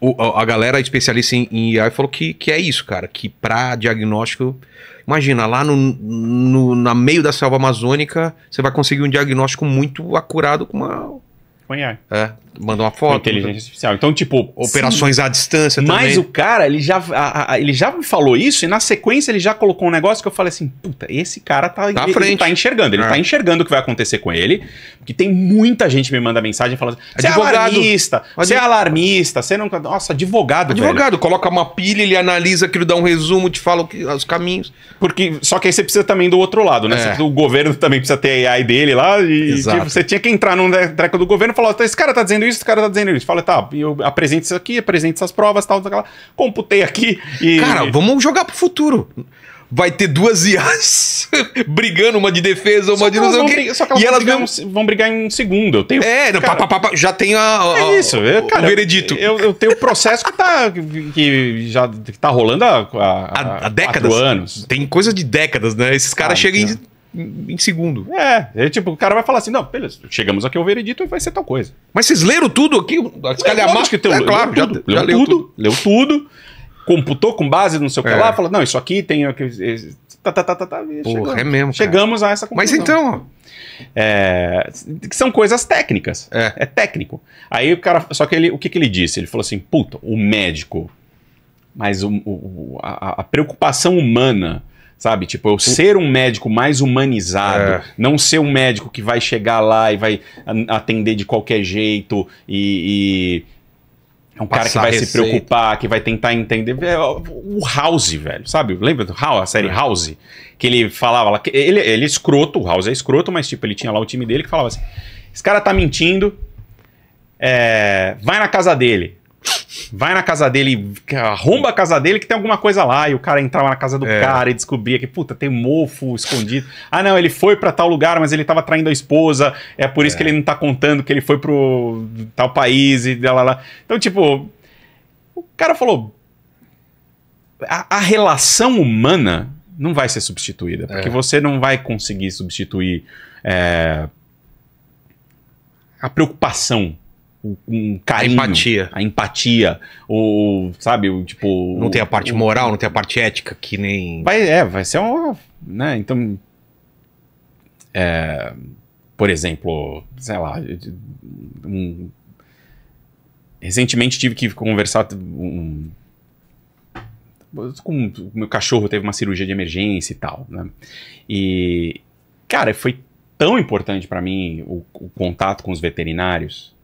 o, a, a galera especialista em, em I A falou que, que é isso, cara. Que pra diagnóstico... Imagina, lá no, no na meio da selva amazônica, você vai conseguir um diagnóstico muito acurado com uma... Com I A. É, manda uma foto. Com inteligência artificial. Então, tipo... Operações sim, à distância também. Mas o cara, ele já, a, a, ele já falou isso e na sequência ele já colocou um negócio que eu falei assim, puta, esse cara tá, tá, ele, ele tá enxergando. Ele é. tá enxergando o que vai acontecer com ele. Porque tem muita gente que me manda mensagem falando assim, você é alarmista, você é alarmista, você não... Nossa, advogado, Advogado, velho. Coloca uma pilha, ele analisa aquilo, dá um resumo, te fala que, os caminhos. Porque, só que aí você precisa também do outro lado, né? É. O governo também precisa ter a AI dele lá e tipo, você tinha que entrar num treco do governo e falar, esse cara tá dizendo isso, esse cara tá dizendo isso. Fala, tá, eu apresento isso aqui, apresento essas provas, tal, tal, tal, computei aqui e... Cara, vamos jogar pro futuro. Vai ter duas I As brigando, uma de defesa, uma só de... Elas vão brigar, só que elas, e vão, elas brigar vão... Um, vão brigar em um segundo. Eu tenho... É, cara, pá, pá, pá, já tem a, a, é isso, eu, cara, o veredito. Eu, eu tenho o processo que, tá, que já que tá rolando há, há, há décadas. Anos. Tem coisa de décadas, né? Esses caras cara, chegam em... Em segundo. É, é, tipo, o cara vai falar assim, não, beleza, chegamos aqui ao veredito e vai ser tal coisa. Mas vocês leram tudo aqui? Calhamar, que tem, é, claro, já, tudo, já leu, leu tudo, tudo. Leu tudo, computou com base no seu é. lá, falou, não, isso aqui tem... Tá, tá, tá, tá, tá, porra, chegamos, é mesmo, chegamos a essa conclusão. Mas então... É, são coisas técnicas, é. é técnico. Aí o cara, só que ele, o que, que ele disse? Ele falou assim, puta, o médico, mas o, o, a, a preocupação humana... Sabe, tipo, eu ser um médico mais humanizado, é. não ser um médico que vai chegar lá e vai atender de qualquer jeito e... e... É um cara que vai se preocupar, que vai tentar entender. O House, velho, sabe? Lembra do House, a série House? Que ele falava lá... Ele, ele é escroto, o House é escroto, mas tipo, ele tinha lá o time dele que falava assim, esse cara tá mentindo, é, vai na casa dele. Vai na casa dele, arromba a casa dele que tem alguma coisa lá. E o cara entrava na casa do é. cara e descobria que, puta, tem mofo escondido. Ah, não, ele foi pra tal lugar, mas ele tava traindo a esposa. É por isso é. que ele não tá contando que ele foi pro tal país e lá, lá, lá. Então, tipo, o cara falou... A, a relação humana não vai ser substituída. Porque é. você não vai conseguir substituir é, a preocupação. Um carinho, a empatia, a empatia ou, sabe, o tipo... Não tem a parte o, moral, não tem a parte ética, que nem... Vai, é, vai ser uma... Né, então... É, por exemplo, sei lá... Um, recentemente tive que conversar... Um, com o meu cachorro teve uma cirurgia de emergência e tal, né? E, cara, foi tão importante pra mim o, o contato com os veterinários...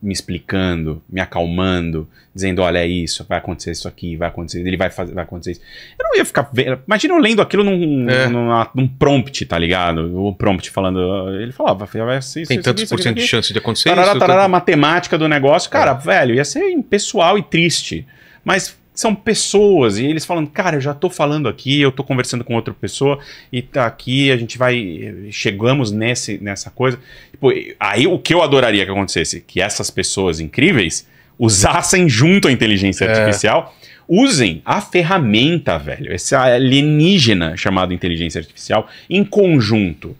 me explicando, me acalmando, dizendo, olha, é isso, vai acontecer isso aqui, vai acontecer, ele vai fazer, vai acontecer isso. Eu não ia ficar vendo, imagina eu lendo aquilo num, é. num, num prompt, tá ligado? O prompt falando, ele falava, vai ser isso, tem tantos por cento de chance de acontecer tarará, isso. Tarará, tô... matemática do negócio, cara, é. velho, ia ser impessoal e triste, mas... são pessoas, e eles falando, cara, eu já tô falando aqui, eu tô conversando com outra pessoa, e tá aqui, a gente vai, chegamos nesse, nessa coisa. Tipo, aí o que eu adoraria que acontecesse? Que essas pessoas incríveis usassem junto a inteligência é. artificial, usem a ferramenta, velho, essa alienígena chamada inteligência artificial, em conjunto.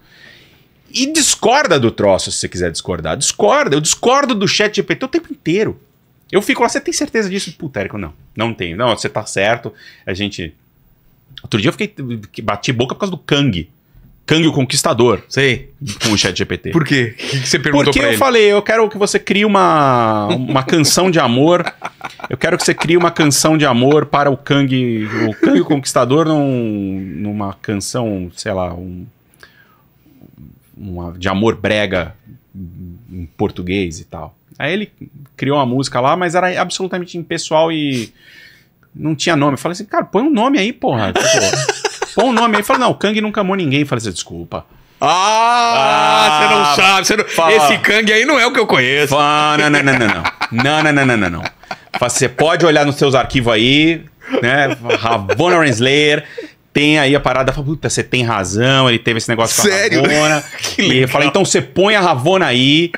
E discorda do troço, se você quiser discordar. Discorda, eu discordo do chat G P T o tempo inteiro. Eu fico lá, você tem certeza disso? Puta, Érico, não. Não tenho. Não, você tá certo. A gente... Outro dia eu fiquei... Bati boca por causa do Kang. Kang, o Conquistador. Sei. Com o chat G P T. Por quê? O que você perguntou Porque pra ele? Porque eu falei, eu quero que você crie uma, uma canção de amor. Eu quero que você crie uma canção de amor para o Kang... O Kang, o Conquistador, num, numa canção, sei lá, um... Uma, de amor brega em português e tal. Aí ele criou uma música lá, mas era absolutamente impessoal e não tinha nome. Eu falei assim, cara, põe um nome aí, porra. Tipo, põe um nome aí. Eu falei, não, o Kang nunca amou ninguém. Eu falei assim, desculpa. Ah, ah, você não sabe. Você não... Fala, esse Kang aí não é o que eu conheço. Fala, não, não, não, não, não. Não, não, não, não, não, não. Você pode olhar nos seus arquivos aí, né? Ravonna Renslayer. Tem aí a parada, fala, puta, você tem razão, ele teve esse negócio Sério? com a Ravonna. Que legal. E eu falei, então você põe a Ravonna aí.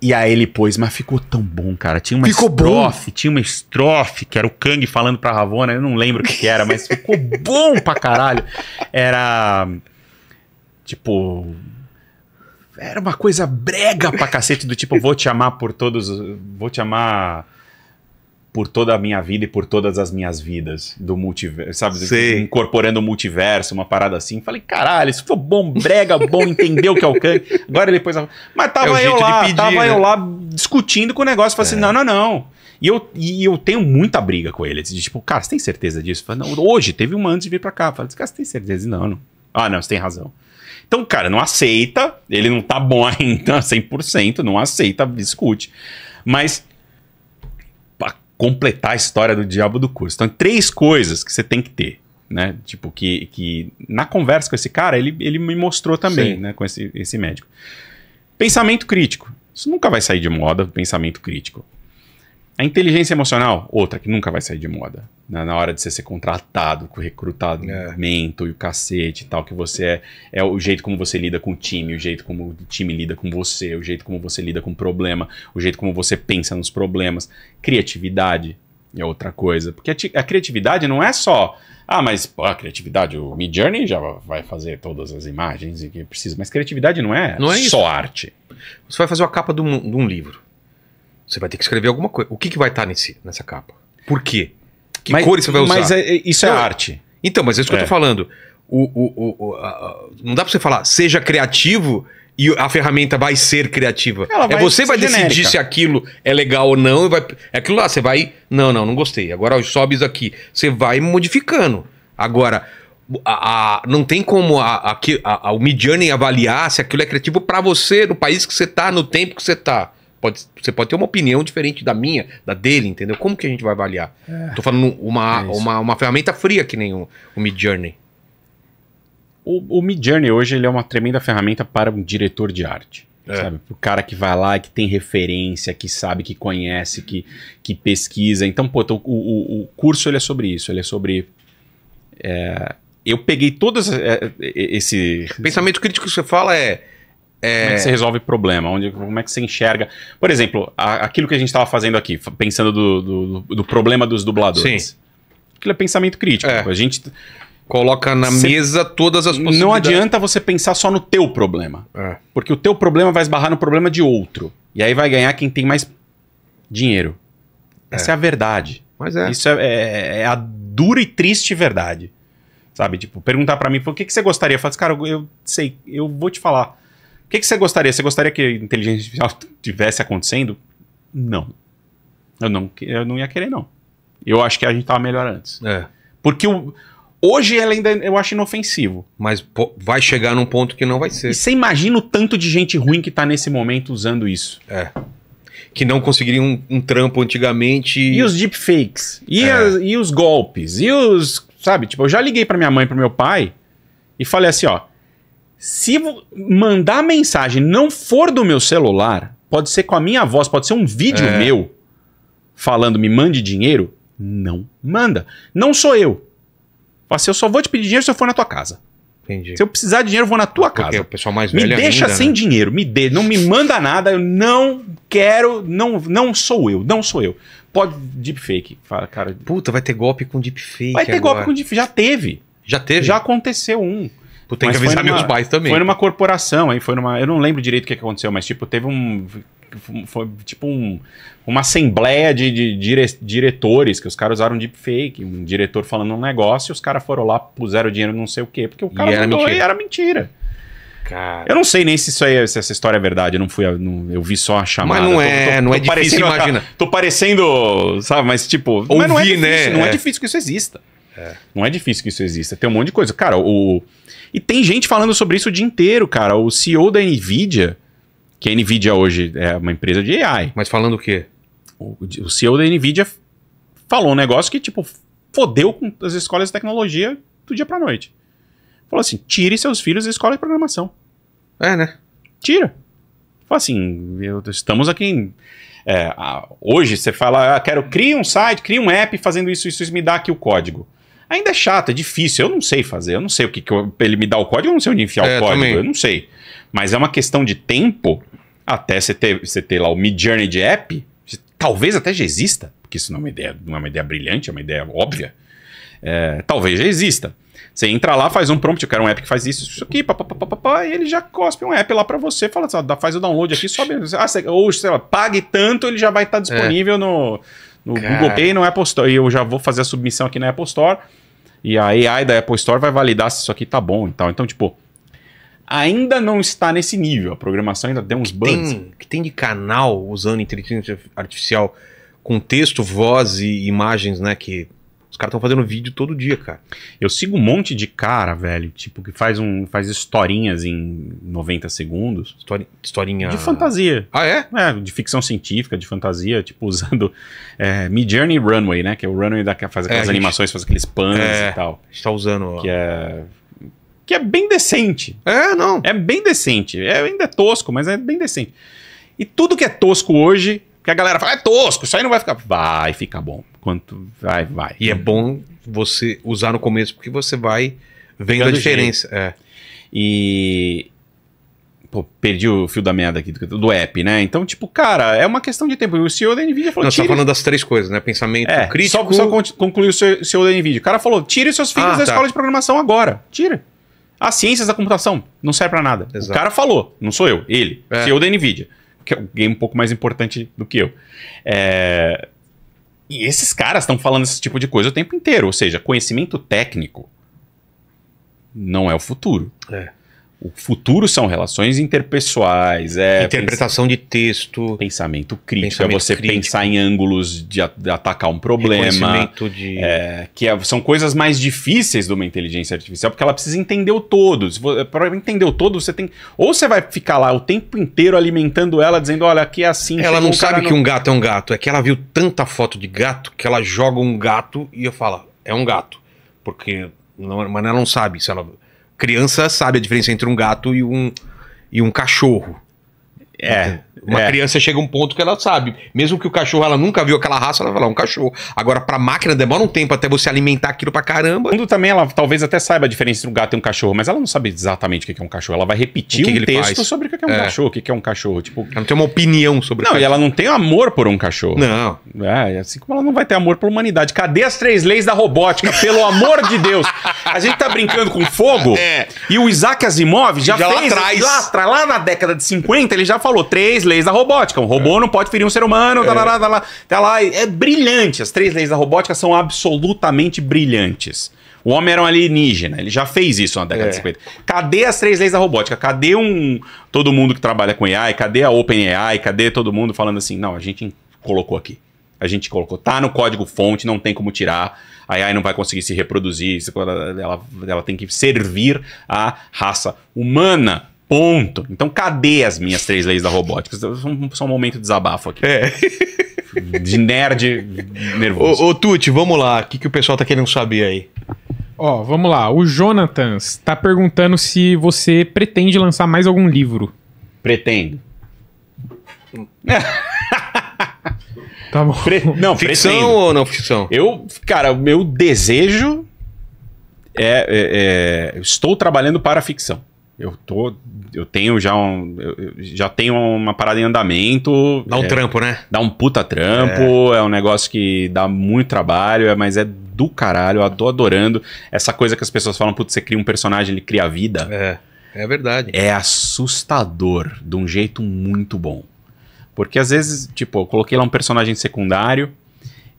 E aí ele pôs, mas ficou tão bom, cara. Tinha uma ficou estrofe, bom. tinha uma estrofe, que era o Kang falando pra Ravonna, eu não lembro o que, que era, mas ficou bom pra caralho. Era, tipo... Era uma coisa brega pra cacete, do tipo, vou te amar por todos... Vou te amar... por toda a minha vida e por todas as minhas vidas do multiverso, sabe? Sei. Incorporando o multiverso, uma parada assim. Falei, caralho, isso foi bom, brega, bom, entendeu o que é o Kang. Agora ele pôs a... Mas tava é eu lá, pedir, tava né? eu lá discutindo com o negócio, falei é. assim, não, não, não. E eu, e eu tenho muita briga com ele, de tipo, cara, você tem certeza disso? Falei, não, hoje, teve uma antes de vir pra cá. Falei, cara, você tem certeza? Não, não. Ah, não, você tem razão. Então, cara, não aceita, ele não tá bom ainda, cem por cento, não aceita, discute. Mas... completar a história do diabo do curso. Então, três coisas que você tem que ter, né? Tipo, que, que na conversa com esse cara, ele, ele me mostrou também, Sim. né? Com esse, esse médico. Pensamento crítico. Isso nunca vai sair de moda, pensamento crítico. A inteligência emocional, outra que nunca vai sair de moda. Né? Na hora de você ser contratado, com recrutamento é. e o cacete e tal, que você é, é o jeito como você lida com o time, o jeito como o time lida com você, o jeito como você lida com o problema, o jeito como você pensa nos problemas. Criatividade é outra coisa. Porque a, a criatividade não é só... Ah, mas pô, a criatividade, o Mid Journey já vai fazer todas as imagens e que precisa. Mas criatividade não é, não é só isso. arte. Você vai fazer a capa de um, de um livro. Você vai ter que escrever alguma coisa. O que, que vai estar nesse, nessa capa? Por quê? Que mas, cores você vai usar? Mas é, isso é não, arte. Então, mas é isso que é. eu tô falando. O, o, o, a, a, não dá pra você falar, seja criativo e a ferramenta vai ser criativa. Ela vai é você vai genérica. decidir se aquilo é legal ou não. E vai, é aquilo lá, você vai... Não, não, não gostei. Agora sobe isso aqui. Você vai modificando. Agora... A, a, não tem como a, a, a, o Mid Journey avaliar se aquilo é criativo pra você, no país que você tá, no tempo que você tá. Pode, você pode ter uma opinião diferente da minha, da dele, entendeu? Como que a gente vai avaliar? É, Tô falando uma, é uma, uma ferramenta fria que nem o, o Mid Journey. O, o Mid Journey hoje ele é uma tremenda ferramenta para um diretor de arte. É. Sabe? O cara que vai lá, que tem referência, que sabe, que conhece, que, que pesquisa. Então, pô, o, o, o curso ele é sobre isso. Ele é sobre... É, eu peguei todos é, esse... Pensamento crítico que você fala é... Como é que você resolve problema? Onde, como é que você enxerga? Por exemplo, a, aquilo que a gente estava fazendo aqui, pensando do, do, do problema dos dubladores. Sim. Aquilo é pensamento crítico. É. A gente coloca na você, mesa todas as possibilidades. Não adianta você pensar só no teu problema. É. Porque o teu problema vai esbarrar no problema de outro. E aí vai ganhar quem tem mais dinheiro. É. Essa é a verdade. Mas é. Isso é, é, é a dura e triste verdade. Sabe? Tipo, perguntar pra mim, o que, que você gostaria? Eu falo assim, cara, eu, eu sei, eu vou te falar. O que, que você gostaria? Você gostaria que a inteligência artificial tivesse acontecendo? Não. Eu não, eu não ia querer, não. Eu acho que a gente tava melhor antes. É. Porque o, hoje ela ainda eu acho inofensivo. Mas pô, vai chegar num ponto que não vai ser. E você imagina o tanto de gente ruim que tá nesse momento usando isso. É. que não conseguiriam um, um trampo antigamente. E os deepfakes? E, é. as, e os golpes? E os... Sabe? Tipo, eu já liguei pra minha mãe, pro meu pai e falei assim, ó... Se mandar mensagem não for do meu celular, pode ser com a minha voz, pode ser um vídeo é. meu falando me mande dinheiro, não manda. Não sou eu. Assim, eu só vou te pedir dinheiro se eu for na tua casa. Entendi. Se eu precisar de dinheiro, eu vou na tua Porque casa. O pessoal mais velho me deixa ainda, sem né? dinheiro, me dê, não me manda nada, eu não quero, não, não sou eu, não sou eu. Pode deepfake. Fala, cara. Puta, vai ter golpe com deepfake. Vai ter agora. golpe com deepfake. Já teve. Já teve? Já aconteceu um. Pô, tem mas que avisar numa, meus pais também. Foi numa corporação, aí foi numa. Eu não lembro direito o que aconteceu, mas tipo, teve um. Foi tipo um, uma assembleia de, de dire, diretores que os caras usaram deepfake. Um diretor falando um negócio e os caras foram lá, puseram dinheiro não sei o quê, porque o cara e era mentira. E era mentira. Cara. Eu não sei nem se isso aí, se essa história é verdade. Eu não fui. Não, eu vi só a chamada. Mas não é, tô, tô, tô, não tô é difícil, imagina. Tô parecendo, sabe, mas tipo. Ouvi, mas não é difícil, né? Não é. é difícil que isso exista. É. Não é difícil que isso exista. Tem um monte de coisa. Cara, o... E tem gente falando sobre isso o dia inteiro, cara. O C E O da NVIDIA, que a NVIDIA hoje é uma empresa de A I. Mas falando o quê? O, o C E O da NVIDIA falou um negócio que, tipo, fodeu com as escolas de tecnologia do dia pra noite. Falou assim, tire seus filhos da escola de programação. É, né? Tira. Fala assim, eu, estamos aqui em... É, a, hoje você fala, ah, quero criar um site, cria um app fazendo isso, isso, isso, me dá aqui o código. Ainda é chato, é difícil, eu não sei fazer, eu não sei o que, que eu, ele me dá o código, eu não sei onde enfiar é, o código, também. eu não sei. Mas é uma questão de tempo até você ter, você ter lá o Mid Journey de app, talvez até já exista, porque isso não é uma ideia, não é uma ideia brilhante, é uma ideia óbvia, é, talvez já exista. Você entra lá, faz um prompt, eu quero um app que faz isso, isso aqui, papapá, e ele já cospe um app lá pra você, fala assim, ó, faz o download aqui, sobe, ah, você, ou sei lá, pague tanto, ele já vai estar tá disponível é. no, no Google Play e no Apple Store, e eu já vou fazer a submissão aqui na Apple Store, e a A I da Apple Store vai validar se isso aqui tá bom e tal. Então, tipo, ainda não está nesse nível, a programação ainda tem uns que bugs. Tem, que tem de canal usando inteligência artificial com texto, voz e imagens, né, que... Os caras estão fazendo vídeo todo dia, cara. Eu sigo um monte de cara, velho, tipo, que faz, um, faz historinhas em noventa segundos. Histori historinha... De fantasia. Ah, é? É, de ficção científica, de fantasia, tipo, usando é, Mid Journey Runway, né? Que é o Runway da, que faz aquelas é, gente, animações, faz aqueles panos é, e tal. A gente tá usando... Que é... Que é bem decente. É, não. É bem decente. É, ainda é tosco, mas é bem decente. E tudo que é tosco hoje... Porque a galera fala, é tosco, isso aí não vai ficar... Vai ficar bom. Quanto vai, vai. E é bom você usar no começo, porque você vai vendo a diferença. É. E... Pô, perdi o fio da meada aqui do, do app, né? Então, tipo, cara, é uma questão de tempo. O C E O da NVIDIA falou... Não, você tá falando das três coisas, né? Pensamento é, crítico... Só, só concluiu o C E O da NVIDIA. O cara falou, tire seus filhos ah, da tá. escola de programação agora. Tira. As ciências da computação não serve pra nada. Exato. O cara falou, não sou eu, ele. É. C E O da NVIDIA. Que é alguém um pouco mais importante do que eu. É... E esses caras estão falando esse tipo de coisa o tempo inteiro. Ou seja, conhecimento técnico não é o futuro. É. O futuro são relações interpessoais. É Interpretação pens... de texto. Pensamento crítico. Pensamento é você crítico. pensar em ângulos de, a, de atacar um problema. De... É, que é, são coisas mais difíceis de uma inteligência artificial, porque ela precisa entender o todo. Para entender o todo, você tem... Ou você vai ficar lá o tempo inteiro alimentando ela, dizendo, olha, aqui é assim... Ela não sabe que não... um gato é um gato. É que ela viu tanta foto de gato que ela joga um gato e eu falo, é um gato. Porque... Não, mas ela não sabe se ela... Criança sabe a diferença entre um gato e um, e um cachorro. É. Uma é. criança chega a um ponto que ela sabe. Mesmo que o cachorro, ela nunca viu aquela raça, ela vai lá, um cachorro. Agora, pra máquina, demora um tempo até você alimentar aquilo pra caramba. Quando também ela talvez até saiba a diferença entre um gato e um cachorro, mas ela não sabe exatamente o que é um cachorro. Ela vai repetir o que um que texto faz? sobre o que é um é. cachorro, o que é um cachorro. Tipo, ela não tem uma opinião sobre... Não, e ela não tem amor por um cachorro. Não. É, assim como ela não vai ter amor por humanidade. Cadê as três leis da robótica? Pelo amor de Deus. A gente tá brincando com fogo é. e o Isaac Asimov já, já fez... Lá atrás. Lá atrás, lá na década de cinquenta, ele já falou três leis da robótica. Um robô é. não pode ferir um ser humano. É. Tá lá, tá lá, tá lá. É brilhante. As três leis da robótica são absolutamente brilhantes. O homem era um alienígena. Ele já fez isso na década é. de cinquenta. Cadê as três leis da robótica? Cadê um... todo mundo que trabalha com A I? Cadê a OpenAI? Cadê todo mundo falando assim? Não, a gente colocou aqui. A gente colocou. Tá no código-fonte, não tem como tirar. A A I não vai conseguir se reproduzir. Ela, ela tem que servir a raça humana. Ponto. Então, cadê as minhas três leis da robótica? Só um momento de desabafo aqui. É. De nerd nervoso. Ô, ô Tuti, vamos lá. O que, que o pessoal tá querendo saber aí? Ó, vamos lá. O Jonathan tá perguntando se você pretende lançar mais algum livro. Pretendo. Tá bom. Pre... Não, ficção pretendo. Ou não ficção? Eu, cara, o meu desejo é... é, é... Estou trabalhando para a ficção. Eu tô... Eu tenho já um... Eu já tenho uma parada em andamento. Dá um é, trampo, né? Dá um puta trampo. É. É um negócio que dá muito trabalho, mas é do caralho. Eu tô adorando. Essa coisa que as pessoas falam, putz, você cria um personagem, ele cria a vida. É, é verdade. É assustador, de um jeito muito bom. Porque às vezes, tipo, eu coloquei lá um personagem secundário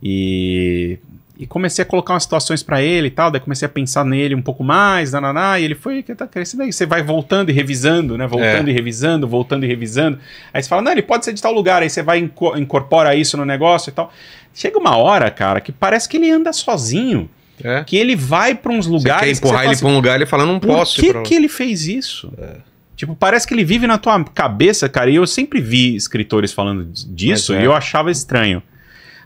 e... E comecei a colocar umas situações pra ele e tal, daí comecei a pensar nele um pouco mais, nananá, e ele foi, que tá crescendo aí. Você vai voltando e revisando, né? Voltando é. e revisando, voltando e revisando. Aí você fala, não, ele pode ser de tal lugar, aí você vai inco incorpora isso no negócio e tal. Chega uma hora, cara, que parece que ele anda sozinho. É. Que ele vai pra uns lugares... Você quer empurrar que você ele assim, pra um lugar e ele fala, não posso. Por que pra... que ele fez isso? É. Tipo, parece que ele vive na tua cabeça, cara, e eu sempre vi escritores falando disso é. e eu achava estranho.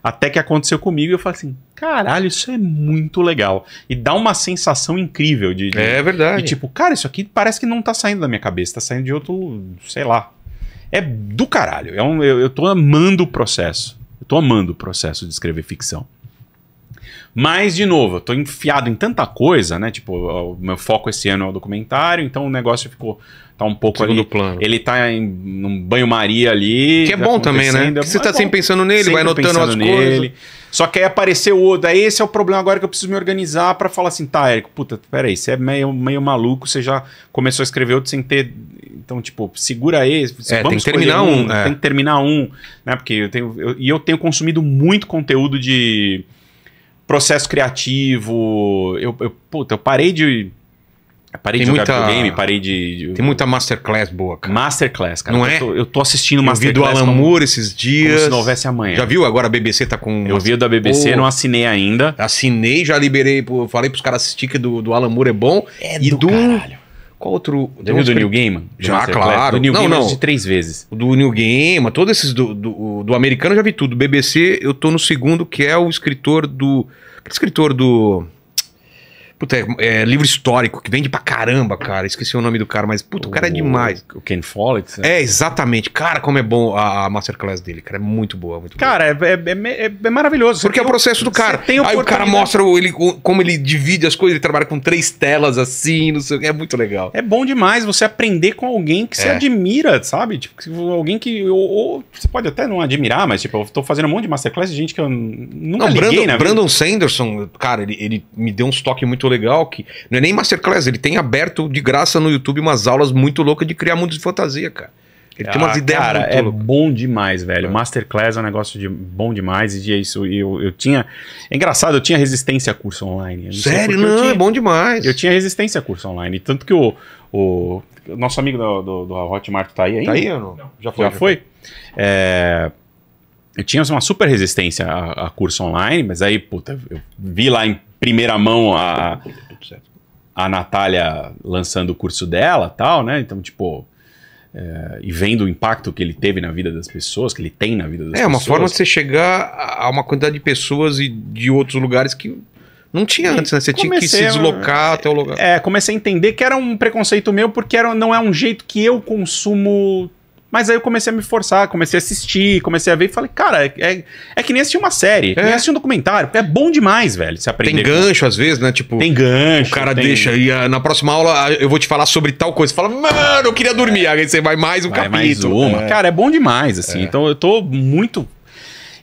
Até que aconteceu comigo e eu falei assim, caralho, isso é muito legal. E dá uma sensação incrível de... de é verdade. De tipo, cara, isso aqui parece que não tá saindo da minha cabeça, tá saindo de outro, sei lá. É do caralho. É um, eu, eu tô amando o processo. Eu tô amando o processo de escrever ficção. Mas, de novo, eu tô enfiado em tanta coisa, né? Tipo, o meu foco esse ano é o documentário, então o negócio ficou... Tá um pouco segundo ali, plano. Ele tá em um banho-maria ali. Que é bom também, né? Porque você tá é sempre pensando nele, sempre vai anotando as nele. coisas. Só que aí apareceu o outro. Aí esse é o problema agora que eu preciso me organizar pra falar assim, tá, Érico, puta, peraí, você é meio, meio maluco, você já começou a escrever outro sem ter... Então, tipo, segura esse. É, vamos tem que terminar um. um é. Tem que terminar um, né? Porque eu tenho... Eu, e eu tenho consumido muito conteúdo de processo criativo. Eu, eu puta, eu parei de... Parei tem de jogar muita, game, parei de... Tem muita Masterclass boa, cara. Masterclass, cara. Não eu é? Tô, eu tô assistindo eu Masterclass. Eu vi do Alan Moore esses dias. Como se não houvesse amanhã. Já viu? Agora a B B C tá com... Eu vi da B B C, oh, não assinei ainda. Assinei, já liberei, falei pros caras assistir que do, do Alan Moore é bom. É e do, do... caralho. Qual outro... Já viu do Neil Gaiman? Já, claro. Do Neil Gaiman eu assisti três vezes. Do Neil Gaiman, todos esses... Do, do, do americano eu já vi tudo. B B C, eu tô no segundo, que é o escritor do... Que escritor do... Puta, é, é livro histórico, que vende pra caramba, cara. Esqueci o nome do cara, mas puta, o, o cara é demais. O Ken Follett? Né? É, exatamente. Cara, como é bom a, a Masterclass dele, cara. É muito boa, muito cara, boa. Cara, é, é, é maravilhoso. Porque é o processo do cara. Tem Aí o cara mostra ele, como ele divide as coisas, ele trabalha com três telas assim, não sei, é muito legal. É bom demais você aprender com alguém que é. você admira, sabe? Tipo, alguém que... Ou, ou, você pode até não admirar, mas tipo, eu tô fazendo um monte de Masterclass de gente que eu nunca não, liguei, Brandon, né? Brandon Sanderson, cara, ele, ele me deu uns toques muito legal, que não é nem Masterclass, ele tem aberto de graça no YouTube umas aulas muito loucas de criar mundos de fantasia, cara. Ele ah, tem umas ideias cara, muito é loucas. Bom demais, velho. É. Masterclass é um negócio de bom demais e isso eu, eu tinha... É engraçado, eu tinha resistência a curso online. Não Sério? Não, tinha, é bom demais. Eu tinha resistência a curso online, tanto que o, o nosso amigo do, do, do Hotmart tá aí ainda? Tá aí ou não? não? Já foi? Já, já foi? foi. É... Eu tinha uma super resistência a, a curso online, mas aí, puta, eu vi lá em primeira mão a, a Natália lançando o curso dela tal, né? Então, tipo... É, e vendo o impacto que ele teve na vida das pessoas, que ele tem na vida das é, pessoas. É, uma forma de você chegar a uma quantidade de pessoas e de outros lugares que... Não tinha antes, né? Você comecei, tinha que se deslocar até o lugar. É, comecei a entender que era um preconceito meu, porque era, não é um jeito que eu consumo... Mas aí eu comecei a me forçar, comecei a assistir, comecei a ver e falei, cara, é, é que nem assistir uma série, é que nem assistir um documentário. É bom demais, velho, se aprender. Tem gancho às vezes, né? Tipo, tem gancho. O cara tem... deixa e uh, na próxima aula eu vou te falar sobre tal coisa. Você fala, mano, eu queria dormir. Aí você vai mais um vai capítulo. Mais uma. É. Cara, é bom demais, assim. É. Então eu tô muito...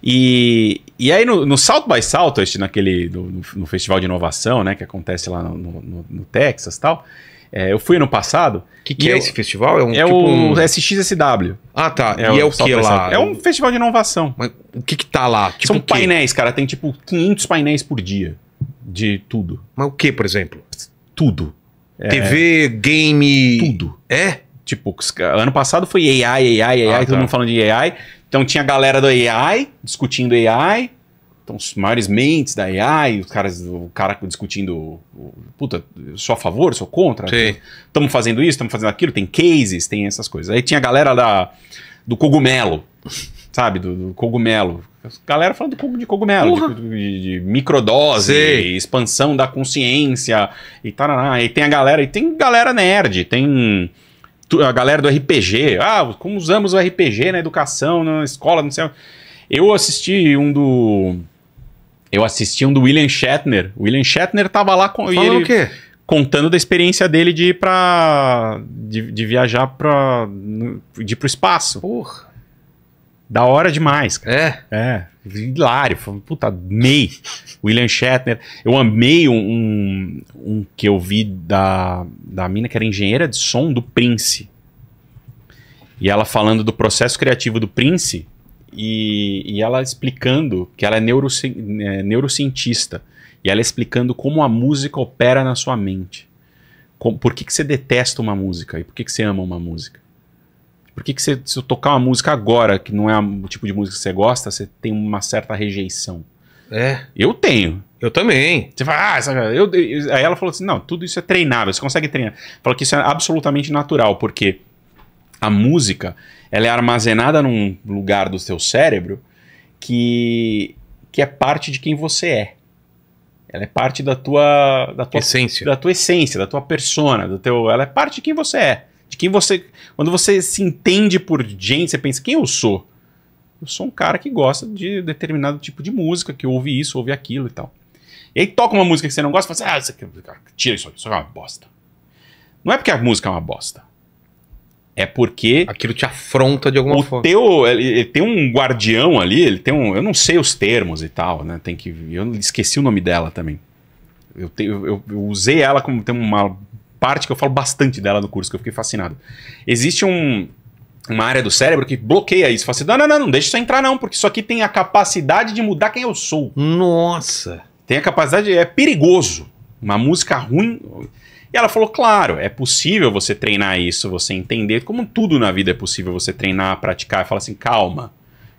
E, e aí no, no South by Southwest, naquele, no, no Festival de Inovação, né, que acontece lá no, no, no Texas e tal... É, eu fui ano passado. O que, que é eu, esse festival? É, um, é tipo um... o S X S W. Ah, tá. É e o, é o que lá? É um festival de inovação. Mas o que que tá lá? Tipo São painéis, cara. Tem tipo quinhentos painéis por dia de tudo. Mas o que, por exemplo? Tudo. É... T V, game... Tudo. É? Tipo, ano passado foi A I, A I, A I. Ah, todo tá. mundo falando de A I. Então tinha a galera do A I discutindo A I. Então, os maiores mentes da A I, os caras, o cara discutindo, puta, sou a favor, sou contra, estamos fazendo isso, estamos fazendo aquilo, tem cases, tem essas coisas. Aí tinha a galera da, do cogumelo, sabe, do, do cogumelo. Galera falando de cogumelo, de, de, de microdose, de expansão da consciência e tal. E tem a galera, e tem galera nerd, tem a galera do R P G. Ah, como usamos o R P G na educação, na escola, não sei. Eu assisti um do. Eu assisti um do William Shatner. O William Shatner tava lá com, e ele o quê? Contando da experiência dele de ir pra. de, de viajar pra. de ir pro espaço. Porra. Da hora demais, cara. É? É. Hilário. Puta, amei. William Shatner. Eu amei um, um, um que eu vi da, da mina que era engenheira de som do Prince. E ela falando do processo criativo do Prince e, e ela explicando que ela é, neuroci, é neurocientista. E ela explicando como a música opera na sua mente. Como, por que, que você detesta uma música e por que, que você ama uma música? Por que, que você, se eu tocar uma música agora, que não é o tipo de música que você gosta, você tem uma certa rejeição? É. Eu tenho. Eu também. Você fala, ah, eu, eu... Aí ela falou assim, não, tudo isso é treinável, você consegue treinar. Fala que isso é absolutamente natural, porque a música, ela é armazenada num lugar do seu cérebro que, que é parte de quem você é. Ela é parte da tua... Da tua essência. Da tua essência, da tua persona, do teu... Ela é parte de quem você é. De quem você... Quando você se entende por gente, você pensa, quem eu sou? Eu sou um cara que gosta de determinado tipo de música, que ouve isso, ouve aquilo e tal. E aí toca uma música que você não gosta e fala assim, ah, tira isso, isso é uma bosta. Não é porque a música é uma bosta. É porque... Aquilo te afronta de alguma forma. Teu, ele, ele tem um guardião ali, ele tem um... Eu não sei os termos e tal, né? Tem que... Eu esqueci o nome dela também. Eu, te, eu, eu usei ela como... Tem uma... parte que eu falo bastante dela no curso, que eu fiquei fascinado. Existe um, uma área do cérebro que bloqueia isso. Fala assim, não, não, não, não deixa isso entrar não, porque isso aqui tem a capacidade de mudar quem eu sou. Nossa! Tem a capacidade, é perigoso. Uma música ruim... E ela falou, claro, é possível você treinar isso, você entender, como tudo na vida é possível você treinar, praticar, e falar assim, calma,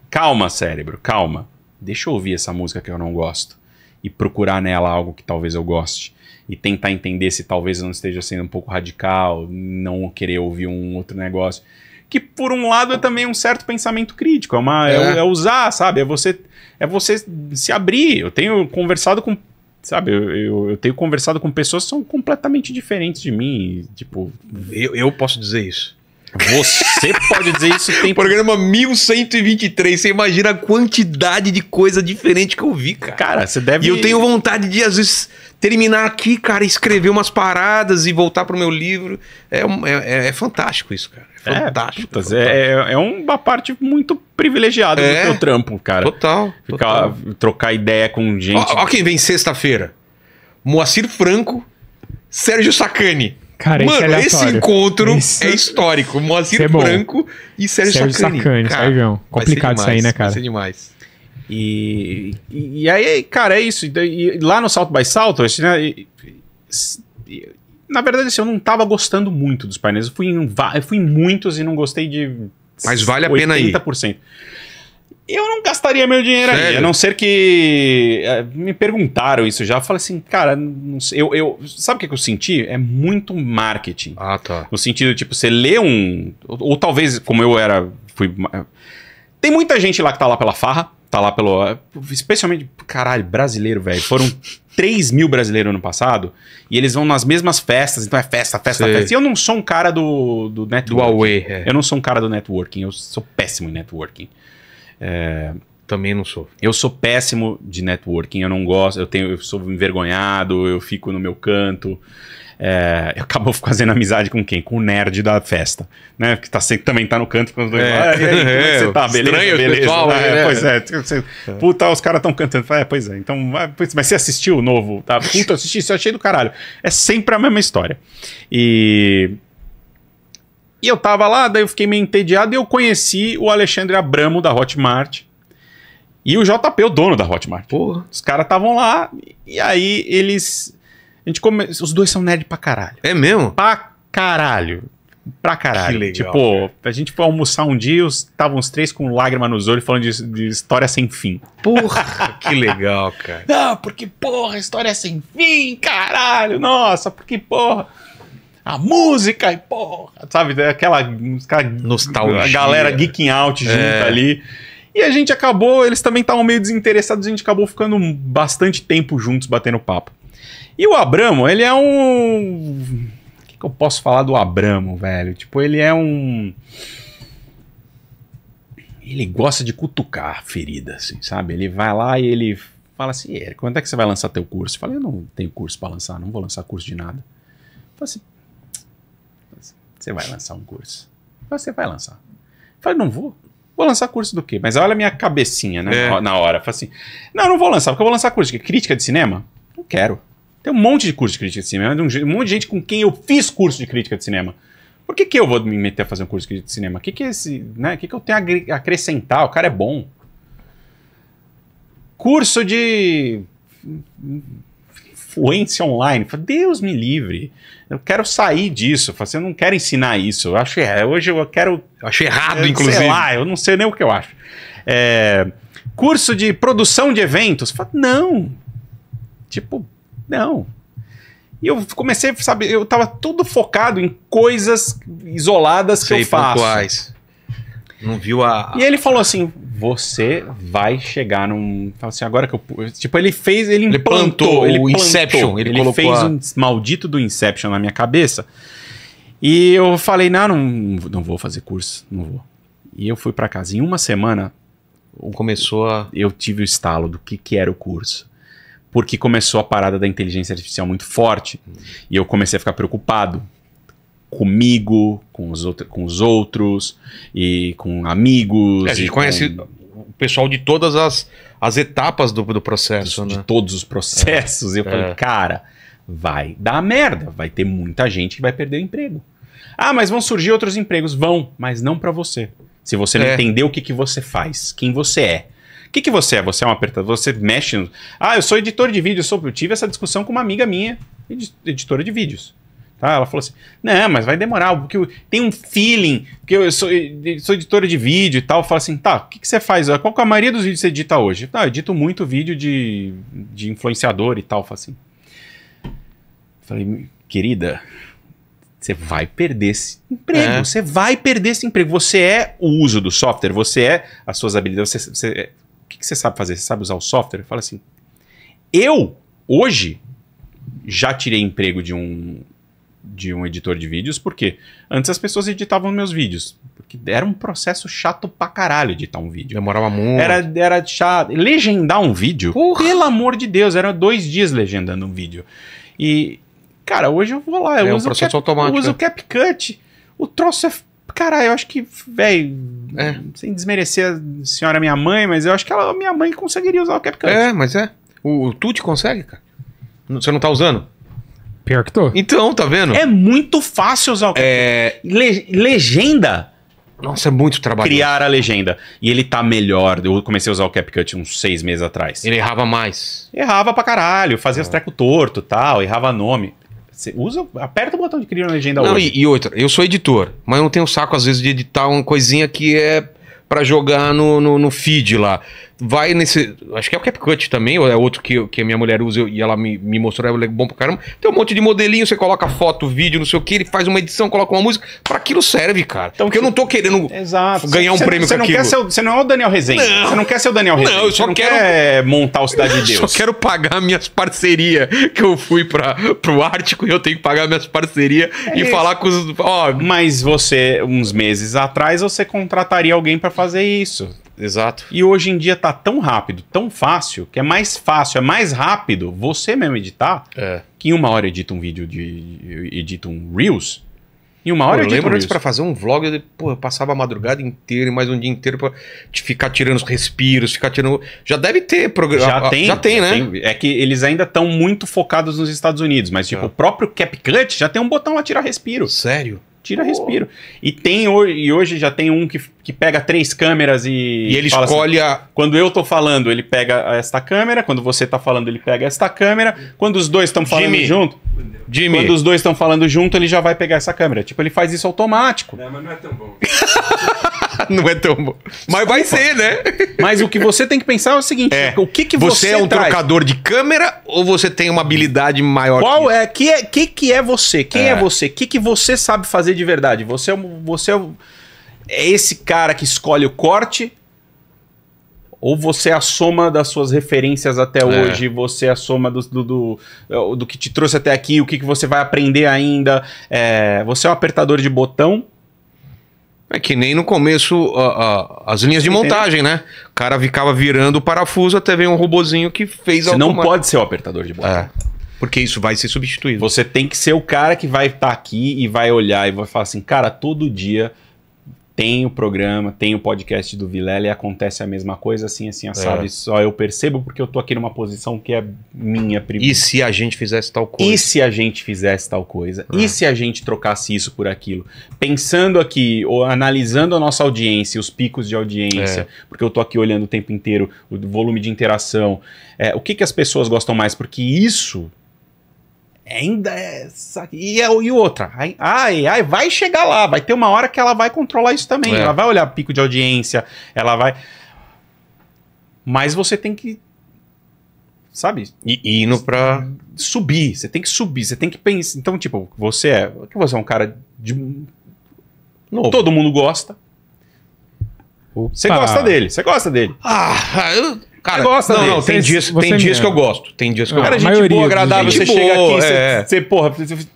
calma cérebro, calma. Deixa eu ouvir essa música que eu não gosto e procurar nela algo que talvez eu goste. E tentar entender se talvez eu não esteja sendo um pouco radical, não querer ouvir um outro negócio. Que, por um lado, é também um certo pensamento crítico. É, uma, é. é, é usar, sabe? É você, é você se abrir. Eu tenho conversado com... Sabe? Eu, eu, eu tenho conversado com pessoas que são completamente diferentes de mim. Tipo... Eu, eu posso dizer isso. Você pode dizer isso o tempo... Programa mil cento e vinte e três. Você imagina a quantidade de coisa diferente que eu vi, cara. Cara, você deve... E eu tenho vontade de, às vezes... Terminar aqui, cara, escrever umas paradas e voltar pro meu livro. É, é, é fantástico isso, cara. É fantástico. É, putas, é, fantástico. É, é uma parte muito privilegiada é, do teu trampo, cara. Total. Ficar, total. Trocar ideia com gente. Olha quem vem sexta-feira. Moacir Franco, Sérgio Sacani. Cara, mano, esse, esse encontro esse... é histórico. Moacir é Franco e Sérgio, Sérgio Sacani. Sacani cara, Sérgio. Complicado isso aí, né, cara? Vai ser demais. E, e, e aí, cara, é isso. E, e lá no South by Southwest, né, e, e, na verdade, assim, eu não tava gostando muito dos painéis. Eu fui em, eu fui em muitos e não gostei de... Mas vale a pena aí. oitenta por cento. Eu não gastaria meu dinheiro aí, a não ser que... Me perguntaram isso já. Eu falei assim, cara, não sei, eu, eu, sabe o que, que eu senti? É muito marketing. Ah, tá. No sentido, tipo, você lê um... Ou, ou talvez, como eu era... Fui, tem muita gente lá que tá lá pela farra. Tá lá pelo... Especialmente... Caralho, brasileiro, velho. Foram três mil brasileiros ano passado. E eles vão nas mesmas festas. Então é festa, festa, Sei. festa. E eu não sou um cara do, do networking. Do Huawei, é. Eu não sou um cara do networking. Eu sou péssimo em networking. É... Também não sou. Eu sou péssimo de networking. Eu não gosto. Eu, tenho, eu sou envergonhado. Eu fico no meu canto. É, eu acabo fazendo amizade com quem? Com o nerd da festa, né? Que tá sempre, também tá no canto. Quando é, ah, e aí, como é, você tá? Beleza, estranho, beleza. Pessoal, ah, é, pois é. Você, é. Puta, os caras tão cantando. Ah, é, pois é. Então, mas você assistiu o novo? Tá? Puta, assisti, você achei do caralho. É sempre a mesma história. E... E eu tava lá, daí eu fiquei meio entediado e eu conheci o Alexandre Abramo da Hotmart. E o J P, o dono da Hotmart. Porra. Os caras estavam lá e aí eles... A gente come... Os dois são nerd pra caralho. É mesmo? Pra caralho. pra caralho. Que legal, tipo, cara. A gente foi almoçar um dia, estavam os três com lágrima nos olhos falando de, de história sem fim. Porra, que legal, cara. Não, porque porra, história sem fim, caralho, nossa, porque porra, a música e porra, sabe, aquela, aquela nostalgia, a galera geeking out junto é. ali. E a gente acabou, eles também estavam meio desinteressados, a gente acabou ficando bastante tempo juntos batendo papo. E o Abramo, ele é um... O que, que eu posso falar do Abramo, velho? Tipo, ele é um... Ele gosta de cutucar a ferida, assim, sabe? Ele vai lá e ele fala assim, Érico, quando é que você vai lançar teu curso? Eu falei, eu não tenho curso pra lançar, não vou lançar curso de nada. Eu falei assim, você vai lançar um curso? Você vai lançar. Eu falei, não vou. Vou lançar curso do quê? Mas olha a minha cabecinha, né? É. Na hora. Eu falei assim, não, não vou lançar, porque eu vou lançar curso de crítica de cinema? Não quero. Tem um monte de curso de crítica de cinema, um monte de gente com quem eu fiz curso de crítica de cinema. Por que que eu vou me meter a fazer um curso de crítica de cinema? O que que é esse, né? O que que eu tenho a acrescentar? O cara é bom. Curso de influência online. Deus me livre. Eu quero sair disso. Eu não quero ensinar isso. Eu acho errado. Hoje eu quero... Eu acho errado, eu, inclusive. Sei lá, eu não sei nem o que eu acho. É... Curso de produção de eventos. Não. Tipo... Não. E eu comecei, sabe, eu tava tudo focado em coisas isoladas que eu faço. Pontuais. Não viu a... E ele falou assim, você vai chegar num... Assim, agora que eu... Tipo, ele fez, ele implantou. Ele plantou, ele plantou. Inception. Ele, ele fez a... um maldito do Inception na minha cabeça. E eu falei, não, não, não vou fazer curso, não vou. E eu fui pra casa. Em uma semana... Começou a... Eu tive o estalo do que, que era o curso. Porque começou a parada da inteligência artificial muito forte. Uhum. E eu comecei a ficar preocupado comigo, com os, outro, com os outros, e com amigos. É, a gente conhece com... o pessoal de todas as, as etapas do, do processo, de, né? De todos os processos. É. E eu é. falei, cara, vai dar merda. Vai ter muita gente que vai perder o emprego. Ah, mas vão surgir outros empregos. Vão, mas não para você. Se você é. não entender o que, que você faz, quem você é. O que, que você é? Você é um apertador? Você mexe no... Ah, eu sou editor de vídeos. Eu, sou... eu tive essa discussão com uma amiga minha, ed... editora de vídeos. Tá? Ela falou assim, não, mas vai demorar, porque eu... tem um feeling, que eu sou, eu sou editora de vídeo e tal. Eu falo assim, tá, o que, que você faz? Qual que é a maioria dos vídeos que você edita hoje? Tá, eu edito muito vídeo de, de influenciador e tal. Eu falo assim. Eu falei, querida, você vai perder esse emprego, é. você vai perder esse emprego. Você é o uso do software, você é as suas habilidades, você... você é... O que, que você sabe fazer? Você sabe usar o software? Fala assim, eu, hoje, já tirei emprego de um, de um editor de vídeos, porque antes as pessoas editavam meus vídeos, porque era um processo chato pra caralho editar um vídeo. Demorava muito. Era, era chato. Legendar um vídeo, porra, pelo amor de Deus, era dois dias legendando um vídeo. E, cara, hoje eu vou lá, eu, é uso, um processo cap, automático. eu uso o CapCut, o troço é... Cara, eu acho que, velho, é. sem desmerecer a senhora minha mãe, mas eu acho que ela, minha mãe conseguiria usar o CapCut. É, mas é. O, o Tuts consegue, cara. Você não tá usando? Pior que tô. Então, tá vendo? É muito fácil usar o CapCut. É... Le legenda. Nossa, é muito trabalhoso. Criar a legenda. E ele tá melhor. Eu comecei a usar o CapCut uns seis meses atrás. Ele errava mais. Errava pra caralho. Fazia é. os trecos tortos e tal. Errava nome. Você usa, aperta o botão de criar uma legenda não, hoje. E, e outra, eu sou editor, mas eu não tenho saco às vezes de editar uma coisinha que é pra jogar no, no, no feed lá. Vai nesse... Acho que é o CapCut também, ou é outro que, que a minha mulher usa e ela me, me mostrou, é bom pra caramba. Tem um monte de modelinho, você coloca foto, vídeo, não sei o que, ele faz uma edição, coloca uma música. Pra aquilo serve, cara. Então, porque eu não tô querendo exato. ganhar um cê, prêmio cê com não aquilo. Quer ser, você não é o Daniel Rezende. Você não quer ser o Daniel Rezende. Não, eu só não quero... quer montar o Cidade de Deus. Eu só quero pagar minhas parcerias, que eu fui pra, pro Ártico e eu tenho que pagar minhas parcerias é e isso. falar com os... Ó, mas você, uns meses atrás, você contrataria alguém pra fazer isso. Exato. E hoje em dia tá tão rápido, tão fácil, que é mais fácil, é mais rápido você mesmo editar, é. que em uma hora edita um vídeo de... edita um Reels. Em uma hora eu, eu lembro antes um pra fazer um vlog, eu, pô, eu passava a madrugada inteira e mais um dia inteiro pra te ficar tirando os respiros, ficar tirando... Já deve ter... Prog... Já, ah, tem, já tem, já né? Tem. É que eles ainda estão muito focados nos Estados Unidos, mas tipo, é. o próprio CapCut já tem um botão lá, tirar respiro. Sério? Tira, respiro. E, tem, e hoje já tem um que, que pega três câmeras e... E ele escolhe assim, a... Quando eu tô falando, ele pega esta câmera. Quando você tá falando, ele pega esta câmera. Quando os dois estão falando junto... Jimmy. Quando os dois estão falando junto, ele já vai pegar essa câmera. Tipo, ele faz isso automático. Não, mas não é tão bom. Não é tão bom. Mas vai ser, né? Mas o que você tem que pensar é o seguinte. É. O que, que você, você é um traz? Trocador de câmera ou você tem uma habilidade maior? Qual que é? Que é, que, que é você? Quem é, é você? O que, que você sabe fazer de verdade? Você, você é, é esse cara que escolhe o corte? Ou você é a soma das suas referências até é. hoje, você é a soma do, do, do, do que te trouxe até aqui, o que, que você vai aprender ainda. É, você é um apertador de botão. É que nem no começo a, a, as linhas de montagem, né? O cara ficava virando o parafuso até ver um robozinho que fez... Você alguma... não pode ser o apertador de botão. É, porque isso vai ser substituído. Você tem que ser o cara que vai estar tá aqui e vai olhar e vai falar assim, cara, todo dia... Tem o programa, tem o podcast do Vilela e acontece a mesma coisa, assim, assim, assado. É. Só eu percebo porque eu tô aqui numa posição que é minha primeira. E se a gente fizesse tal coisa? E se a gente fizesse tal coisa? É. E se a gente trocasse isso por aquilo? Pensando aqui, ou analisando a nossa audiência, os picos de audiência, é. porque eu tô aqui olhando o tempo inteiro, o volume de interação. É, o que, que as pessoas gostam mais? Porque isso... Ainda é... E, e outra, ai, ai, vai chegar lá, vai ter uma hora que ela vai controlar isso também, é. ela vai olhar pico de audiência, ela vai... Mas você tem que, sabe? E indo pra... Subir, você tem que subir, você tem que pensar... Então, tipo, você é... que você é um cara de... Novo. Todo mundo gosta. Opa. Você gosta dele, você gosta dele. Ah, eu... Cara, gosta não, não, tem, dias, tem dias que eu gosto. Tem dias que eu gosto. Cara, gente boa, agradável, você chega aqui, é. você, você, porra,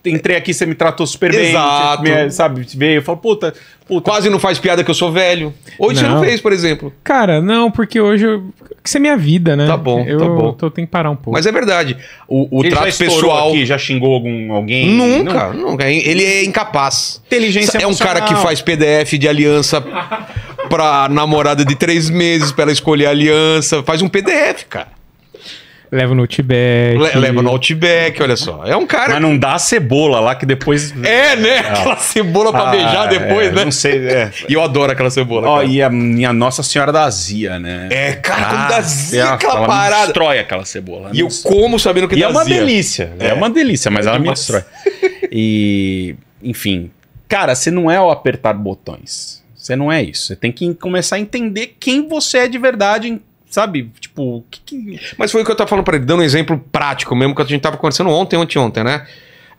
entrei aqui, você me tratou super Exato. bem. Exato. Sabe, veio, eu falo, puta, puta. Quase não faz piada que eu sou velho. Hoje não. você não fez, por exemplo. Cara, não, porque hoje, eu, isso é minha vida, né? Tá bom, eu, tá bom. Eu tenho que parar um pouco. Mas é verdade, o, o trato pessoal... Aqui, já xingou algum, alguém? Nunca, não. nunca. Ele é incapaz. Inteligência É um emocional. Cara que faz P D F de aliança... pra namorada de três meses, pra ela escolher a aliança. Faz um P D F, cara. Leva no Outback. Le leva no Outback, olha só. É um cara... Mas não dá a cebola lá que depois... É, né? Aquela ah. cebola pra ah, beijar depois, é, né? Não sei, é. E eu adoro aquela cebola. Ó, oh, e a minha Nossa Senhora da Azia, né? É, cara, como ah, da Azia, é aquela, aquela parada. Ela destrói aquela cebola. E eu sei. como sabendo que e dá é uma azia. delícia. É. é uma delícia, mas é ela me destrói. E, enfim. Cara, você não é o apertar botões. Você não é isso. Você tem que começar a entender quem você é de verdade, sabe? Tipo, que, que... Mas foi o que eu tava falando pra ele, dando um exemplo prático mesmo, que a gente tava conversando ontem, ontem, ontem, né?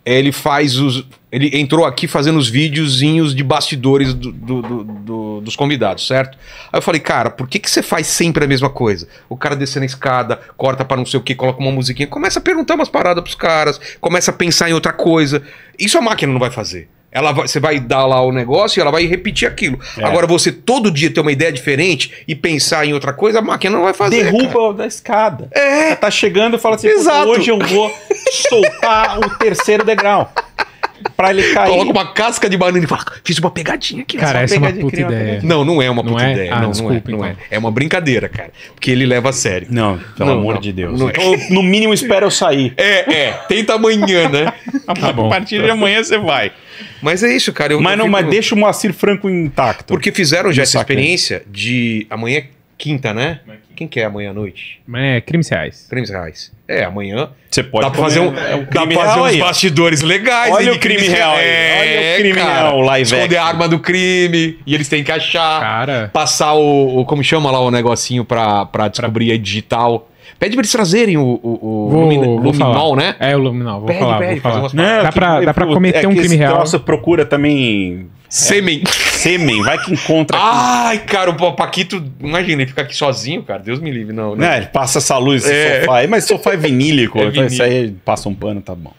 Ele faz os... Ele entrou aqui fazendo os videozinhos de bastidores do, do, do, do, dos convidados, certo? Aí eu falei, cara, por que que você faz sempre a mesma coisa? O cara descendo a escada, corta pra não sei o que, coloca uma musiquinha, começa a perguntar umas paradas pros caras, começa a pensar em outra coisa. Isso a máquina não vai fazer. Ela vai, você vai dar lá o negócio e ela vai repetir aquilo. É. Agora, você todo dia ter uma ideia diferente e pensar em outra coisa, a máquina não vai fazer. Derruba cara. da escada. É. Ela tá chegando e fala assim, Exato. hoje eu vou soltar o terceiro degrau. Pra ele cair. Coloca uma casca de banana e fala, fiz uma pegadinha aqui. Cara, essa é uma puta ideia. Não, não é uma puta ideia. Não, não é, não é. É uma brincadeira, cara. Porque ele leva a sério. Não, pelo amor de Deus. No mínimo, espera eu sair. É, é. Tenta amanhã, né? Tá bom. A partir de amanhã você vai. Mas é isso, cara. Mas não, mas deixa o Moacir Franco intacto. Porque fizeram já essa experiência de... Amanhã é quinta, né? Quem que é amanhã à noite? É, Crimes Reais. Crimes Reais. É, amanhã. Você pode. Dá pra fazer, um, é, um dá pra fazer uns aí. bastidores legais. Olha o crime, crime real. É, Olha o crime cara, real lá e esconder a arma do crime. E eles têm que achar. Cara. Passar o, o. Como chama lá o negocinho pra, pra descobrir pra... a digital. Pede pra eles trazerem o, o, o vou, lumina, vou Luminol, falar. né? É, o Luminol. Vou pede, falar. Pede, vou falar. Umas Não, dá, pra, dá pra cometer é que um crime real. Nossa, procura também. Sêmen. É. Sêmen, vai que encontra aqui. Ai, cara, o Paquito, imagina, ele fica aqui sozinho, cara, Deus me livre, não. Né? Não, ele passa essa luz, esse é. sofá aí, mas sofá é vinílico, é então isso aí passa um pano, tá bom.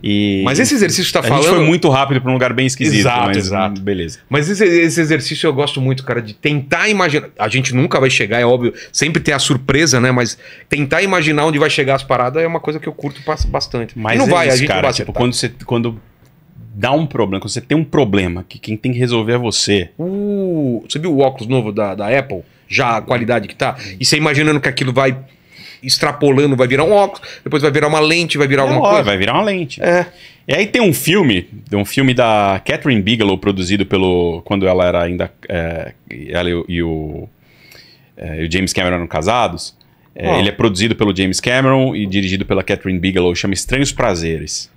E mas esse exercício que tá a falando... A gente foi muito rápido pra um lugar bem esquisito. Exato, mas, exato. Beleza. Mas esse, esse exercício eu gosto muito, cara, de tentar imaginar... A gente nunca vai chegar, é óbvio, sempre tem a surpresa, né? Mas tentar imaginar onde vai chegar as paradas é uma coisa que eu curto bastante. Mas não é vai, isso, a gente cara, vai tipo, quando você... Quando... Dá um problema, quando você tem um problema que quem tem que resolver é você. Uh, você viu o óculos novo da, da Apple? Já a qualidade que tá? E você imaginando que aquilo vai extrapolando, vai virar um óculos, depois vai virar uma lente, vai virar é, alguma ó, coisa? Vai virar uma lente. É. E aí tem um filme, um filme da Catherine Bigelow, produzido pelo... Quando ela era ainda... É, ela e, e, o, é, e o James Cameron eram casados. É, oh. Ele é produzido pelo James Cameron e dirigido pela Catherine Bigelow, chama Estranhos Prazeres.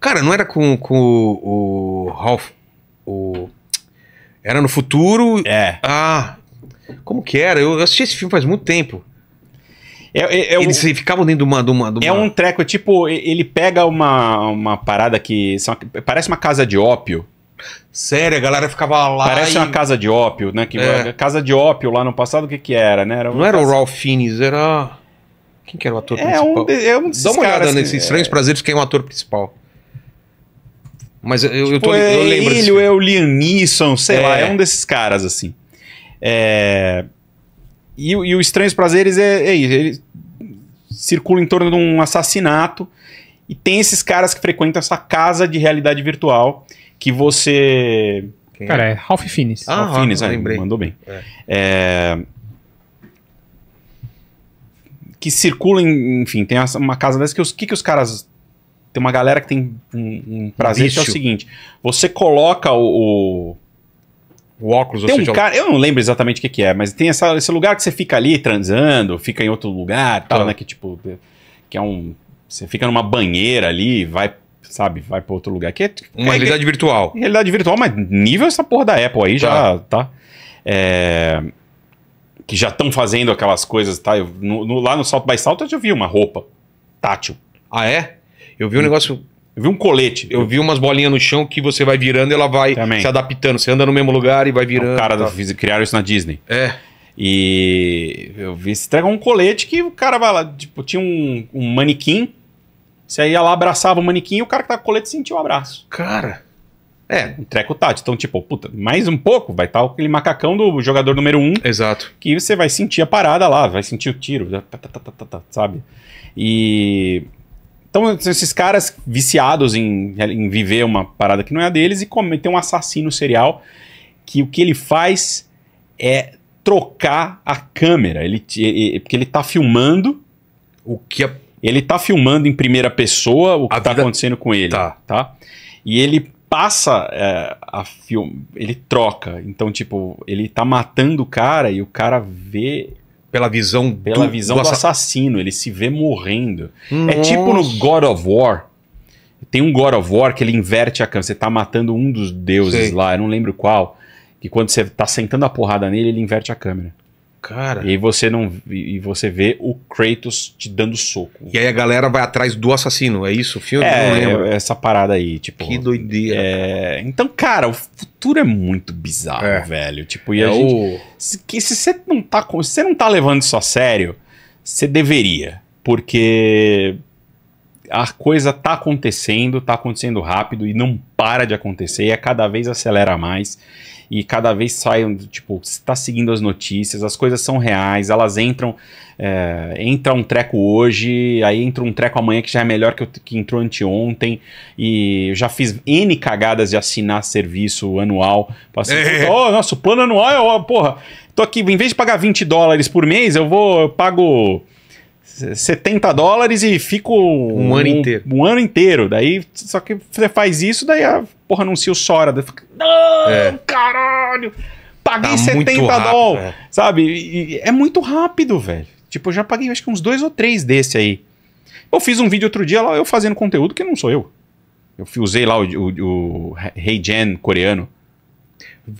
Cara, não era com, com o, o Ralph... O... Era no futuro... É. Ah, como que era? Eu assisti esse filme faz muito tempo. É, é, é Eles um, ficavam dentro de uma, de, uma, de uma... É um treco, tipo... Ele pega uma, uma parada que... São, parece uma casa de ópio. Sério, a galera ficava lá. Parece e... uma casa de ópio, né? Que é. Casa de ópio lá no passado, o que que era, né? Era não casa... era o Ralph Fiennes, era... Quem que era o ator é principal? Um de, é um desses Dá uma olhada que... nesses Estranhos Prazeres, quem é o ator principal. Mas eu, tipo, eu, tô, é, eu lembro ele, é o Liam Neeson, sei é. lá, é um desses caras, assim. É... E, e o Estranhos Prazeres é isso, é, ele circula em torno de um assassinato e tem esses caras que frequentam essa casa de realidade virtual que você... Quem Cara, é, é Ralph Fiennes. Ah, Ralph Fiennes, ah, lembrei. Mandou bem. É... é... que circulam, enfim, tem uma casa dessa que os que, que os caras... Tem uma galera que tem um, um prazer Bicho. que é o seguinte, você coloca o... o, o óculos... Tem ou seja, um cara, eu não lembro exatamente o que que é, mas tem essa, esse lugar que você fica ali transando, fica em outro lugar, tal, claro. né, que tipo, que é um... Você fica numa banheira ali, vai, sabe, vai pra outro lugar. Que é, uma é, realidade que, virtual. Realidade virtual, mas nível essa porra da Apple aí claro. já, tá? É... que já estão fazendo aquelas coisas, tá? Eu, no, no, lá no South by South eu já vi uma roupa tátil. Ah, é? Eu vi um negócio... Eu vi um colete. Eu vi umas bolinhas no chão que você vai virando e ela vai Também. se adaptando. Você anda no mesmo lugar e vai virando. O cara da, criaram isso na Disney. É. E eu vi... Se entrega um colete que o cara vai lá... Tipo, tinha um, um manequim. Você ia lá, abraçava o manequim e o cara que tava com o colete sentiu o abraço. Cara... É, um treco tátil. Então, tipo, puta, mais um pouco vai estar aquele macacão do jogador número um. Exato. Que você vai sentir a parada lá, vai sentir o tiro, tá, tá, tá, tá, tá, sabe? E... Então, esses caras viciados em, em viver uma parada que não é a deles e cometer um assassino serial que o que ele faz é trocar a câmera. Ele, ele, porque ele tá filmando o que... A... Ele tá filmando em primeira pessoa o que a tá vida... acontecendo com ele. Tá. tá? E ele... passa é, a filme, ele troca, então tipo, ele tá matando o cara e o cara vê pela visão pela do, visão do assassino. assassino, ele se vê morrendo. Nossa. É tipo no God of War, tem um God of War que ele inverte a câmera, você tá matando um dos deuses Sei. lá, eu não lembro qual, que quando você tá sentando a porrada nele, ele inverte a câmera. Cara. E aí você não e você vê o Kratos te dando soco. E aí a galera vai atrás do assassino, é isso o filme? É, não lembro. Essa parada aí, tipo... Que doideira. É... Cara. Então, cara, o futuro é muito bizarro, é. velho. Tipo, e é a gente... O... Se, se você não tá, se você não tá levando isso a sério, você deveria. Porque a coisa tá acontecendo, tá acontecendo rápido e não para de acontecer. E cada vez acelera mais. E cada vez saem, tipo, você tá seguindo as notícias, as coisas são reais, elas entram, é, entra um treco hoje, aí entra um treco amanhã que já é melhor que, eu, que entrou anteontem, e eu já fiz N cagadas de assinar serviço anual, passei, é. oh, nosso plano anual é, oh, porra, tô aqui, em vez de pagar vinte dólares por mês, eu vou, eu pago setenta dólares e fico um, um ano inteiro, um ano inteiro, daí, só que você faz isso, daí a porra anuncia o Sora, daí fica, não, é. caralho, paguei tá setenta dólares, sabe, e, e é muito rápido, velho, tipo, eu já paguei acho que uns dois ou três desse aí, eu fiz um vídeo outro dia lá, eu fazendo conteúdo que não sou eu, eu usei lá o, o, o Heijen coreano.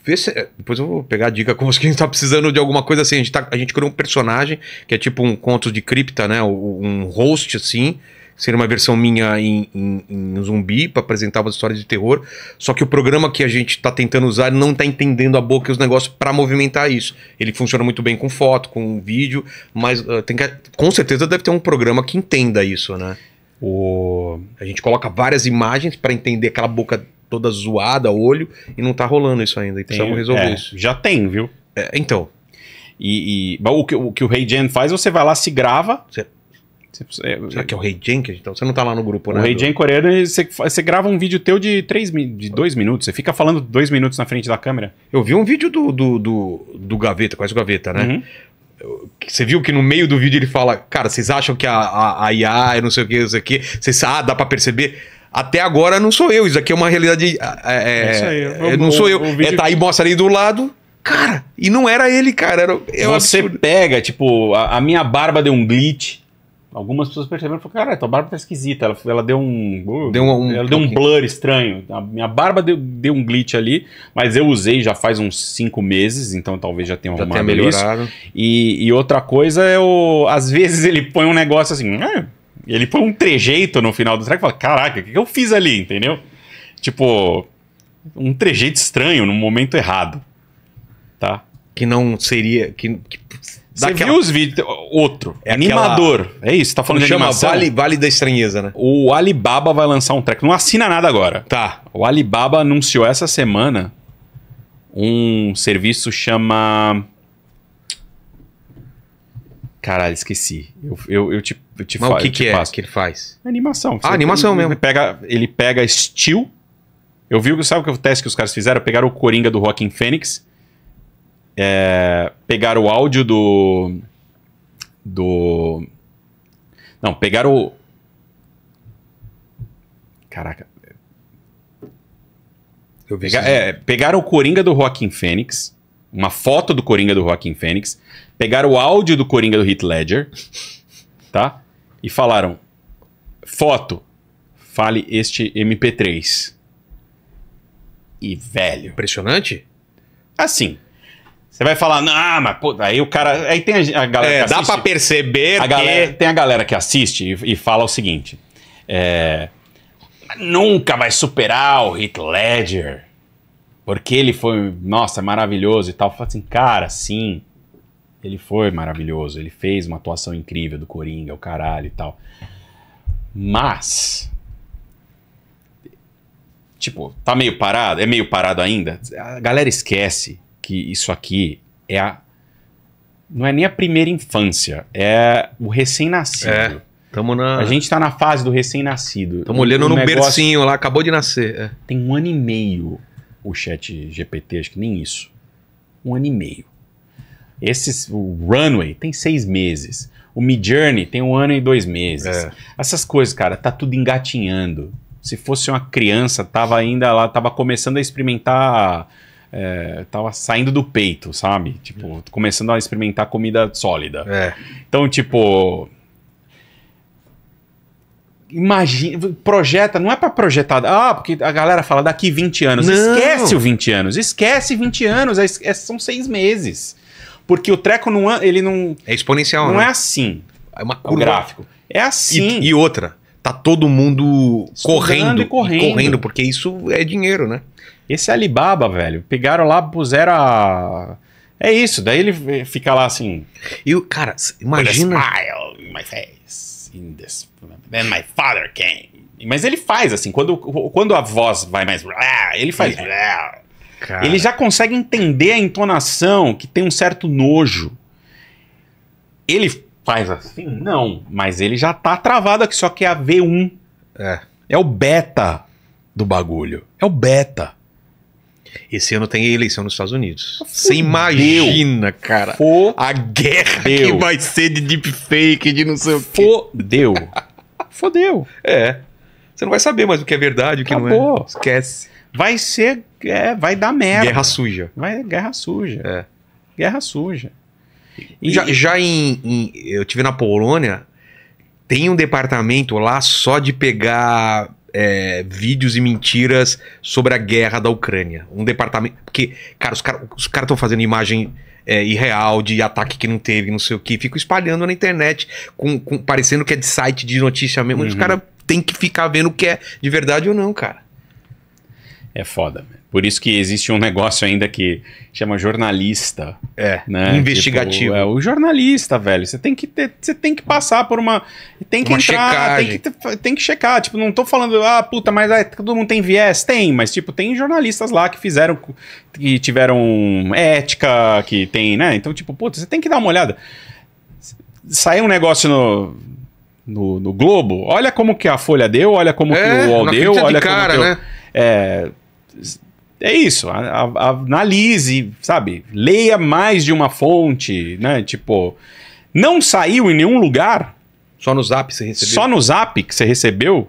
Vê se, depois eu vou pegar a dica com você que a gente tá precisando de alguma coisa assim. A gente, tá, a gente criou um personagem que é tipo um conto de cripta, né? Um host assim. Seria uma versão minha em, em, em zumbi para apresentar umas histórias de terror. Só que o programa que a gente tá tentando usar não tá entendendo a boca e os negócios para movimentar isso. Ele funciona muito bem com foto, com vídeo, mas uh, tem que, com certeza deve ter um programa que entenda isso, né? O... A gente coloca várias imagens para entender aquela boca toda zoada, olho, e não tá rolando isso ainda. E precisamos resolver é, isso. Já tem, viu? É, então. E, e o, que, o que o Heijen faz, você vai lá, se grava. Cê, cê, é, será que é o Heijen? Então, você não tá lá no grupo, né? O Heijen coreano, você, você grava um vídeo teu de três, de dois minutos. Você fica falando dois minutos na frente da câmera. Eu vi um vídeo do, do, do, do Gaveta, quase o Gaveta, né? Uhum. Você viu que no meio do vídeo ele fala, cara, vocês acham que a, a, a I A, não sei o que, não sei o que, vocês, ah, dá pra perceber... Até agora não sou eu, isso aqui é uma realidade... É, isso aí. Eu, é, não sou eu. O, o é, tá aí, mostra ali do lado. Cara, e não era ele, cara. Era, era você absurdo. Pega, tipo, a, a minha barba deu um glitch. Algumas pessoas perceberam e falaram, cara, tua barba tá esquisita. Ela, ela deu um... Deu um, um ela deu um blur estranho. A minha barba deu, deu um glitch ali, mas eu usei já faz uns cinco meses, então talvez já tenha arrumado já tenha melhorado. Isso. E, e outra coisa é o... Às vezes ele põe um negócio assim... Ele põe um trejeito no final do track e fala, caraca, o que eu fiz ali, entendeu? Tipo, um trejeito estranho no momento errado, tá? Que não seria... que, que... Você daquela... viu os vídeos? Outro. É animador. Aquela... É isso, tá falando de animação. Vale, vale da estranheza, né? O Alibaba vai lançar um track. Não assina nada agora. Tá. O Alibaba anunciou essa semana um serviço chama... Caralho, esqueci. Eu, eu, eu te, eu te faço. Mas o que, que é que ele faz? Animação. Ah, animação mesmo. Ele pega, ele pega estilo. Eu vi, sabe o teste que os caras fizeram? Pegaram o Coringa do Joaquin Phoenix... É, pegaram o áudio do... Do... Não, pegaram o... Caraca. Eu Pega, é, pegaram o Coringa do Joaquin Phoenix, uma foto do Coringa do Joaquin Phoenix, pegaram o áudio do Coringa do Heath Ledger, tá? E falaram, foto, fale este M P três. E, velho... Impressionante? Assim... Você vai falar, ah, mas pô, aí o cara... Aí tem a, a galera é, que assiste... Dá pra perceber a que... Galera, tem a galera que assiste e, e fala o seguinte... É, nunca vai superar o Heath Ledger. Porque ele foi, nossa, maravilhoso e tal. Fala assim, cara, sim. Ele foi maravilhoso. Ele fez uma atuação incrível do Coringa, o caralho e tal. Mas... Tipo, tá meio parado? É meio parado ainda? A galera esquece... que isso aqui é a... Não é nem a primeira infância, é o recém-nascido. É, tamo na... A gente tá na fase do recém-nascido. Tamo olhando um no negócio... bercinho lá, acabou de nascer. É. Tem um ano e meio o chat G P T, acho que nem isso. Um ano e meio. Esses, o Runway tem seis meses. O Mid Journey tem um ano e dois meses. É. Essas coisas, cara, tá tudo engatinhando. Se fosse uma criança, tava ainda lá, tava começando a experimentar... É, tava saindo do peito, sabe? Tipo, começando a experimentar comida sólida. É. Então, tipo... Imagina... Projeta... Não é pra projetar... Ah, porque a galera fala daqui vinte anos. Não. Esquece o vinte anos. Esquece vinte anos. É, é, são seis meses. Porque o treco não... Ele não... É exponencial, Não né? é assim. É uma curva. O gráfico. É assim. E, e outra. Tá todo mundo correndo, e correndo. E correndo. Porque isso é dinheiro, né? Esse Alibaba, velho, pegaram lá, puseram a... É isso, daí ele fica lá assim... E o cara, imagina... Smile in my face, in this... Then my father came. Mas ele faz assim, quando, quando a voz vai mais... Ele faz... Cara. Ele já consegue entender a entonação, que tem um certo nojo. Ele faz assim? Não, mas ele já tá travado aqui, só que é a V um. É, é o beta do bagulho. É o beta. Esse ano tem eleição nos Estados Unidos. Você imagina, cara, Fodeu. a guerra que vai ser de deepfake, de não sei o quê. Fodeu. Fodeu. É. Você não vai saber mais o que é verdade, o que Acabou. não é. Esquece. Vai ser... É, vai dar merda. Guerra suja. Vai, guerra suja. É. Guerra suja. E, já já em, em... Eu estive na Polônia, tem um departamento lá só de pegar... É, vídeos e mentiras sobre a guerra da Ucrânia. Um departamento... Porque, cara, os caras os caras estão fazendo imagem é, irreal de ataque que não teve, não sei o que. Ficam espalhando na internet, com, com, parecendo que é de site de notícia mesmo. Uhum. Os caras têm que ficar vendo o que é de verdade ou não, cara. É foda. Por isso que existe um negócio ainda que chama jornalista. É, né? Investigativo. Tipo, é, o jornalista, velho. Você tem que ter, você tem que passar por uma... Tem que uma entrar, tem que, tem que checar. Tipo, não tô falando, ah, puta, mas ah, todo mundo tem viés. Tem, mas tipo, tem jornalistas lá que fizeram, que tiveram ética, que tem, né? Então, tipo, puta, você tem que dar uma olhada. Saiu um negócio no... No, no Globo, olha como que a Folha deu, olha como é, que o UOL deu, olha de cara, como que... Né? É, é isso, a, a, analise, sabe? Leia mais de uma fonte, né? Tipo, não saiu em nenhum lugar. Só no Zap você recebeu. Só no Zap que você recebeu.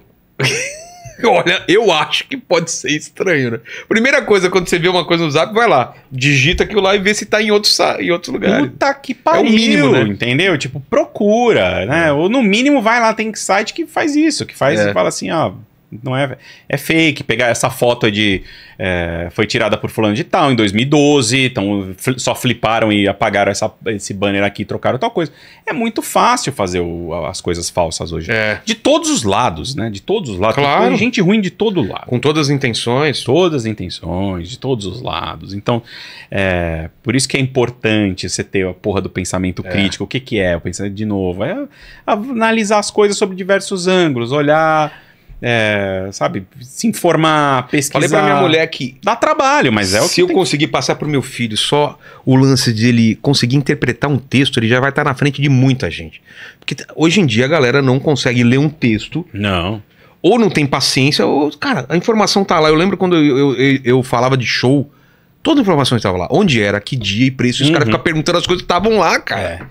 Olha, eu acho que pode ser estranho, né? Primeira coisa, quando você vê uma coisa no Zap, vai lá, digita aquilo lá e vê se tá em outros em outro lugar. Puta que pariu, é o mínimo, né? Entendeu? Tipo, procura, né? É. Ou no mínimo vai lá, tem site que faz isso, que faz é. e fala assim, ó... Não é, é fake, pegar essa foto de... É, foi tirada por fulano de tal em dois mil e doze, então só fliparam e apagaram essa, esse banner aqui e trocaram tal coisa. É muito fácil fazer o, as coisas falsas hoje. É. De todos os lados, né? De todos os lados. Claro. Tem gente ruim de todo lado. Com todas as intenções. Todas as intenções, de todos os lados. Então, é, por isso que é importante você ter a porra do pensamento é. crítico. O que que é? O pensamento, de novo, é analisar as coisas sobre diversos ângulos, olhar... É, sabe, se informar, pesquisar. Falei pra minha mulher que dá trabalho, mas é o que se eu conseguir que... passar pro meu filho só o lance de ele conseguir interpretar um texto, ele já vai estar na frente de muita gente. Porque hoje em dia a galera não consegue ler um texto. Não. Ou não tem paciência, ou, cara, a informação tá lá. Eu lembro quando eu, eu, eu falava de show, toda a informação estava lá. Onde era, que dia e preço. Os uhum. caras ficam perguntando as coisas que estavam lá, cara.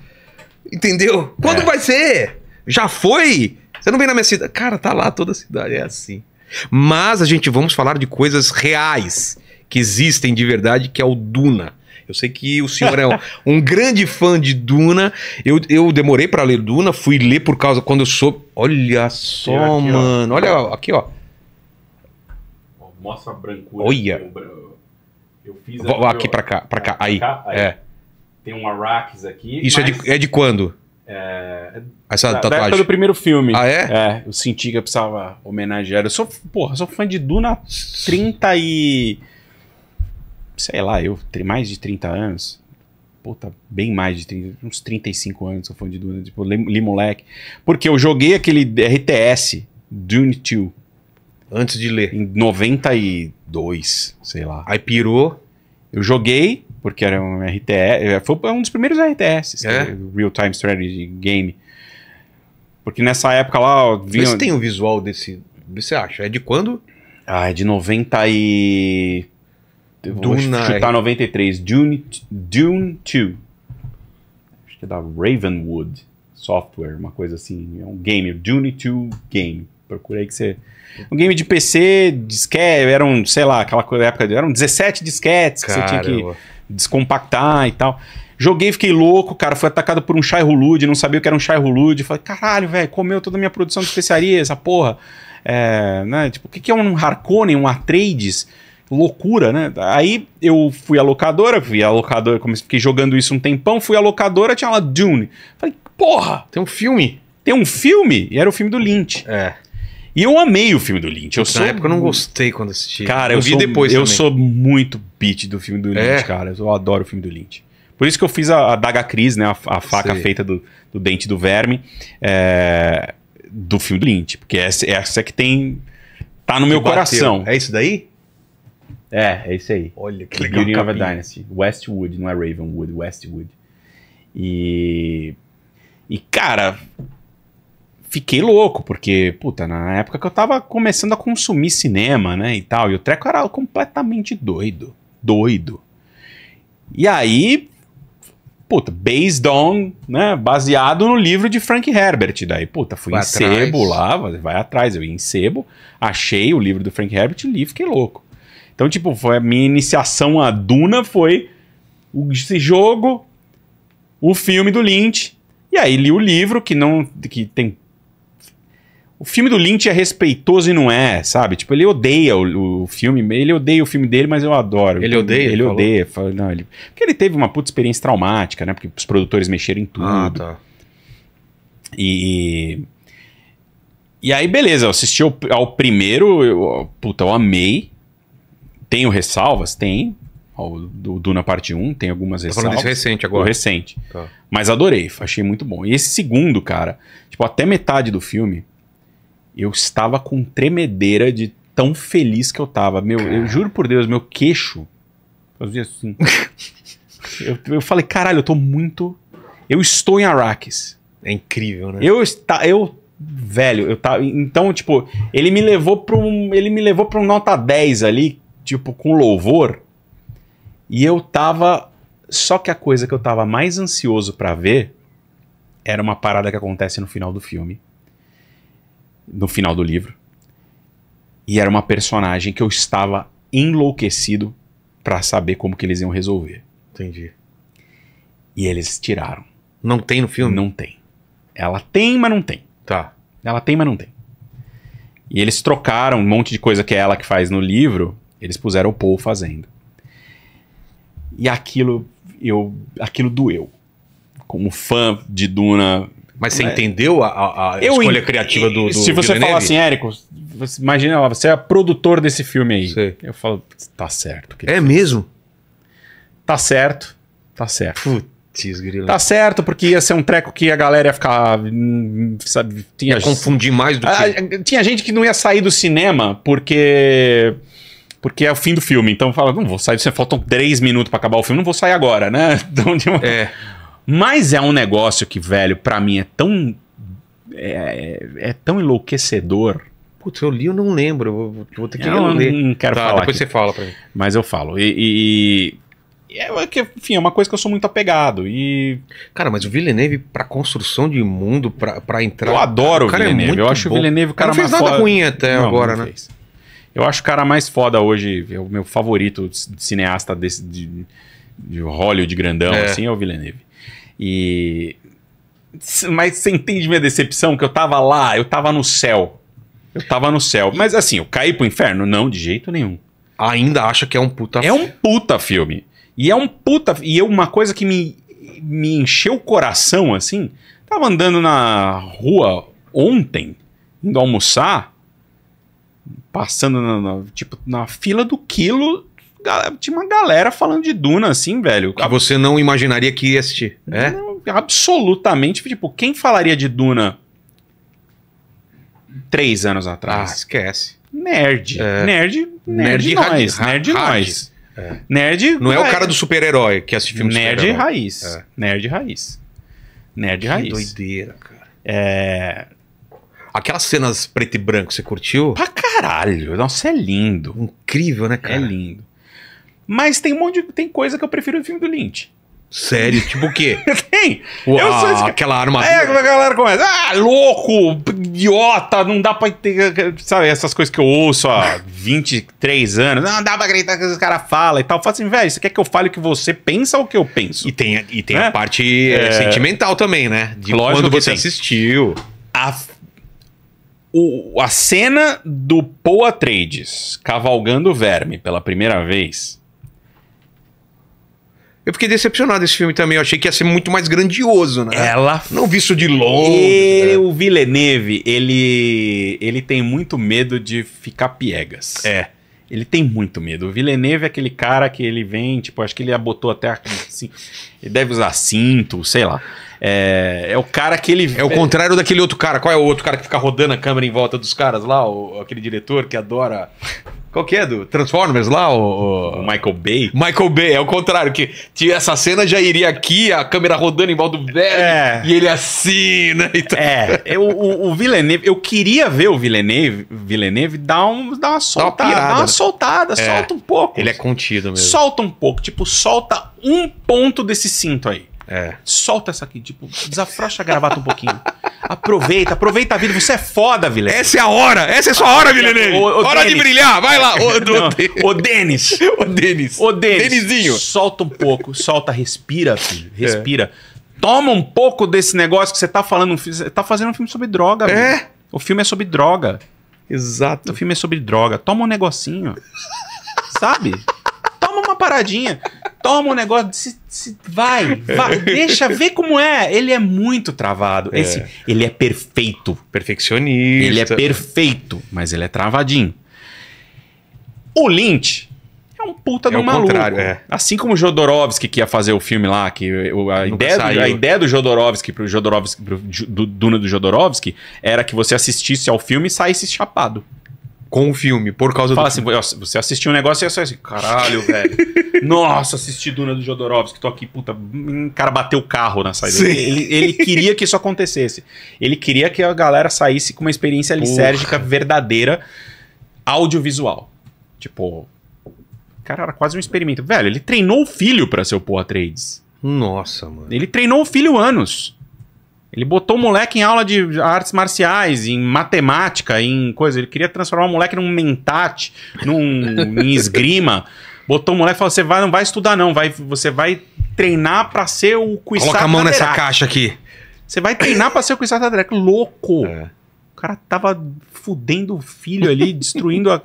É. Entendeu? Quando é. vai ser? Já foi? Você não vem na minha cidade. Cara, tá lá toda a cidade, é assim. Mas a gente vamos falar de coisas reais que existem de verdade, que é o Duna. Eu sei que o senhor é um, um grande fã de Duna. Eu, eu demorei pra ler Duna, fui ler por causa... Quando eu sou... Olha só, aqui, mano. Ó. Olha, aqui, ó. Mostra a brancura. Olha. Eu, eu fiz... Vou, aqui meu, pra cá, pra cá. Aí. Cá, aí. É. Tem um arrax aqui. Isso mas... é, de, é de quando? É, essa da, tatuagem. Da época do primeiro filme. Ah, é? É, eu senti que eu precisava homenagear. Eu sou, porra, sou fã de Duna há trinta e... Sei lá, eu mais de trinta anos. Puta, bem mais de trinta, uns trinta e cinco anos sou fã de Duna. Tipo, li moleque. Porque eu joguei aquele R T S, Dune dois. Antes de ler. Em noventa e dois, sei lá. Aí pirou. Eu joguei... Porque era um R T S, foi um dos primeiros R T S, é? Real Time Strategy Game. Porque nessa época lá... Vinha... Você tem o um visual desse, você acha? É de quando? Ah, é de noventa e... Vou chutar noventa e três, Dune, Dune dois. Acho que é da Ravenwood Software, uma coisa assim, é um game, Dune dois Game. Procurei que você... Um game de P C, disquete, era um, sei lá, aquela época, eram dezessete disquetes que Caramba. você tinha que descompactar e tal. Joguei, fiquei louco, cara, fui atacado por um chai hulud, não sabia o que era um chai hulud. Falei, caralho, velho, comeu toda a minha produção de especiaria, essa porra. É, né? Tipo, o que é um Harkonnen, um Atreides? Loucura, né? Aí eu fui à locadora, fui à locadora, comecei, fiquei jogando isso um tempão, fui à locadora, tinha lá Dune. Falei, porra, tem um filme? Tem um filme? E era o filme do Lynch. É. E eu amei o filme do Lynch. Eu sou... Na época eu não gostei quando assisti. Cara, eu, eu vi sou, depois Eu também. sou muito bitch do filme do Lynch, é? cara. Eu adoro o filme do Lynch. Por isso que eu fiz a, a Daga Cris, né? A, a faca Sei. feita do, do dente do verme. É, do filme do Lynch. Porque essa, essa é que tem... Tá no meu bateu. coração. É isso daí? É, é isso aí. Olha, que legal. Beauty of a Dynasty. Westwood, não é Ravenwood. Westwood. E... E, cara... Fiquei louco, porque, puta, na época que eu tava começando a consumir cinema, né, e tal, e o treco era completamente doido, doido. E aí, puta, based on, né, baseado no livro de Frank Herbert, daí, puta, fui vai em sebo lá, vai atrás, eu ia em sebo, achei o livro do Frank Herbert e li, fiquei louco. Então, tipo, foi a minha iniciação à Duna foi esse jogo, o filme do Lynch, e aí li o livro que não, que tem... O filme do Lynch é respeitoso e não é, sabe? Tipo, ele odeia o, o filme, ele odeia o filme dele, mas eu adoro. Ele odeia? Ele, ele odeia. Fala, não, ele, porque ele teve uma puta experiência traumática, né? Porque os produtores mexeram em tudo. Ah, tá. E, e aí, beleza, eu assisti ao, ao primeiro, eu, puta, eu amei. Tenho ressalvas? Tem. Do Duna parte um, tem algumas ressalvas. Tá falando desse recente agora. O recente. Tá. Mas adorei, achei muito bom. E esse segundo, cara, tipo, até metade do filme... Eu estava com tremedeira de tão feliz que eu tava. Meu, eu juro por Deus, meu queixo fazia assim. eu, eu falei, caralho, eu tô muito... Eu estou em Arrakis. É incrível, né? Eu está, eu velho, eu tá, então tipo, ele me levou para um, ele me levou para um nota dez ali, tipo com louvor. E eu tava, só que a coisa que eu tava mais ansioso para ver era uma parada que acontece no final do filme. No final do livro. E era uma personagem que eu estava enlouquecido pra saber como que eles iam resolver. Entendi. E eles tiraram. Não tem no filme? Não tem. Ela tem, mas não tem. Tá. Ela tem, mas não tem. E eles trocaram um monte de coisa que é ela que faz no livro. Eles puseram o Paul fazendo. E aquilo, eu, aquilo doeu. Como fã de Duna... Mas você é, entendeu a, a escolha en... criativa do, do Se você Villeneuve? Falar assim, Érico, imagina lá, você é produtor desse filme aí. Sei. Eu falo, tá certo. Que é que mesmo? Tá certo, tá certo. Putz, grilo. Tá certo, porque ia ser um treco que a galera ia ficar... Sabe, tinha, ia confundir mais do que... A, tinha gente que não ia sair do cinema porque... Porque é o fim do filme. Então fala, não vou sair, faltam três minutos pra acabar o filme, não vou sair agora, né? Então, de uma... É... Mas é um negócio que, velho, pra mim é tão... É, é tão enlouquecedor. Putz, eu li, eu não lembro. Eu vou, vou ter que não, ler. Não quero tá, falar depois aqui. Você fala pra mim. Mas eu falo. E... e é, enfim, é uma coisa que eu sou muito apegado. E... Cara, mas o Villeneuve, pra construção de mundo, pra, pra entrar... Eu adoro o, cara o Villeneuve. É muito eu acho bom. O Villeneuve o cara mais foda. Não fez nada ruim até não, agora, não né? Fez. Eu acho o cara mais foda hoje. É o meu favorito cineasta desse, de, de Hollywood grandão, é. assim, é o Villeneuve. E... Mas você entende minha decepção? Que eu tava lá, eu tava no céu. Eu tava no céu. Mas assim, eu caí pro inferno? Não, de jeito nenhum. Ainda acha que é um puta filme. É um puta filme. E é um puta... E é uma coisa que me, me encheu o coração, assim. Tava andando na rua ontem, indo almoçar, passando na, na, tipo, na fila do quilo... Tinha uma galera falando de Duna, assim, velho. Que você não imaginaria que ia assistir, é? Não, absolutamente. Tipo, quem falaria de Duna três anos atrás? Ah, esquece. Nerd. É. Nerd, nerd, nerd nós. Ra nerd ra nós. É. Nerd... Não é o cara do super-herói que assiste filme nerd super raiz. É. Nerd raiz. Nerd que raiz. Que doideira, cara. É... Aquelas cenas preto e branco, você curtiu? Pra caralho. Nossa, é lindo. Incrível, né, cara? É lindo. Mas tem um monte de... Tem coisa que eu prefiro no filme do Lynch. Sério? Tipo o quê? Tem! Uau, eu sou esse... Aquela armadura. É, a galera começa... Ah, louco! Idiota! Não dá pra... Sabe, essas coisas que eu ouço há vinte e três anos. Não dá pra acreditar que os caras falam e tal. Eu falo assim, velho, você quer que eu fale o que você pensa ou o que eu penso? E tem, e tem né? a parte é... sentimental também, né? De Lógico quando você tem. assistiu. A... O... a cena do Paul Atreides cavalgando o verme pela primeira vez... Eu fiquei decepcionado desse filme também. Eu achei que ia ser muito mais grandioso, né? Ela... Não vi isso de longe. Ele, né? O Villeneuve, ele, ele tem muito medo de ficar piegas. É. Ele tem muito medo. O Villeneuve é aquele cara que ele vem, tipo, acho que ele abotou até... A, assim, ele deve usar cinto, sei lá. É, é o cara que ele... É o contrário daquele outro cara. Qual é o outro cara que fica rodando a câmera em volta dos caras lá? O, aquele diretor que adora... Qual que é, do Transformers lá? O, o... o Michael Bay? Michael Bay, é o contrário, que essa cena já iria aqui, a câmera rodando em volta do velho, é. e ele assim, né? Então... É, eu, o, o Villeneuve, eu queria ver o Villeneuve, Villeneuve dar, um, dar uma soltada, dá uma, dá uma soltada, é. solta um pouco. Ele é contido mesmo. Solta um pouco, tipo, solta um ponto desse cinto aí. É. Solta essa aqui, tipo, desafrocha a gravata um pouquinho. Aproveita, aproveita a vida. Você é foda, Villeneuve. Essa é a hora, essa é a sua hora, Villeneuve. Hora Denis. de brilhar, vai lá. Ô, Denis. Ô, Denis. Ô, Denizinho. Solta um pouco, solta, respira, filho. Respira. É. Toma um pouco desse negócio que você tá falando. Você tá fazendo um filme sobre droga, velho. É. Filho. O filme é sobre droga. Exato. O filme é sobre droga. Toma um negocinho. Sabe? Toma uma paradinha. Toma um negócio, se, se, vai, vai, deixa, vê como é. Ele é muito travado. É. Esse, ele é perfeito. Perfeccionista. Ele é perfeito, mas ele é travadinho. O Lynch é um puta é de um maluco. É. Assim como o Jodorowsky, que ia fazer o filme lá, que a, ideia do, a ideia do Jodorowsky, pro Jodorowsky pro, do Duna do Jodorowsky, era que você assistisse ao filme e saísse chapado. Com o filme, por causa Fala do assim, filme. Você assistiu um negócio e é só assim, caralho, velho. Nossa, assisti Duna do Jodorowsky, tô aqui, puta, um cara bateu o carro na saída. Ele, ele queria que isso acontecesse. Ele queria que a galera saísse com uma experiência lisérgica verdadeira, audiovisual. Tipo, cara, era quase um experimento. Velho, ele treinou o filho pra ser o Paul Atreides. Nossa, mano. Ele treinou o filho anos. Ele botou o moleque em aula de artes marciais, em matemática, em coisa. Ele queria transformar o moleque num mentate, num em esgrima. Botou o moleque e falou, você vai, não vai estudar não, vai, você vai treinar pra ser o Cuissá. Coloca a mão nessa caixa aqui. Você vai treinar pra ser o Cuissá Tadreco. Louco! É. O cara tava fudendo o filho ali, destruindo a,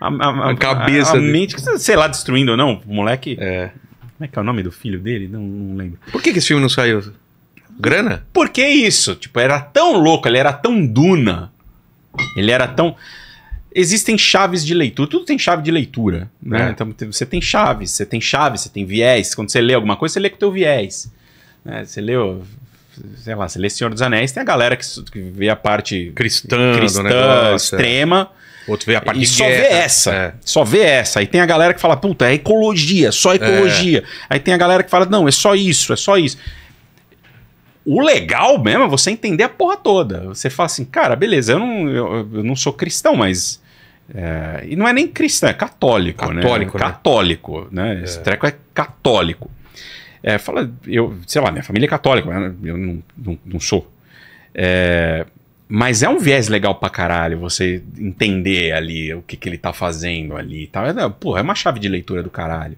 a, a, a cabeça, a, a mente. Sei lá, destruindo ou não, o moleque... É. Como é que é o nome do filho dele? Não, não lembro. Por que, que esse filme não saiu? Grana? Por que isso? Tipo, era tão louco, ele era tão Duna. Ele era tão... Existem chaves de leitura, tudo tem chave de leitura, né? É. Então você tem chaves, você tem chaves, você tem viés. Quando você lê alguma coisa, você lê com o teu viés. Né? Você lê, sei lá, você lê Senhor dos Anéis, tem a galera que, que vê a parte cristã, cristã do negócio, extrema. É. Outro vê a parte e de só guerra. Vê essa, é. Só vê essa. Aí tem a galera que fala, puta, é ecologia, só ecologia. É. Aí tem a galera que fala, não, é só isso, é só isso. O legal mesmo é você entender a porra toda. Você fala assim, cara, beleza, eu não, eu, eu não sou cristão, mas... É, e não é nem cristão, é católico, católico né? né? Católico, né? É. Esse treco é católico. É, fala, eu, sei lá, minha família é católica, eu não, não, não sou. É, mas é um viés legal pra caralho você entender ali o que, que ele tá fazendo ali e tal. É, porra, é uma chave de leitura do caralho.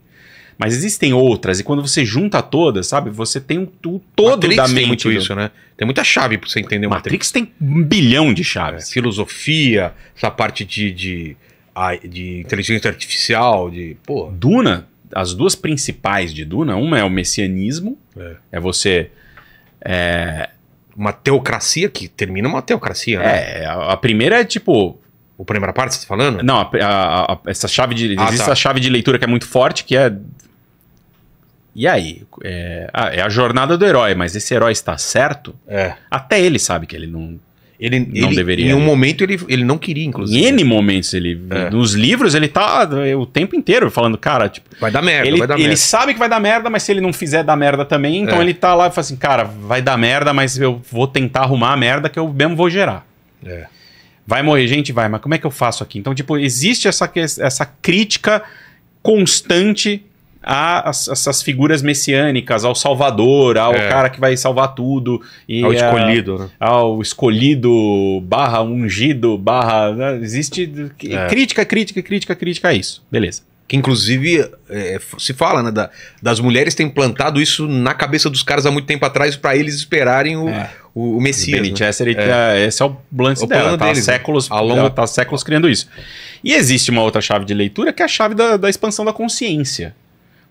Mas existem outras, e quando você junta todas, sabe? Você tem o, o todo Matrix da mente. Tem muito isso, né? Tem muita chave pra você entender o Matrix. Matrix tem um bilhão de chaves. É, filosofia, essa parte de, de, de inteligência artificial, de... Porra. Duna, as duas principais de Duna, uma é o messianismo, é, é você... É... Uma teocracia, que termina uma teocracia, né? É, a, a primeira é tipo... A primeira parte, você está falando? Não, a, a, a, essa chave de... Ah, existe tá. essa chave de leitura que é muito forte, que é... E aí? É, ah, é a jornada do herói, mas esse herói está certo? É. Até ele sabe que ele não, ele, não ele, deveria. Em um momento ele, ele não queria, inclusive. Em N momentos ele... É. Nos livros ele tá o tempo inteiro falando, cara, tipo... Vai dar merda, ele, vai dar ele merda. Ele sabe que vai dar merda, mas se ele não fizer dar merda também, então é. ele tá lá e fala assim, cara, vai dar merda, mas eu vou tentar arrumar a merda que eu mesmo vou gerar. É. Vai morrer gente? Vai, mas como é que eu faço aqui? Então, tipo, existe essa, essa crítica constante a, a essas figuras messiânicas, ao salvador, ao é. cara que vai salvar tudo. E ao escolhido, a, né? Ao escolhido, barra ungido, barra... Né? Existe é. crítica, crítica, crítica, crítica a isso. Beleza. Que, inclusive, é, se fala, né? Da, das mulheres têm implantado isso na cabeça dos caras há muito tempo atrás para eles esperarem o, é. o, o Messias. Benny Chester, né? é. esse é o lance o dela. Tá, deles, séculos, né? longo... ela tá há séculos criando isso. E existe uma outra chave de leitura que é a chave da, da expansão da consciência.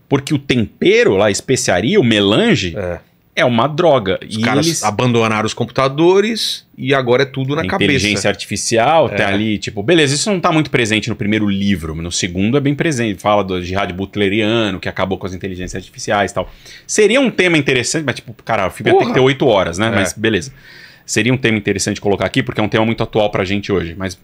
Porque o tempero, lá, a especiaria, o melange... É. É uma droga. Os e caras eles... abandonaram os computadores e agora é tudo na a cabeça. Inteligência artificial, é. tá ali, tipo, beleza, isso não tá muito presente no primeiro livro, no segundo é bem presente. Fala do jihad butleriano, que acabou com as inteligências artificiais e tal. Seria um tema interessante, mas tipo, cara, o filme ia ter que ter oito horas, né? É. Mas beleza. Seria um tema interessante colocar aqui, porque é um tema muito atual pra gente hoje, mas...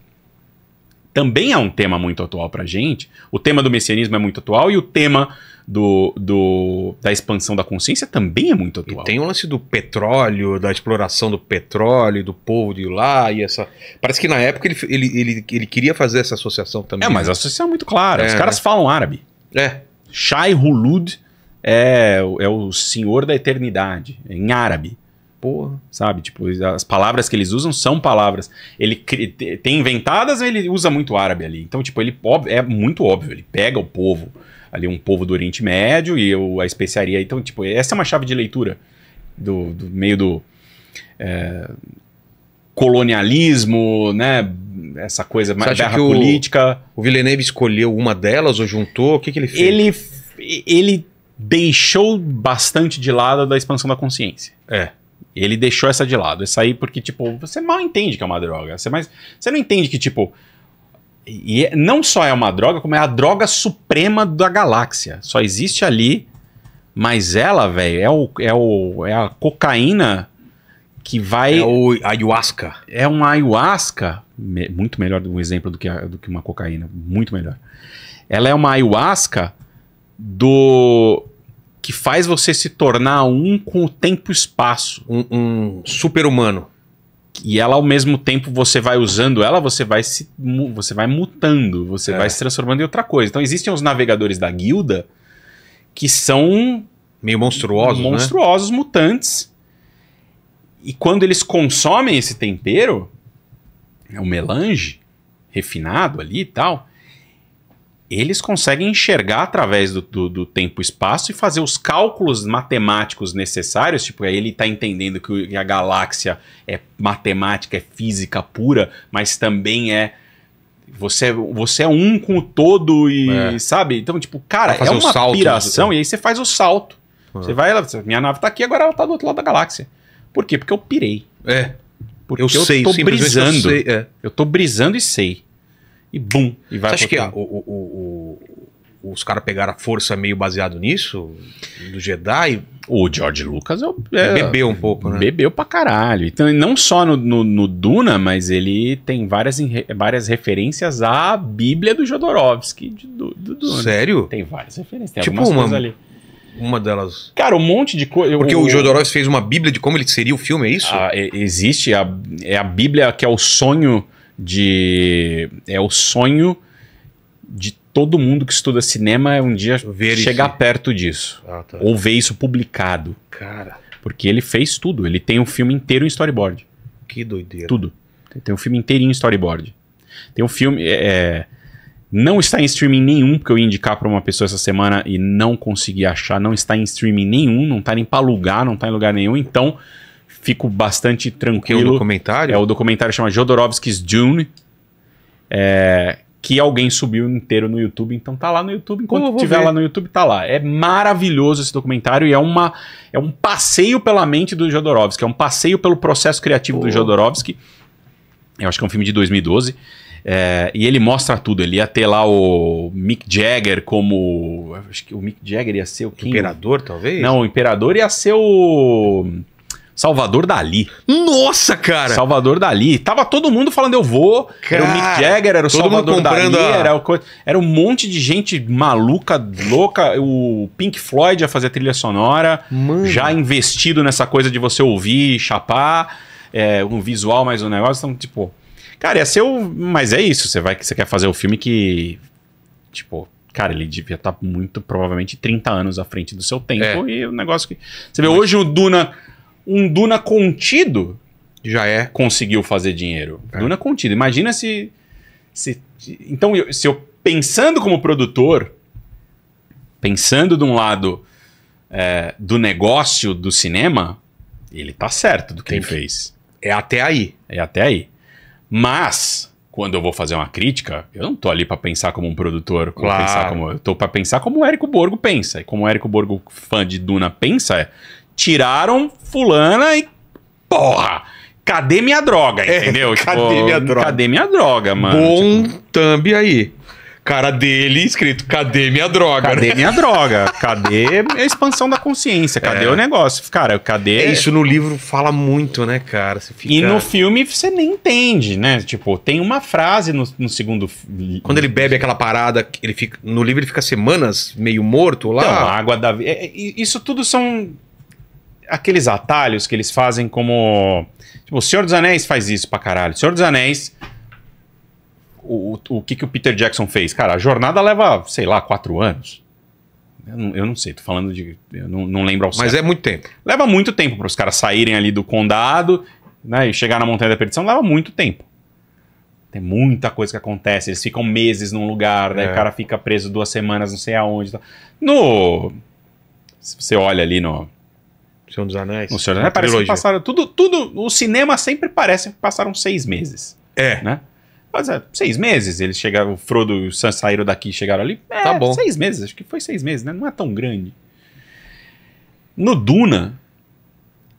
Também é um tema muito atual pra gente. O tema do messianismo é muito atual e o tema do, do, da expansão da consciência também é muito atual. E tem o lance do petróleo, da exploração do petróleo, do povo de lá e essa... Parece que na época ele, ele, ele, ele queria fazer essa associação também. É, mas a associação é muito clara. É, os caras né? falam árabe. É. Shai Hulud é, é o senhor da eternidade, em árabe. Porra, sabe? Tipo, as palavras que eles usam são palavras. Ele tem inventadas, ele usa muito árabe ali. Então, tipo, ele óbvio, é muito óbvio. Ele pega o povo, ali um povo do Oriente Médio e eu, a especiaria. Então, tipo, essa é uma chave de leitura do, do meio do é, colonialismo, né? Essa coisa mais guerra política. O, o Villeneuve escolheu uma delas ou juntou? O que, que ele fez? Ele, ele deixou bastante de lado da expansão da consciência. É. Ele deixou essa de lado. Essa aí porque, tipo, você mal entende que é uma droga. Você, mais, você não entende que, tipo... E não só é uma droga, como é a droga suprema da galáxia. Só existe ali, mas ela, velho, é, o, é, o, é a cocaína que vai... É o ayahuasca. É uma ayahuasca. Me, muito melhor um exemplo do que, a, do que uma cocaína. Muito melhor. Ela é uma ayahuasca do... que faz você se tornar um com o tempo e espaço. Um, um super-humano. E ela, ao mesmo tempo, você vai usando ela, você vai se você vai mutando, você é. vai se transformando em outra coisa. Então, existem os navegadores da guilda que são... Meio monstruosos, monstruosos, né? Monstruosos, mutantes. E quando eles consomem esse tempero, o melange refinado ali e tal, eles conseguem enxergar através do, do, do tempo e espaço e fazer os cálculos matemáticos necessários. Tipo, ele está entendendo que a galáxia é matemática, é física pura, mas também é... Você, você é um com o todo e... É. Sabe? Então, tipo, cara, é uma piração e aí você faz o salto. Uhum. Você vai... Minha nave tá aqui, agora ela tá do outro lado da galáxia. Por quê? Porque eu pirei. É. Porque eu, eu sei, tô brisando. Eu, sei, é. eu tô brisando e sei. E bum. E vai. Você acha que a, o, o, o, os caras pegaram a força meio baseado nisso? Do Jedi? O George Lucas eu, é, bebeu um pouco, né? Bebeu pra caralho. Então, não só no, no, no Duna, mas ele tem várias, várias referências à Bíblia do Jodorowsky. De, do, do Duna. Sério? Tem várias referências. Tem tipo algumas uma... coisas ali. Uma delas... Cara, um monte de coisa... Porque o, o Jodorowsky fez uma bíblia de como ele seria o filme, é isso? A, existe, a, é a bíblia que é o sonho de... É o sonho de todo mundo que estuda cinema um dia ver chegar isso. perto disso. Ah, tá. Ou ver isso publicado. Cara... Porque ele fez tudo, ele tem um filme inteiro em storyboard. Que doideira. Tudo. Tem um filme inteirinho em storyboard. Tem um filme... É, não está em streaming nenhum, porque eu ia indicar para uma pessoa essa semana e não consegui achar. Não está em streaming nenhum, não está nem para alugar, não está em lugar nenhum. Então, fico bastante tranquilo. Que é o documentário? É, o documentário chama Jodorowsky's Dune, é, que alguém subiu inteiro no YouTube. Então, tá lá no YouTube. Enquanto tiver ver. lá no YouTube, tá lá. É maravilhoso esse documentário e é, uma, é um passeio pela mente do Jodorowsky. É um passeio pelo processo criativo oh. do Jodorowsky. Eu acho que é um filme de dois mil e doze. É, e ele mostra tudo. Ele ia ter lá o Mick Jagger como... Acho que o Mick Jagger ia ser o... Quem? Imperador, talvez? Não, o Imperador ia ser o... Salvador Dali. Nossa, cara! Salvador Dali. Tava todo mundo falando eu vou. Cara, era o Mick Jagger, era o Salvador Dali. A... Era, o... era um monte de gente maluca, louca. O Pink Floyd ia fazer a trilha sonora. Mano. Já investido nessa coisa de você ouvir, chapar. É, um visual mais um negócio. Então, tipo... Cara, ia ser o... Mas é isso, você vai, você quer fazer o filme que... Tipo, cara, ele devia estar muito, provavelmente, trinta anos à frente do seu tempo. É. E o negócio que... Você vê, mas... hoje o Duna... Um Duna contido... Já é. Conseguiu fazer dinheiro. É. Duna contido. Imagina se... se então, eu, se eu pensando como produtor... Pensando de um lado é, do negócio do cinema... Ele tá certo do que Tem ele fez. É até aí. É até aí. Mas, quando eu vou fazer uma crítica, eu não tô ali para pensar como um produtor. Claro. Pensar como, eu tô para pensar como o Érico Borgo pensa. E como o Érico Borgo, fã de Duna, pensa, é... Tiraram fulana e... Porra! Cadê minha droga, entendeu? É, tipo, cadê minha droga? Cadê minha droga, mano? Bom tipo, thumb aí. Cara dele escrito, cadê minha droga? Cadê né? minha droga? Cadê a expansão da consciência? Cadê é. o negócio? Cara, cadê... É, isso no livro fala muito, né, cara? Você fica... E no filme você nem entende, né? Tipo, tem uma frase no, no segundo... Quando ele bebe aquela parada, ele fica... no livro ele fica semanas meio morto lá. Não, a água da... É, isso tudo são aqueles atalhos que eles fazem como... Tipo, o Senhor dos Anéis faz isso pra caralho. O Senhor dos Anéis... O, o, o que, que o Peter Jackson fez? Cara, a jornada leva, sei lá, quatro anos. Eu não, eu não sei, tô falando de... Eu não, não lembro ao certo. Mas é muito tempo. Leva muito tempo para os caras saírem ali do condado, né, e chegar na Montanha da Perdição, leva muito tempo. Tem muita coisa que acontece. Eles ficam meses num lugar, daí é. o cara fica preso duas semanas, não sei aonde. Tá. No... Se você olha ali no... Senhor dos Anéis. No Senhor dos Anéis, parece que passaram... Tudo, tudo, o cinema sempre parece que passaram seis meses. É. Né? Mas, é, seis meses, eles chegaram, o Frodo e o Sam saíram daqui e chegaram ali. É, tá bom. Seis meses, acho que foi seis meses, né? Não é tão grande. No Duna,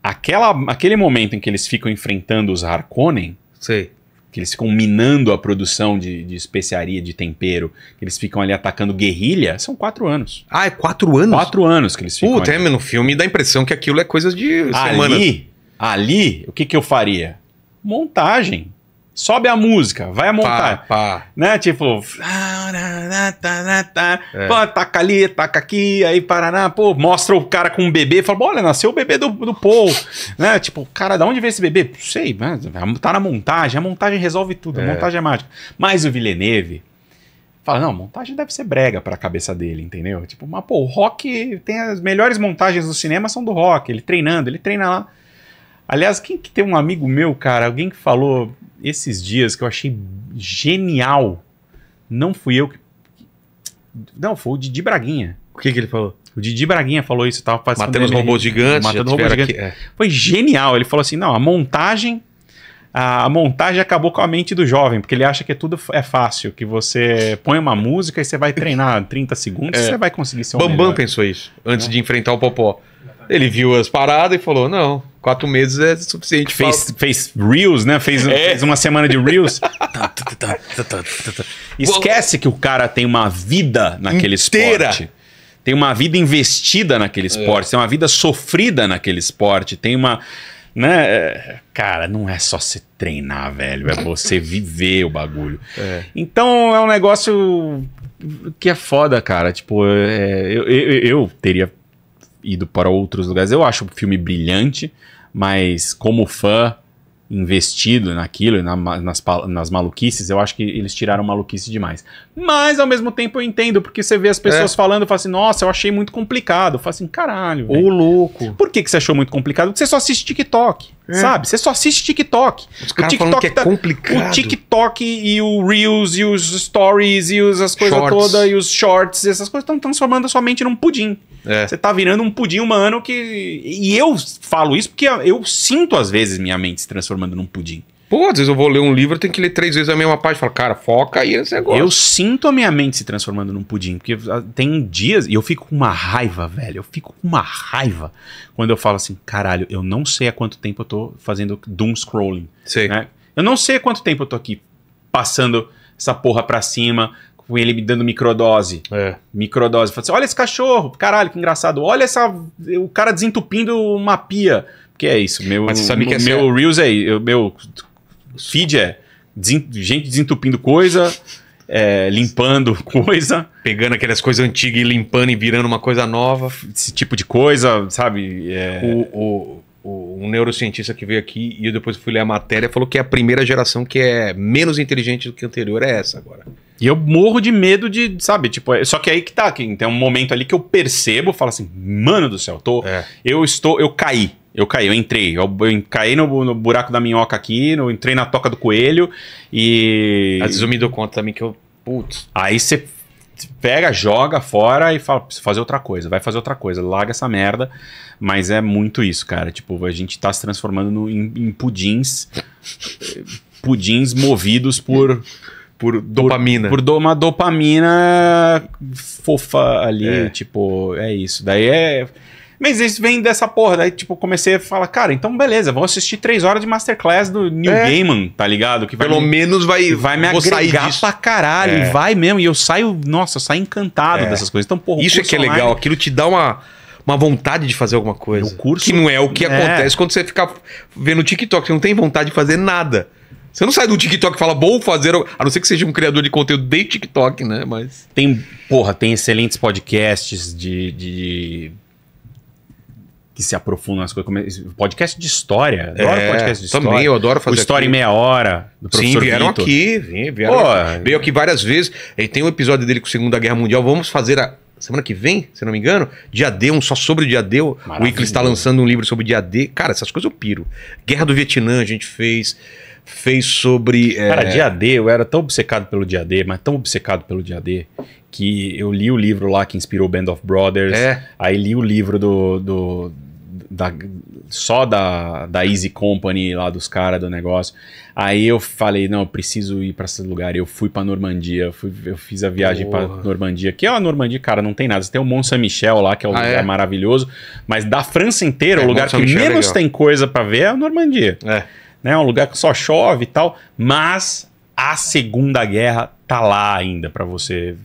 aquela, aquele momento em que eles ficam enfrentando os Harkonnen, Sei. que eles ficam minando a produção de, de especiaria, de tempero, que eles ficam ali atacando guerrilha, são quatro anos. Ah, é quatro anos? Quatro anos que eles ficam. Puta, é, no filme dá a impressão que aquilo é coisa de semana. Ali, ali, o que, que eu faria? Montagem. Sobe a música, vai a montagem. Pá, pá. Né? Tipo... É. Pô, taca ali, taca aqui, aí Paraná, pô, mostra o cara com um bebê, fala, olha, nasceu o bebê do, do Paul. Né? Tipo, cara, de onde veio esse bebê? Não sei, tá na montagem, a montagem resolve tudo, é. a montagem é mágica. Mas o Villeneuve fala, não, a montagem deve ser brega pra cabeça dele, entendeu? Tipo, mas pô, o rock, tem as melhores montagens do cinema são do rock, ele treinando, ele treina lá. Aliás, quem que tem um amigo meu, cara, alguém que falou esses dias que eu achei genial, não fui eu que... Não, foi o Didi Braguinha. O que que ele falou? O Didi Braguinha falou isso. Tava matando os robôs gigantes. Matando robôs gigantes. É. Foi genial. Ele falou assim, não, a montagem... A montagem acabou com a mente do jovem, porque ele acha que tudo é fácil, que você põe uma música e você vai treinar trinta segundos é. e você vai conseguir ser um Bambam melhor. Pensou isso, antes é. de enfrentar o Popó. Ele viu as paradas e falou, não, quatro meses é suficiente. Fez, pra... fez Reels, né? Fez, é. fez uma semana de Reels. Esquece que o cara tem uma vida naquele Inteira. esporte. Tem uma vida investida naquele esporte, é. tem uma vida sofrida naquele esporte, tem uma... Né? Cara, não é só se treinar, velho, é você viver o bagulho. É. Então é um negócio que é foda, cara. Tipo, é, eu, eu, eu teria ido para outros lugares. Eu acho o filme brilhante, mas como fã investido naquilo, na, nas, nas maluquices, eu acho que eles tiraram maluquice demais. Mas, ao mesmo tempo, eu entendo, porque você vê as pessoas é. falando, fala assim, nossa, eu achei muito complicado. Eu falo assim, caralho, ô, louco. Por que que você achou muito complicado? Porque você só assiste TikTok, é. sabe? Você só assiste TikTok. Os caras falam que é tá, complicado. O TikTok e o Reels e os Stories e os, as coisas todas e os Shorts, essas coisas estão transformando a sua mente num pudim. É. Você tá virando um pudim humano que... E eu falo isso porque eu sinto, às vezes, minha mente se transformando num pudim. Pô, às vezes eu vou ler um livro, eu tenho que ler três vezes a mesma página. Falo, cara, foca aí nesse negócio. Eu sinto a minha mente se transformando num pudim, porque tem dias, e eu fico com uma raiva, velho, eu fico com uma raiva quando eu falo assim, caralho, eu não sei há quanto tempo eu tô fazendo doom scrolling. Sei. Né? Eu não sei há quanto tempo eu tô aqui passando essa porra pra cima, com ele me dando microdose. É. Microdose. Falo assim, olha esse cachorro, caralho, que engraçado. Olha essa, o cara desentupindo uma pia. Que é isso, meu, Mas você sabe que é meu certo. Reels é, meu feed é desen, gente desentupindo coisa, é, limpando coisa. Pegando aquelas coisas antigas e limpando e virando uma coisa nova. Esse tipo de coisa, sabe? É... O, o, o, um neurocientista que veio aqui e eu depois fui ler a matéria falou que a primeira geração que é menos inteligente do que a anterior é essa agora. E eu morro de medo de, sabe, tipo... Só que aí que tá, que tem um momento ali que eu percebo, falo assim, mano do céu, tô, é. eu estou, eu caí. Eu caí, eu entrei, eu, eu caí no, no buraco da minhoca aqui, eu entrei na toca do coelho e... Às vezes eu me dou conta também que eu... Putz. Aí você pega, joga fora e fala, preciso fazer outra coisa, vai fazer outra coisa, larga essa merda. Mas é muito isso, cara, tipo, a gente tá se transformando no, em, em pudins, pudins movidos por... Por dopamina. Por, por uma dopamina fofa ali, é. tipo, é isso. Daí é... Mas isso vem dessa porra. Daí, tipo, comecei a falar, cara, então beleza, vou assistir três horas de Masterclass do Neil é. Gaiman, tá ligado? Que vai Pelo me, menos vai, vai me agregar pra caralho. É. E vai mesmo. E eu saio, nossa, eu saio encantado é. dessas coisas. Então, porra, isso é que é legal. Online... Aquilo te dá uma, uma vontade de fazer alguma coisa. O curso... Que não é o que é. acontece quando você fica vendo TikTok. Você não tem vontade de fazer nada. Você não sai do TikTok e fala, vou fazer... A não ser que seja um criador de conteúdo de TikTok, né? Mas... Tem, porra, tem excelentes podcasts de... de... que se aprofundam nas coisas. Podcast de história. Adoro é, podcast de história. Também, eu adoro fazer. O História em Meia Hora, do professor Sim, vieram Vitor. aqui. Vieram Pô, aqui. Veio aqui várias vezes. E tem um episódio dele com a Segunda Guerra Mundial. Vamos fazer a semana que vem, se não me engano. Dia D, um só sobre o Dia D. O Wickley está lançando um livro sobre o Dia D. Cara, essas coisas eu piro. Guerra do Vietnã a gente fez. Fez sobre... Cara, é... Dia D, eu era tão obcecado pelo Dia D, mas tão obcecado pelo Dia D, que eu li o livro lá que inspirou Band of Brothers, é. aí li o livro do... do da, só da, da Easy Company lá dos caras do negócio. Aí eu falei, não, eu preciso ir pra esse lugar. Eu fui pra Normandia, eu, fui, eu fiz a viagem Porra. pra Normandia. Que é a Normandia, cara, não tem nada. Você tem o Mont Saint-Michel lá, que é um ah, lugar é? maravilhoso. Mas da França inteira, é, o lugar que menos é tem coisa pra ver é a Normandia. É. Né, um lugar que só chove e tal, mas a Segunda Guerra tá lá ainda para você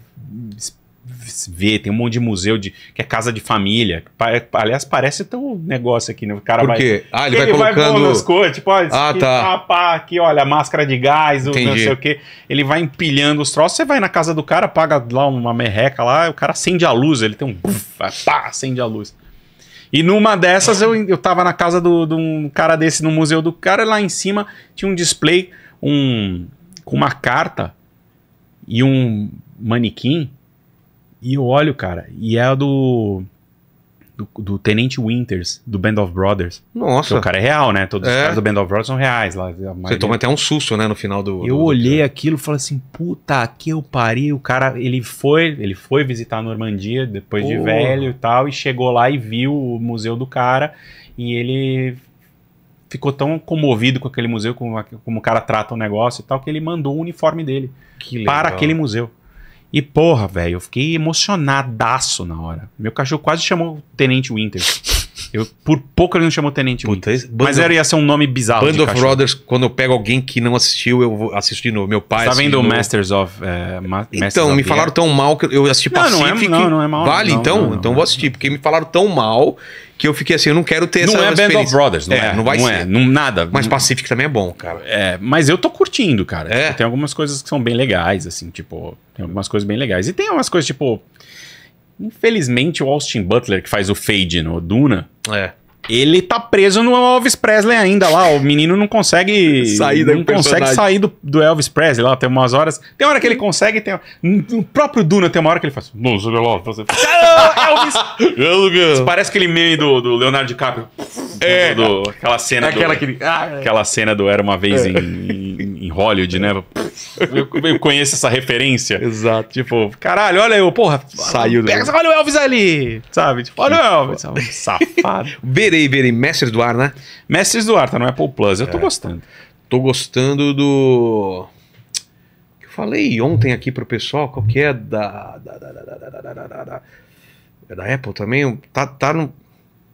ver. Tem um monte de museu de, que é casa de família. Aliás, parece até um negócio aqui, né? O cara Por quê? vai. Ah, ele, ele vai colocando vai coisas, tipo, olha, ah, aqui, tá. pá, pá, aqui, olha, máscara de gás, o não sei o quê. Ele vai empilhando os troços. Você vai na casa do cara, paga lá uma merreca lá, o cara acende a luz, ele tem um. Pá, acende a luz. E numa dessas, eu, eu tava na casa de um cara desse, no museu do cara, e lá em cima tinha um display um, com uma carta e um manequim. E eu olho, cara, e é a do do, do Tenente Winters, do Band of Brothers. Nossa. Porque o cara é real, né? Todos é. os caras do Band of Brothers são reais lá. Você toma até um susto, né? No final do... Eu do, do olhei do... aquilo e falei assim, puta, aqui eu parei. O cara, ele foi, ele foi visitar a Normandia depois oh. de velho e tal, e chegou lá e viu o museu do cara, e ele... ficou tão comovido com aquele museu, como, como o cara trata o negócio e tal, que ele mandou o uniforme dele para aquele museu. E porra, velho, eu fiquei emocionadaço na hora. Meu cachorro quase chamou Tenente Winters. Eu, por pouco ele não chamou Tenente Winters. Puta, mas era, ia ser um nome bizarro. Band of Brothers, quando eu pego alguém que não assistiu, eu assisto de novo. Meu pai tá vendo o Masters of... É, Ma então, Masters me of falaram Air. Tão mal que eu assisti Pacific. Não, não é, não, não é mal. Vale, não, então? Não, não, então não, vou assistir, porque me falaram tão mal... que eu fiquei assim, eu não quero ter não essa é experiência. Não é Band of Brothers, não é? é não vai não ser. É, não, nada. Mas Pacific também é bom, cara. É, mas eu tô curtindo, cara. É. Tipo, tem algumas coisas que são bem legais, assim, tipo... Tem algumas coisas bem legais. E tem umas coisas, tipo... Infelizmente, o Austin Butler, que faz o Fade no Duna... É. Ele tá preso no Elvis Presley ainda lá. O menino não consegue sair, não consegue sair do, do Elvis Presley lá. Tem umas horas... Tem hora que ele consegue... Tem, no próprio Duna tem uma hora que ele faz... Não, sei lá, você... Elvis! Parece aquele meme do, do Leonardo DiCaprio. É. Do, do, aquela cena aquela do... Que... Ah, aquela cena do Era Uma Vez é. em, em Hollywood, é. né? Eu, eu conheço essa referência. Exato. Tipo, caralho, olha eu, porra. Saiu do... Pega, olha o Elvis ali, sabe? Tipo, olha o Elvis. Sabe? Safado. Verei, verei. Mestres do Ar, né? Mestres do Ar, tá no Apple Plus. Eu tô é. gostando. Tô gostando do... Eu falei ontem aqui pro pessoal, qual que é da... da, da, da, da, da, da, da, da... É da Apple também? Tá, tá no...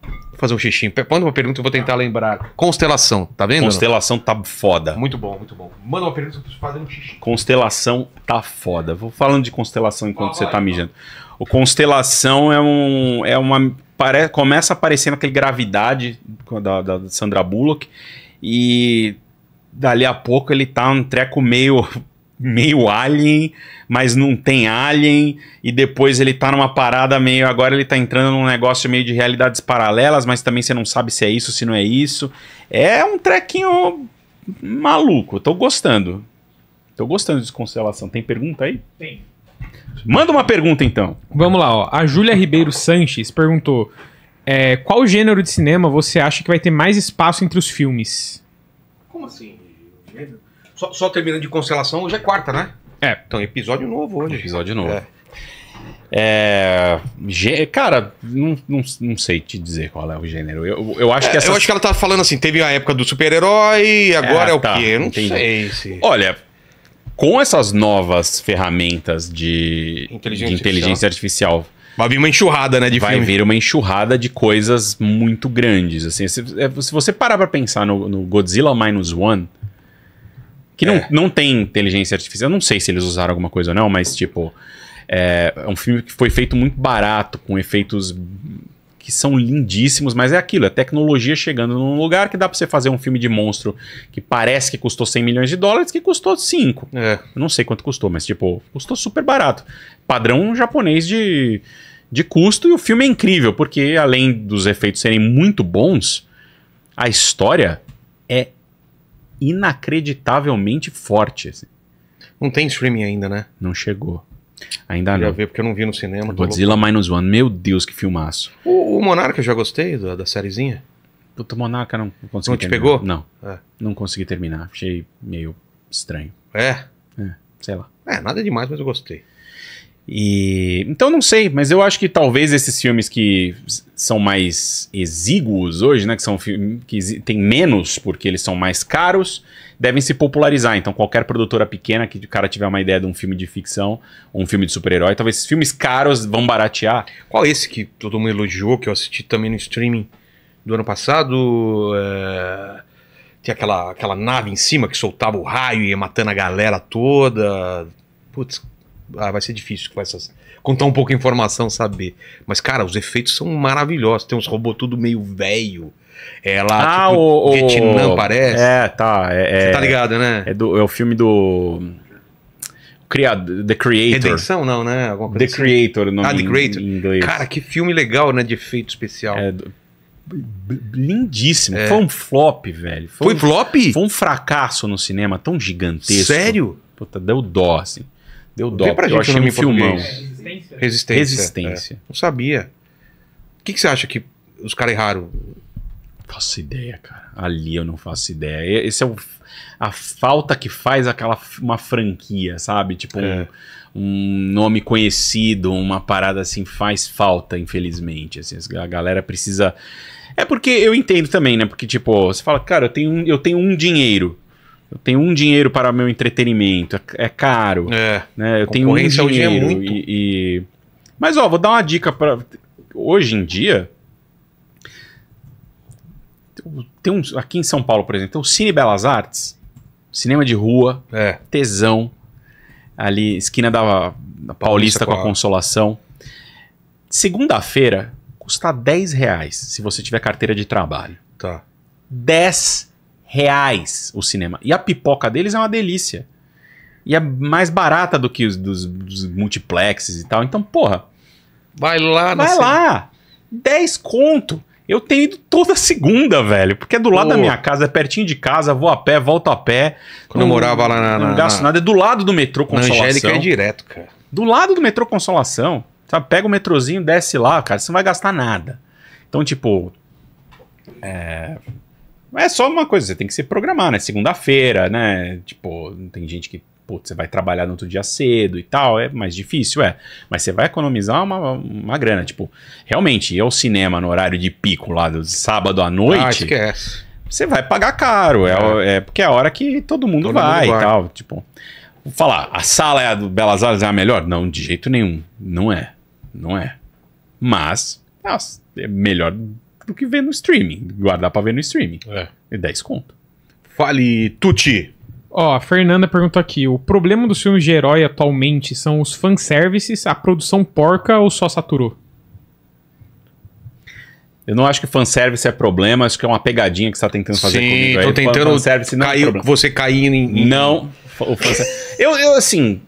Vou fazer um xixi. Manda uma pergunta, eu vou tentar lembrar. Constelação, tá vendo? Constelação tá foda. Muito bom, muito bom. Manda uma pergunta, eu preciso fazer um xixi. Constelação tá foda. Vou falando de Constelação enquanto ah, você tá mijando. Não. O Constelação é um... É uma, pare, começa aparecendo aquele Gravidade da, da Sandra Bullock. E dali a pouco ele tá um treco meio... meio alien, mas não tem alien, e depois ele tá numa parada meio, agora ele tá entrando num negócio meio de realidades paralelas, mas também você não sabe se é isso, se não é isso. É um trequinho maluco, eu tô gostando. Tô gostando de Constelação. Tem pergunta aí? Tem. Manda uma pergunta então. Vamos lá, ó. A Júlia Ribeiro Sanches perguntou, é, qual gênero de cinema você acha que vai ter mais espaço entre os filmes? Como assim? Gênero? Só, só terminando de Constelação, hoje é quarta, né? É. Então, episódio novo hoje. Episódio novo. É. É, cara, não, não, não sei te dizer qual é o gênero. Eu, eu, acho, é, que essas... eu acho que ela tá falando assim, teve a época do super-herói, agora é, é o tá, quê? Eu não entendi. sei. Se... Olha, com essas novas ferramentas de inteligência, de inteligência artificial... artificial Vai vir uma enxurrada, né, de Vai filme. vir uma enxurrada de coisas muito grandes. Assim, se, se você parar pra pensar no, no Godzilla Minus One... Que não, é. não tem inteligência artificial. Eu não sei se eles usaram alguma coisa ou não, mas tipo... É, é um filme que foi feito muito barato, com efeitos que são lindíssimos, mas é aquilo, é tecnologia chegando num lugar que dá pra você fazer um filme de monstro que parece que custou cem milhões de dólares, que custou cinco. É. Eu não sei quanto custou, mas tipo, custou super barato. Padrão japonês de, de custo, e o filme é incrível, porque além dos efeitos serem muito bons, a história é inacreditavelmente forte. Assim. Não tem streaming ainda, né? Não chegou. Ainda não. Eu ver porque eu não vi no cinema. Godzilla Minus One. Meu Deus, que filmaço. O, o Monarca eu já gostei da, da sériezinha. Puta, Monarca não consegui Não te terminar. pegou? Não. É. Não consegui terminar. Achei meio estranho. É? É, sei lá. É, nada demais, mas eu gostei. E então não sei, mas eu acho que talvez esses filmes que são mais exíguos hoje, né, que são que tem menos porque eles são mais caros, devem se popularizar. Então qualquer produtora pequena que o cara tiver uma ideia de um filme de ficção ou um filme de super-herói, talvez esses filmes caros vão baratear. Qual é esse que todo mundo elogiou, que eu assisti também no streaming do ano passado? É... Tem aquela, aquela nave em cima que soltava o raio e ia matando a galera toda. Putz. Ah, vai ser difícil com essas... contar um pouco de informação, saber. Mas, cara, os efeitos são maravilhosos. Tem uns robôs tudo meio velho. É lá, ah, tipo, o, Vietnã, o... parece. É, tá. É, você tá ligado, né? É, do, é o filme do... Criado, The Creator. Redenção, não, né? Alguma coisa The assim. Creator, o nome ah, The Creator. Em inglês. Cara, que filme legal, né? De efeito especial. É... Do... Lindíssimo. É. Foi um flop, velho. Foi, foi um flop? Foi um fracasso no cinema tão gigantesco. Sério? Puta, deu dó, assim. Deu dó, pra gente, eu achei um filmão. Resistência. Resistência. Resistência. É. Não sabia. O que, que você acha que os caras erraram? Não faço ideia, cara. Ali eu não faço ideia. Esse é o, a falta que faz aquela uma franquia, sabe? Tipo, é. um, um nome conhecido, uma parada assim, faz falta, infelizmente. Assim, a galera precisa... É porque eu entendo também, né? Porque, tipo, você fala, cara, eu tenho, eu tenho um dinheiro. Eu tenho um dinheiro para meu entretenimento. É, é caro. É. Né? Eu tenho um dinheiro. Hoje é muito. E, e... Mas, ó, vou dar uma dica para... Hoje em dia... Tem um, aqui em São Paulo, por exemplo, tem o Cine Belas Artes, cinema de rua, é. tesão, ali, esquina da, da Paulista, Paulista com a, a Consolação. Segunda-feira, custa dez reais se você tiver carteira de trabalho. Tá. dez reais o cinema. E a pipoca deles é uma delícia. E é mais barata do que os dos, dos multiplexes e tal. Então, porra. Vai lá, Vai lá. dez conto. Eu tenho ido toda segunda, velho. Porque é do lado oh. da minha casa, é pertinho de casa, vou a pé, volto a pé. Quando eu morava lá na... Não gasto na, nada, é do lado do metrô Consolação. Na Angélica é direto, cara. Do lado do metrô Consolação, sabe? Pega o metrozinho, desce lá, cara, você não vai gastar nada. Então, tipo... É... É só uma coisa, você tem que se programar, né? Segunda-feira, né? Tipo, tem gente que... Putz, você vai trabalhar no outro dia cedo e tal, é mais difícil, é. Mas você vai economizar uma, uma grana. Tipo, realmente, ir ao cinema no horário de pico lá, do sábado à noite... Ah, esquece. Você vai pagar caro, é, é porque é a hora que todo mundo, todo vai, mundo vai e tal. Tipo, vou falar, a sala é a do Belas Artes é a melhor? Não, de jeito nenhum. Não é, não é. Mas, nossa, é melhor do que ver no streaming, guardar pra ver no streaming. É. E dez conto. Fale, Tuti. Ó, oh, a Fernanda perguntou aqui, o problema dos filmes de herói atualmente são os fanservices, a produção porca ou só saturou? Eu não acho que fanservice é problema, acho que é uma pegadinha que você tá tentando fazer Sim, comigo. Sim, tô tentando fanservice não caiu, é você cair em... Não, o fanservice... eu, eu, assim...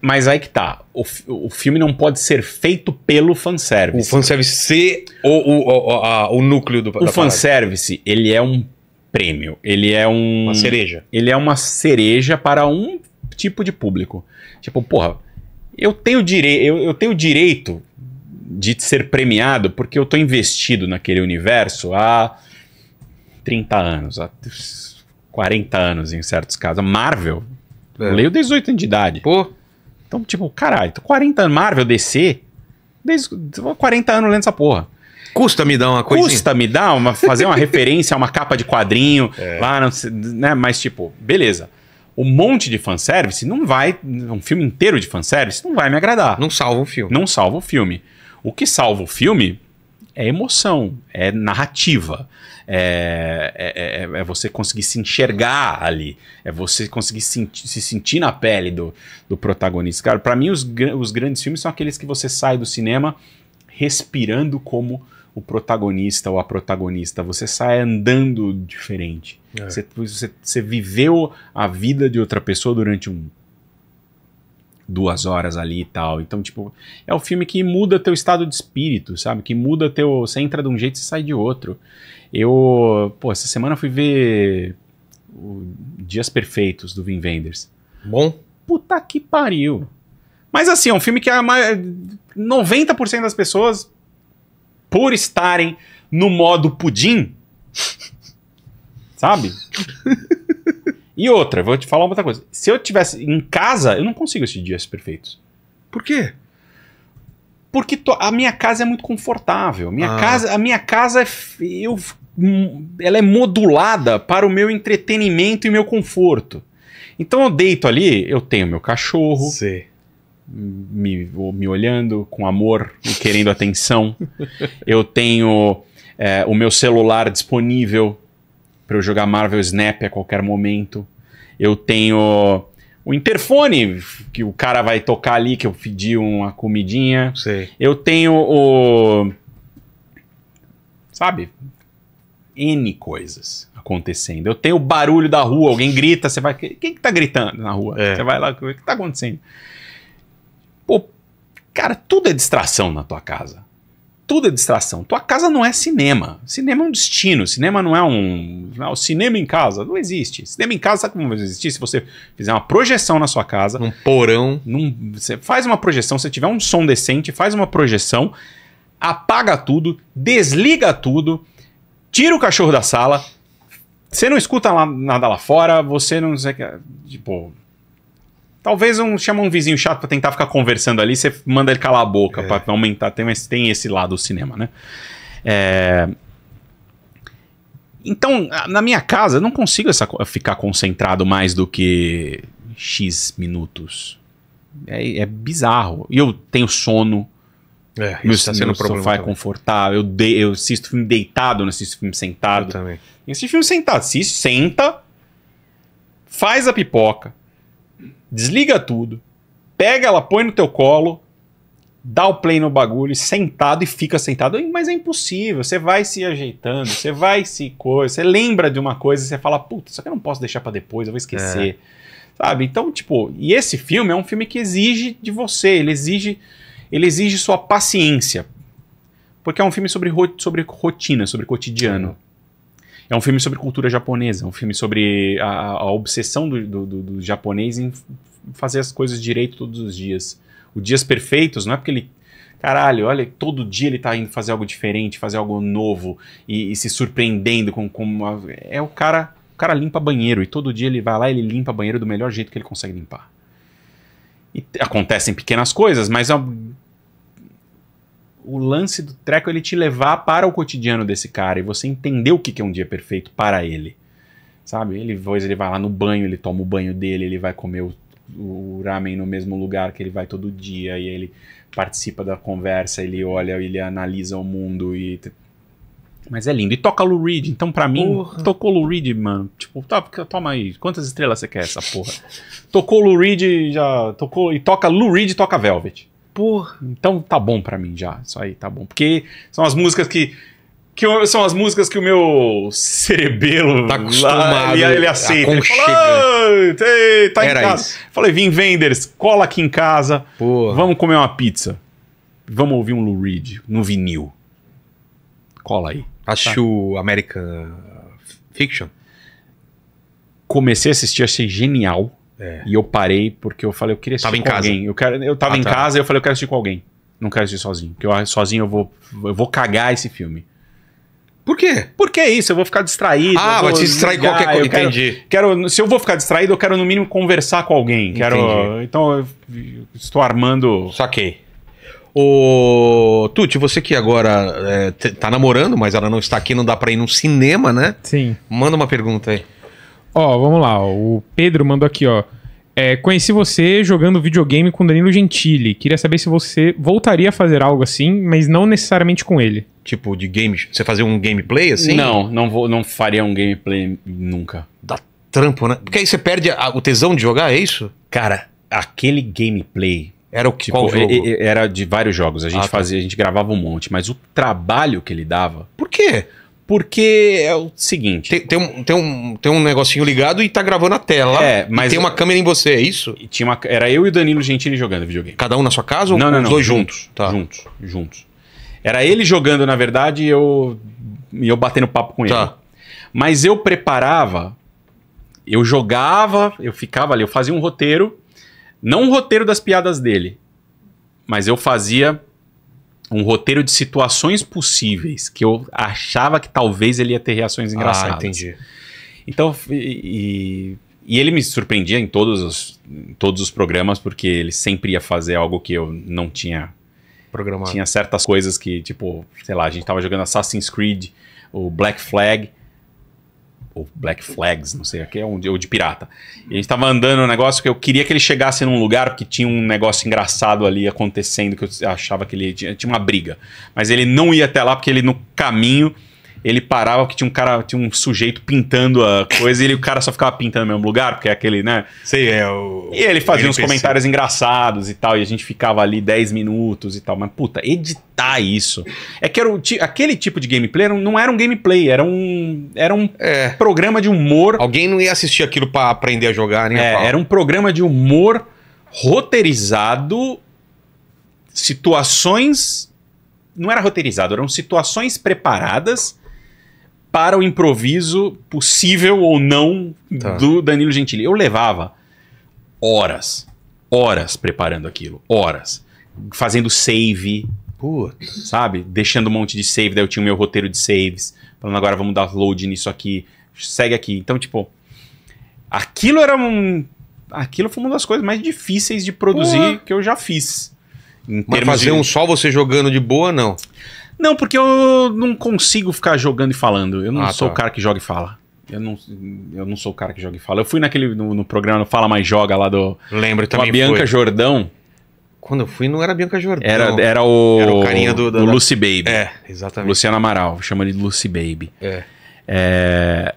Mas aí que tá, o, o filme não pode ser feito pelo fanservice. O fanservice ser o, o, o, a, o núcleo do... O fanservice, ele é um... prêmio. Ele é um... Uma cereja. Ele é uma cereja para um tipo de público. Tipo, porra, eu tenho dire... eu, eu tenho direito de ser premiado porque eu tô investido naquele universo há trinta anos, há quarenta anos em certos casos. A Marvel, é. eu leio dezoito anos de idade. Pô. Então, tipo, caralho, tô quarenta anos, Marvel, D C, desde quarenta anos lendo essa porra. Custa me dar uma coisinha. Custa me dar uma, fazer uma referência a uma capa de quadrinho. É. Lá, não, né? Mas, tipo, beleza. Um monte de fanservice não vai... Um filme inteiro de fanservice não vai me agradar. Não salva o filme. Não salva o filme. O que salva o filme é emoção, é narrativa. É, é, é você conseguir se enxergar ali. É você conseguir se, se sentir na pele do, do protagonista. Cara, pra mim, os, os grandes filmes são aqueles que você sai do cinema respirando como... o protagonista ou a protagonista, você sai andando diferente. É. Você, você, você viveu a vida de outra pessoa durante um, duas horas ali e tal. Então, tipo, é o filme que muda teu estado de espírito, sabe? Que muda teu... Você entra de um jeito e sai de outro. Eu, pô, essa semana fui ver o Dias Perfeitos, do Wim Wenders. Bom? Puta que pariu. Mas assim, é um filme que a maior, noventa por cento das pessoas... por estarem no modo pudim, sabe? E outra, vou te falar uma outra coisa. Se eu tivesse em casa, eu não consigo esses Dias Perfeitos. Por quê? Porque to, a minha casa é muito confortável. Minha ah. casa, a minha casa, é, eu, ela é modulada para o meu entretenimento e meu conforto. Então eu deito ali, eu tenho meu cachorro... Sim. Me, me olhando com amor e querendo atenção. Eu tenho é, o meu celular disponível para eu jogar Marvel Snap a qualquer momento. Eu tenho o interfone que o cara vai tocar ali, que eu pedi uma comidinha. Sei. Eu tenho o... Sabe? N coisas acontecendo. Eu tenho o barulho da rua, alguém grita, você vai... Quem que tá gritando na rua? É. Você vai lá, o que tá acontecendo? Pô, cara, tudo é distração na tua casa. Tudo é distração. Tua casa não é cinema. Cinema é um destino. Cinema não é um... O cinema em casa não existe. Cinema em casa, sabe como vai existir? Se você fizer uma projeção na sua casa... Num porão. Num, você faz uma projeção, se tiver um som decente, faz uma projeção... apaga tudo, desliga tudo, tira o cachorro da sala, você não escuta lá, nada lá fora, você não... Tipo... Talvez um, chama um vizinho chato pra tentar ficar conversando ali, você manda ele calar a boca é. pra aumentar. Tem, tem esse lado do cinema, né? É... Então, na minha casa, eu não consigo essa, ficar concentrado mais do que X minutos. É, é bizarro. E eu tenho sono. É, meu isso tá sendo meu um problema sofá também. É confortável. Eu, de, eu assisto filme deitado, não assisto filme sentado. Eu também. Eu assisto filme sentado. Assiste, senta, faz a pipoca, desliga tudo, pega ela, põe no teu colo, dá o play no bagulho, sentado e fica sentado. Mas é impossível, você vai se ajeitando, você vai se coisa, você lembra de uma coisa e você fala, puta, isso aqui eu não posso deixar pra depois, eu vou esquecer. É. Sabe? Então, tipo, e esse filme é um filme que exige de você, ele exige, ele exige sua paciência. Porque é um filme sobre, ro sobre rotina, sobre cotidiano. É um filme sobre cultura japonesa, é um filme sobre a, a obsessão do, do, do, do japonês em fazer as coisas direito todos os dias. O Dias Perfeitos não é porque ele... Caralho, olha, todo dia ele tá indo fazer algo diferente, fazer algo novo e, e se surpreendendo com... com a, é o cara, o cara limpa banheiro e todo dia ele vai lá e ele limpa banheiro do melhor jeito que ele consegue limpar. E acontecem pequenas coisas, mas a, o lance do treco é ele te levar para o cotidiano desse cara e você entender o que, que é um dia perfeito para ele. Sabe? Ele, ele vai lá no banho, ele toma o banho dele, ele vai comer o o ramen no mesmo lugar que ele vai todo dia e ele participa da conversa, ele olha, ele analisa o mundo e... Mas é lindo. E toca Lou Reed, então pra mim, porra. Tocou Lou Reed, mano, tipo, toma aí, quantas estrelas você quer essa porra? Tocou Lou Reed, já tocou, e toca Lou Reed e toca Velvet. Porra. Então tá bom pra mim já, isso aí tá bom, porque são as músicas que Que eu, são as músicas que o meu cerebelo tá acostumado, ele, ele aceita. Ele falou, tá em casa. Isso. Falei, vim venders, cola aqui em casa, porra. Vamos comer uma pizza, vamos ouvir um Lou Reed no vinil. Cola aí. Acho tá. American Fiction. Comecei a assistir, achei genial. É. E eu parei porque eu falei, eu queria assistir tava com em casa. alguém. Eu, quero, eu tava ah, em tá. casa e eu falei, eu quero assistir com alguém. Não quero assistir sozinho, porque eu, sozinho eu vou, eu vou cagar esse filme. Por quê? Porque é isso, eu vou ficar distraído. Ah, vai te distrair ligar, qualquer coisa. Entendi. Quero, quero, se eu vou ficar distraído, eu quero no mínimo conversar com alguém. Quero, entendi. Então eu estou armando... Saquei. Ô, Tuti, você que agora é, tá namorando, mas ela não está aqui, não dá pra ir num cinema, né? Sim. Manda uma pergunta aí. Ó, vamos lá. Ó, o Pedro mandou aqui, ó. É, conheci você jogando videogame com Danilo Gentili. Queria saber se você voltaria a fazer algo assim, mas não necessariamente com ele. Tipo, de games. Você fazia um gameplay assim? Não, não, vou, não faria um gameplay nunca. Dá trampo, né? Porque aí você perde a, o tesão de jogar, é isso? Cara, aquele gameplay... Era o que? Tipo, era de vários jogos. A gente ah, fazia, tá. a gente gravava um monte, mas o trabalho que ele dava... Por quê? Porque é o seguinte... Tem, tem, um, tem, um, tem um negocinho ligado e tá gravando a tela. É, mas... tem uma câmera em você, é isso? E tinha uma, era eu e o Danilo Gentili jogando videogame. Cada um na sua casa ou não, não, os não, dois juntos? Juntos, tá. juntos, juntos. Era ele jogando, na verdade, e eu, eu batendo papo com ele. Tá. Mas eu preparava, eu jogava, eu ficava ali, eu fazia um roteiro. Não um roteiro das piadas dele, mas eu fazia... um roteiro de situações possíveis que eu achava que talvez ele ia ter reações engraçadas. Ah, entendi. Então, e, e ele me surpreendia em todos os, em todos os programas, porque ele sempre ia fazer algo que eu não tinha... programado. Tinha certas coisas que, tipo, sei lá, a gente tava jogando Assassin's Creed, o Black Flag, ou Black Flags, não sei, aqui é um de, ou de pirata. E a gente tava andando um negócio que eu queria que ele chegasse num lugar que tinha um negócio engraçado ali acontecendo, que eu achava que ele tinha, tinha uma briga. Mas ele não ia até lá porque ele no caminho, ele parava porque tinha um cara, tinha um sujeito pintando a coisa e ele, o cara só ficava pintando no mesmo lugar, porque é aquele, né? Sei, é o... E ele fazia uns comentários engraçados e tal, e a gente ficava ali dez minutos e tal. Mas, puta, editar isso... É que era o, aquele tipo de gameplay não era um gameplay, era um, era um é. programa de humor... Alguém não ia assistir aquilo pra aprender a jogar, né? É, era um programa de humor roteirizado, situações... Não era roteirizado, eram situações preparadas... para o improviso possível ou não tá. do Danilo Gentili. Eu levava horas, horas preparando aquilo, horas. Fazendo save, Putz. Sabe? Deixando um monte de save, daí eu tinha o meu roteiro de saves, falando agora vamos dar load nisso aqui, segue aqui. Então, tipo, aquilo era um... Aquilo foi uma das coisas mais difíceis de produzir Porra. que eu já fiz. Em Mas fazer de... um só você jogando de boa, não? Não, porque eu não consigo ficar jogando e falando. Eu não ah, sou tá. o cara que joga e fala. Eu não, eu não sou o cara que joga e fala. Eu fui naquele, no, no programa Fala Mais Joga lá do... Lembro, também a Bianca foi. Jordão. Quando eu fui, não era a Bianca Jordão. Era, era o... Era o carinha do... do o Lucy Baby. É, exatamente. Luciano Amaral. Chama ele de Lucy Baby. É. É...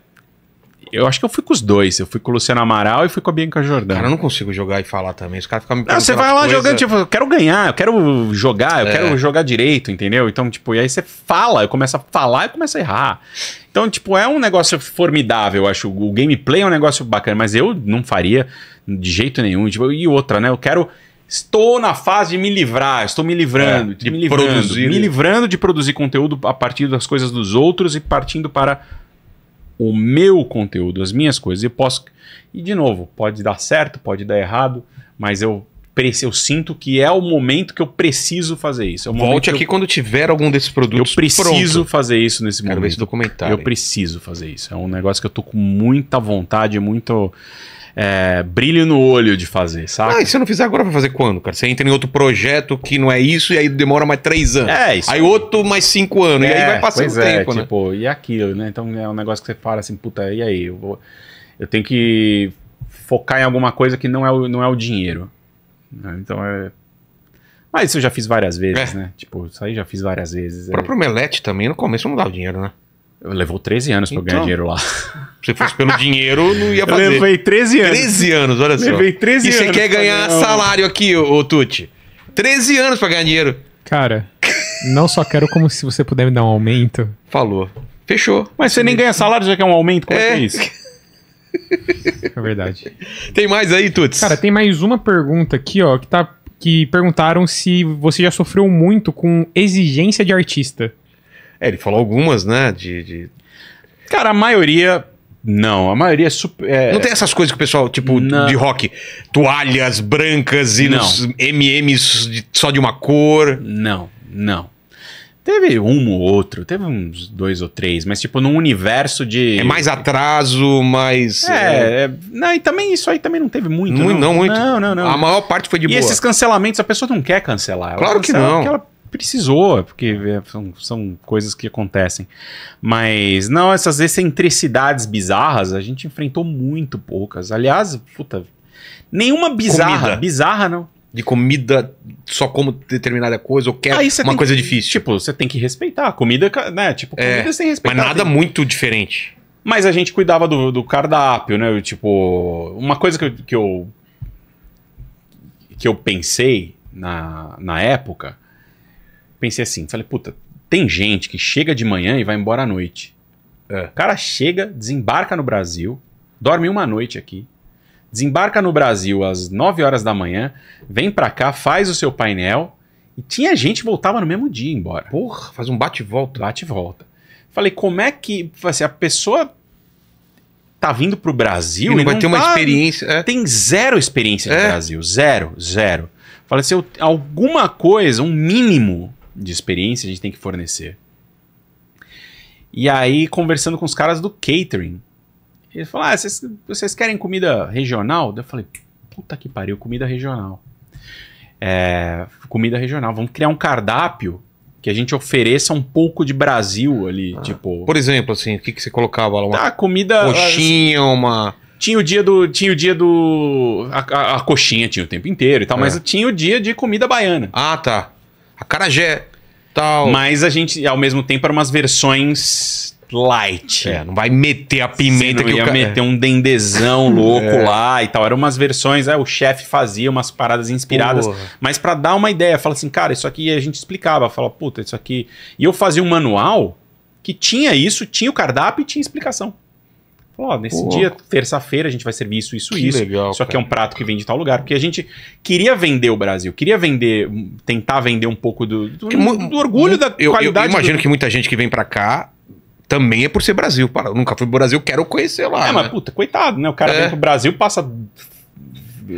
Eu acho que eu fui com os dois. Eu fui com o Luciano Amaral e fui com a Bianca Jordão. Cara, eu não consigo jogar e falar também. Os caras ficam me perguntando. Não, você vai lá coisa... jogando, tipo, eu quero ganhar, eu quero jogar, eu é. quero jogar direito, entendeu? Então, tipo, e aí você fala, eu começo a falar e começo a errar. Então, tipo, é um negócio formidável, eu acho. O gameplay é um negócio bacana, mas eu não faria de jeito nenhum. Tipo, e outra, né? Eu quero... Estou na fase de me livrar, estou me livrando, é, de me livrando, produzir. me livrando de produzir conteúdo a partir das coisas dos outros e partindo para... o meu conteúdo, as minhas coisas. Eu posso... E, de novo, pode dar certo, pode dar errado, mas eu, eu sinto que é o momento que eu preciso fazer isso. É Volte aqui eu... quando tiver algum desses produtos. Eu preciso pronto. fazer isso nesse Quero momento. Quero ver esse documentário. Eu preciso fazer isso. É um negócio que eu tô com muita vontade, muito... É, brilho no olho de fazer, saca? Ah, e se eu não fizer agora, vai fazer quando, cara? Você entra em outro projeto que não é isso e aí demora mais três anos. É, isso. Aí outro mais cinco anos. É, e aí vai passando o tempo, é, né? Tipo, e aquilo, né? Então é um negócio que você fala assim, puta, e aí? Eu, vou... eu tenho que focar em alguma coisa que não é o, não é o dinheiro. Então é... Mas isso eu já fiz várias vezes, é. né? Tipo, isso aí já fiz várias vezes. O próprio Omelete também, no começo não dava dinheiro, né? Levou treze anos pra então, eu ganhar dinheiro lá. Se fosse pelo dinheiro, não ia fazer. Levei treze anos. treze anos, olha só. Levei treze anos. E você quer ganhar não. salário aqui, ô, ô Tuti? treze anos pra ganhar dinheiro. Cara, não só quero como se você puder me dar um aumento. Falou. Fechou. Mas você Sim. nem ganha salário, já quer um aumento? Como é, é que é isso? É verdade. Tem mais aí, Tuts? Cara, tem mais uma pergunta aqui, ó, que, tá, que perguntaram se você já sofreu muito com exigência de artista. É, ele falou algumas, né? De, de... Cara, a maioria... Não, a maioria é super... É... Não tem essas coisas que o pessoal, tipo, não. de rock. Toalhas brancas e M e M's só de uma cor. Não, não. Teve um ou outro, teve uns dois ou três, mas tipo num universo de... É mais atraso, mais... É, é... Não, e também isso aí também não teve muito. Não, não, não muito. Não, não, não. A maior parte foi de e boa. E esses cancelamentos, a pessoa não quer cancelar. Ela claro cancela que não. Porque ela... precisou, porque são, são coisas que acontecem. Mas não, essas excentricidades bizarras a gente enfrentou muito poucas. Aliás, puta, nenhuma bizarra, comida. bizarra não. De comida, só como determinada coisa, ou quer uma coisa que, difícil. Tipo, você tem que respeitar. Comida, né? Tipo, comida é, sem respeitar. Mas nada tem... muito diferente. Mas a gente cuidava do, do cardápio, né? Eu, tipo, uma coisa que eu, que eu, que eu pensei na, na época... Pensei assim, falei, puta, tem gente que chega de manhã e vai embora à noite. É. O cara chega, desembarca no Brasil, dorme uma noite aqui, desembarca no Brasil às nove horas da manhã, vem pra cá, faz o seu painel, e tinha gente que voltava no mesmo dia embora. Porra, faz um bate-volta. Bate-volta. Falei, como é que assim, a pessoa tá vindo pro Brasil e não e vai não ter uma tá, experiência... É. Tem zero experiência no é. Brasil, zero, zero. Falei assim, alguma coisa, um mínimo... de experiência a gente tem que fornecer. E aí, conversando com os caras do catering, eles falaram, ah, vocês, vocês querem comida regional? Eu falei, puta que pariu, comida regional. É, comida regional, vamos criar um cardápio que a gente ofereça um pouco de Brasil ali, ah, tipo... Por exemplo, assim, o que, que você colocava lá? Uma tá, comida... Coxinha, assim, uma... Tinha o dia do... Tinha o dia do a, a, a coxinha tinha o tempo inteiro e tal, é. mas tinha o dia de comida baiana. Ah, tá. Acarajé, tal. Mas a gente, ao mesmo tempo, era umas versões light. É, não vai meter a pimenta que ia meter um dendezão louco é. lá e tal. Eram umas versões, é, o chefe fazia umas paradas inspiradas. Porra. Mas pra dar uma ideia, fala assim, cara, isso aqui a gente explicava. Fala, puta, isso aqui... E eu fazia um manual que tinha isso, tinha o cardápio e tinha explicação. Ó, oh, nesse Pô. dia, terça-feira, a gente vai servir isso, isso, que isso. Legal, Só cara. que é um prato que vem de tal lugar. Porque a gente queria vender o Brasil, queria vender, tentar vender um pouco do, do, do orgulho da eu, qualidade. Eu imagino do... que muita gente que vem pra cá também é por ser Brasil. Para, eu nunca fui pro Brasil, quero conhecer lá. É, né? mas puta, coitado, né? O cara é. vem pro Brasil, passa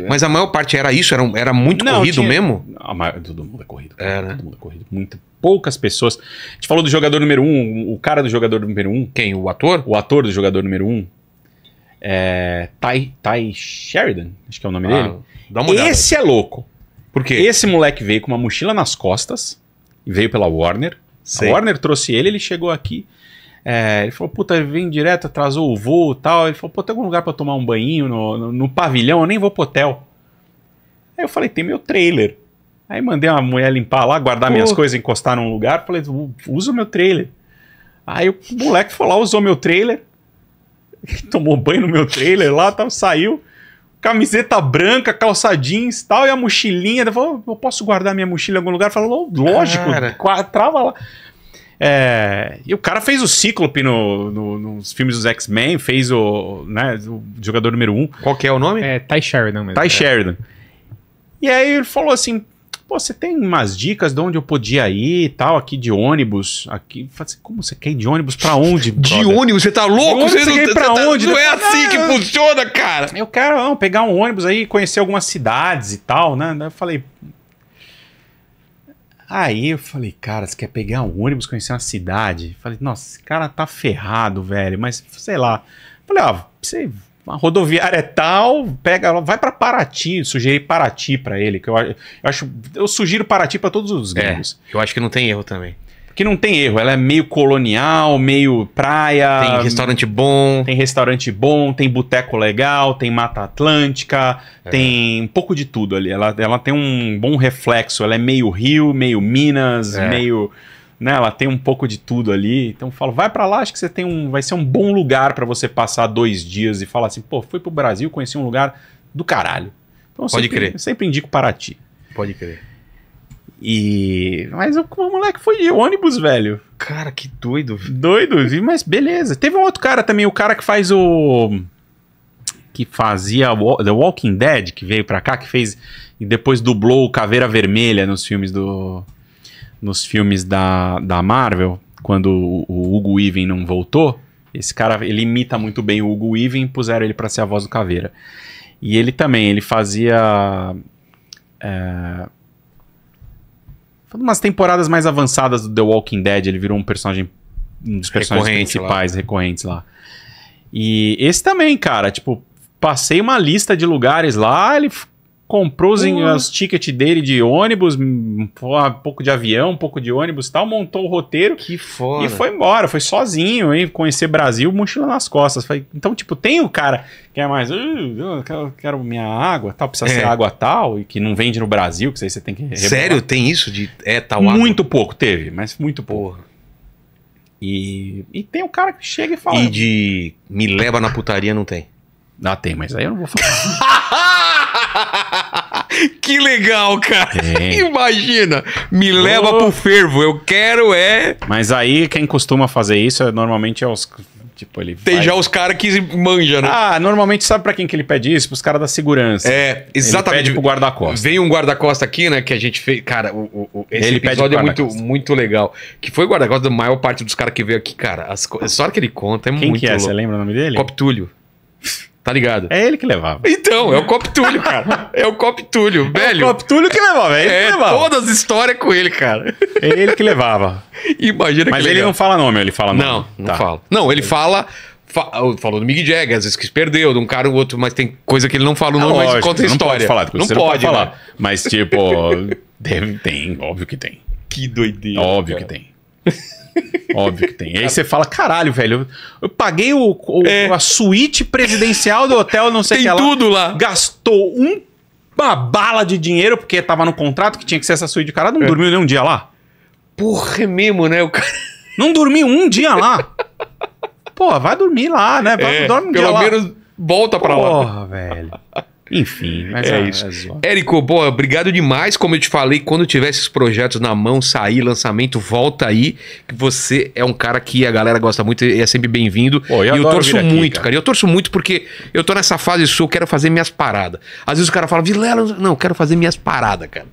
Mas a maior parte era isso? Era, era muito não, corrido tinha... mesmo? A maior... Todo mundo é corrido. Cara. É, né? Todo mundo é corrido. Muito... Poucas pessoas... A gente falou do jogador número um, o cara do jogador número um... Quem? O ator? O ator do jogador número um. É... Ty, Ty Sheridan, acho que é o nome ah, dele. Dá uma olhada. Esse é louco. Por quê? Esse moleque veio com uma mochila nas costas, veio pela Warner. Sei. A Warner trouxe ele, ele chegou aqui... É, ele falou, puta, vem direto, atrasou o voo e tal. Ele falou, pô, tem algum lugar pra tomar um banhinho no, no, no pavilhão? Eu nem vou pro hotel. Aí eu falei, tem meu trailer. Aí mandei uma mulher limpar lá, guardar pô. minhas coisas, encostar num lugar. Falei, usa o meu trailer. Aí o moleque foi lá, usou meu trailer. Tomou banho no meu trailer lá, tal, saiu. Camiseta branca, calça jeans e tal. E a mochilinha. Ele falou, eu posso guardar minha mochila em algum lugar? Eu falei, lógico, cara. Trava lá. É, e o cara fez o Cíclope no, no, nos filmes dos X-Men, fez o, né, o jogador número um. Qual que é o nome? É Ty Sheridan mesmo. Ty é. Sheridan. E aí ele falou assim, pô, você tem umas dicas de onde eu podia ir e tal, aqui de ônibus, aqui. Como você quer ir de ônibus? Pra onde, brother? De ônibus? Você tá louco? Você, você não, ir pra você onde? Tá, não é assim ah, que funciona, cara. Eu quero não, pegar um ônibus aí, conhecer algumas cidades e tal, né? Daí eu falei... Aí eu falei, cara, você quer pegar um ônibus, conhecer uma cidade? Falei, nossa, esse cara tá ferrado, velho, mas sei lá. Falei, ó, você, a rodoviária é tal, pega, vai pra Paraty, sugeri Paraty pra ele, que eu, eu acho, eu sugiro Paraty pra todos os gringos. É, eu acho que não tem erro também. Porque não tem erro, ela é meio colonial, meio praia. Tem restaurante bom. Tem restaurante bom, tem boteco legal, tem Mata Atlântica, é. tem um pouco de tudo ali. Ela, ela tem um bom reflexo, ela é meio Rio, meio Minas, é. meio... Né, ela tem um pouco de tudo ali. Então eu falo, vai pra lá, acho que você tem um, vai ser um bom lugar pra você passar dois dias e falar assim, pô, fui pro Brasil, conheci um lugar do caralho. Então, Pode sempre, crer. Eu sempre indico Paraty. Pode crer. E... Mas o moleque foi de ônibus, velho. Cara, que doido. Doido, mas beleza. Teve um outro cara também, o cara que faz o... Que fazia The Walking Dead, que veio pra cá, que fez... E depois dublou o Caveira Vermelha nos filmes do... Nos filmes da, da Marvel, quando o, o Hugo Weaving não voltou. Esse cara, ele imita muito bem o Hugo Weaving e puseram ele pra ser a voz do Caveira. E ele também, ele fazia... É... Umas temporadas mais avançadas do The Walking Dead, ele virou um personagem, um dos personagens Recorrente principais, lá. recorrentes lá. E esse também, cara, tipo, passei uma lista de lugares lá, ele comprou os, uh. os tickets dele de ônibus, um pouco de avião, um pouco de ônibus e tal, montou o roteiro. Que foda. E foi embora, foi sozinho, hein, conhecer Brasil, mochila nas costas. Falei, então, tipo, tem o cara que é mais, uh, eu quero, quero minha água, tal, precisa é. ser água tal, e que não vende no Brasil, que aí você tem que... Rebolar. Sério? Tem isso de é tal água? Muito pouco teve, mas muito pouco. E, e tem o cara que chega e fala... E de me leva na putaria não tem? Ah, tem, mas aí eu não vou falar. Que legal, cara. É. Imagina. Me oh. leva pro fervo. Eu quero é... Mas aí quem costuma fazer isso é, normalmente é os... Tipo, ele Tem vai... já os caras que manjam, né? Ah, normalmente sabe pra quem que ele pede isso? Pros caras da segurança. É, exatamente. Ele pede pro guarda-costas. Vem um guarda-costa aqui, né? Que a gente fez... Cara, o, o, o, esse ele episódio é muito, muito legal. Que foi o guarda-costa da maior parte dos caras que veio aqui, cara. As co... A história que ele conta é quem muito que é? louco. Você lembra o nome dele? Coptúlio. Tá ligado? É ele que levava. Então, é o Coptúlio, cara. É o Coptúlio, velho. É o Coptúlio que levava, é ele é, que levava. Todas as histórias com ele, cara. É ele que levava. Imagina. Mas que ele legal. não fala nome, ele fala nome. Não, não tá. fala. Não, ele fala... Fa falou do Mick Jagger, às vezes que se perdeu, de um cara ou outro, mas tem coisa que ele não fala o nome, ah, lógico, mas conta a história. Não pode falar. Não, você pode, não pode falar. Né? Mas, tipo, deve, tem, óbvio que tem. Que doideira. Óbvio cara. que tem. Óbvio que tem. E aí você fala, caralho, velho, eu, eu paguei o, o, é. a suíte presidencial do hotel, não sei o que lá. Tem tudo lá. Gastou um, uma bala de dinheiro, porque tava no contrato que tinha que ser essa suíte. O cara não é. dormiu nem um dia lá. Porra, é mesmo, né? O cara... Não dormiu um dia lá. Pô, vai dormir lá, né? Vai, é, dorme um pelo dia menos lá. volta pra Porra, lá. Porra, velho. Enfim, mas é, é isso. É Érico, boa, obrigado demais. Como eu te falei, quando tiver esses projetos na mão, sair, lançamento, volta aí. Que você é um cara que a galera gosta muito e é sempre bem-vindo. E eu torço muito, aqui, cara. cara. Eu torço muito porque eu tô nessa fase sua, eu quero fazer minhas paradas. Às vezes o cara fala, Vilela, não, eu quero fazer minhas paradas, cara.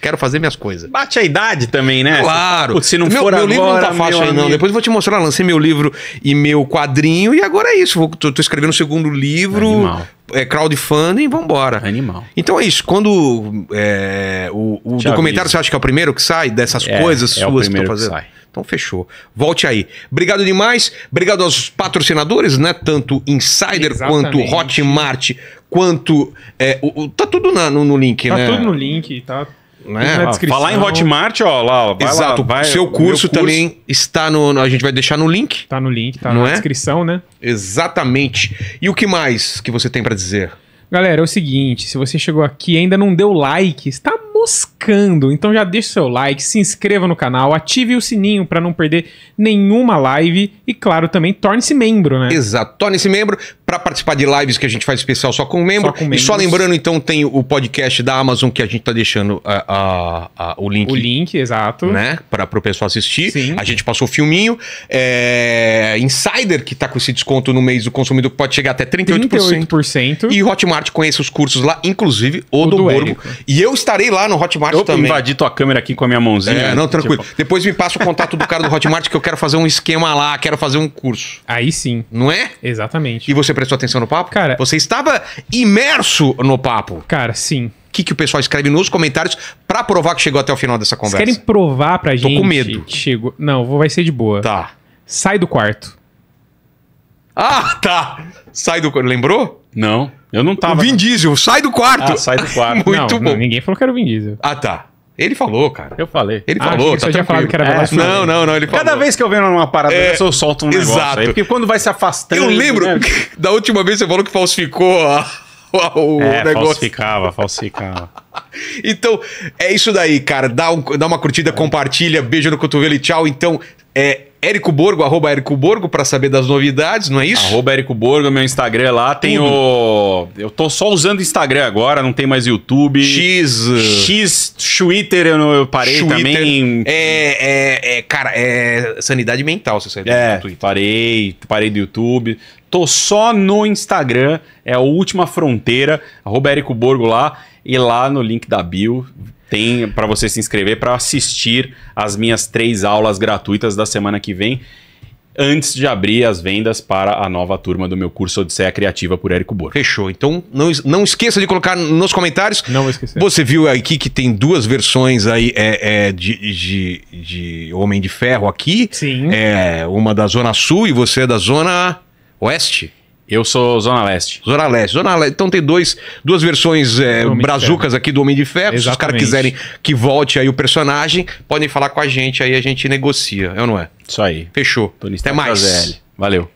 Quero fazer minhas coisas. Bate a idade também, né? Claro. Se não meu, for meu agora... Meu livro não tá fácil ainda, não. Depois eu vou te mostrar. Lancei meu livro e meu quadrinho e agora é isso. Vou, tô, tô escrevendo o segundo livro. Animal. É, crowdfunding, vambora. Animal. Então é isso. Quando é, o, o documentário, aviso. Você acha que é o primeiro que sai dessas é, coisas é suas que estão fazendo? Que sai. Então fechou. Volte aí. Obrigado demais. Obrigado aos patrocinadores, né? Tanto Insider, exatamente, quanto Hotmart, quanto... É, o, o, tá tudo na, no, no link, tá né? Tá tudo no link, tá... Né? Ah, falar em Hotmart, ó, lá, ó, vai exato, lá, vai, seu curso, curso também está no, a gente vai deixar no link. Tá no link, tá não na é? descrição, né? Exatamente. E o que mais que você tem pra dizer? Galera, é o seguinte, se você chegou aqui e ainda não deu like, está moscando, então já deixa o seu like, se inscreva no canal, ative o sininho para não perder nenhuma live e, claro, também torne-se membro, né? Exato, torne-se membro para participar de lives que a gente faz especial só com membro. Só com membros. E só lembrando, então, tem o podcast da Amazon que a gente tá deixando a, a, a, o link. O link, exato. Né? Para o pessoal assistir. Sim. A gente passou o filminho. É... Insider, que tá com esse desconto no mês do consumidor, pode chegar até trinta e oito por cento. trinta e oito por cento. E Hotmart. Conheça os cursos lá, inclusive o, o do, do Borgo. E eu estarei lá no Hotmart eu também. Eu invadi tua câmera aqui com a minha mãozinha. É, não, tranquilo. Tipo... Depois me passa o contato do cara do Hotmart que eu quero fazer um esquema lá, quero fazer um curso. Aí sim. Não é? Exatamente. E você prestou atenção no papo? Cara... Você estava imerso no papo. Cara, sim. O que, que o pessoal escreve nos comentários pra provar que chegou até o final dessa conversa? Vocês querem provar pra gente? Tô com medo. Chegou... Não, vai ser de boa. Tá. Sai do quarto. Ah, tá. Sai do quarto. Lembrou? Não. Eu não tava... O Vin Diesel, sai do quarto. Ah, sai do quarto. Muito não, bom. Não, ninguém falou que era o Vin Diesel. Ah, tá. Ele falou, cara. Eu falei. Ele ah, falou, tá já falado que era é, Não, não, não, ele falou. Cada vez que eu venho numa parada é, eu solto um negócio. Exato. Aí, porque quando vai se afastando... Eu lembro né? da última vez que você falou que falsificou a, a, o é, negócio. falsificava, falsificava. Então, é isso daí, cara. Dá, um, dá uma curtida, é. compartilha, beijo no cotovelo e tchau. Então, é... Érico Borgo, arroba Érico Borgo, pra saber das novidades, não é isso? Arroba Érico Borgo, meu Instagram lá. Tem Tudo. o... Eu tô só usando Instagram agora, não tem mais YouTube. X... X... Twitter eu, eu parei Twitter. também. É, é, é... Cara, é sanidade mental se você é, do Twitter. parei, parei do YouTube. Tô só no Instagram, é a última fronteira, arroba Érico Borgo lá. E lá no link da bio... Tem para você se inscrever para assistir as minhas três aulas gratuitas da semana que vem, antes de abrir as vendas para a nova turma do meu curso Odisseia Criativa por Érico Borgo. Fechou. Então, não, não esqueça de colocar nos comentários. Não vou esquecer. Você viu aqui que tem duas versões aí é, é, de, de, de Homem de Ferro aqui. Sim. É, uma da Zona Sul e você é da Zona Oeste. Eu sou Zona Leste. Zona Leste. Zona Leste. Então tem dois, duas versões é, brazucas aqui do Homem de Ferro. Exatamente. Se os caras quiserem que volte aí o personagem, podem falar com a gente, aí a gente negocia, é ou não é? Isso aí. Fechou. Até mais. Valeu.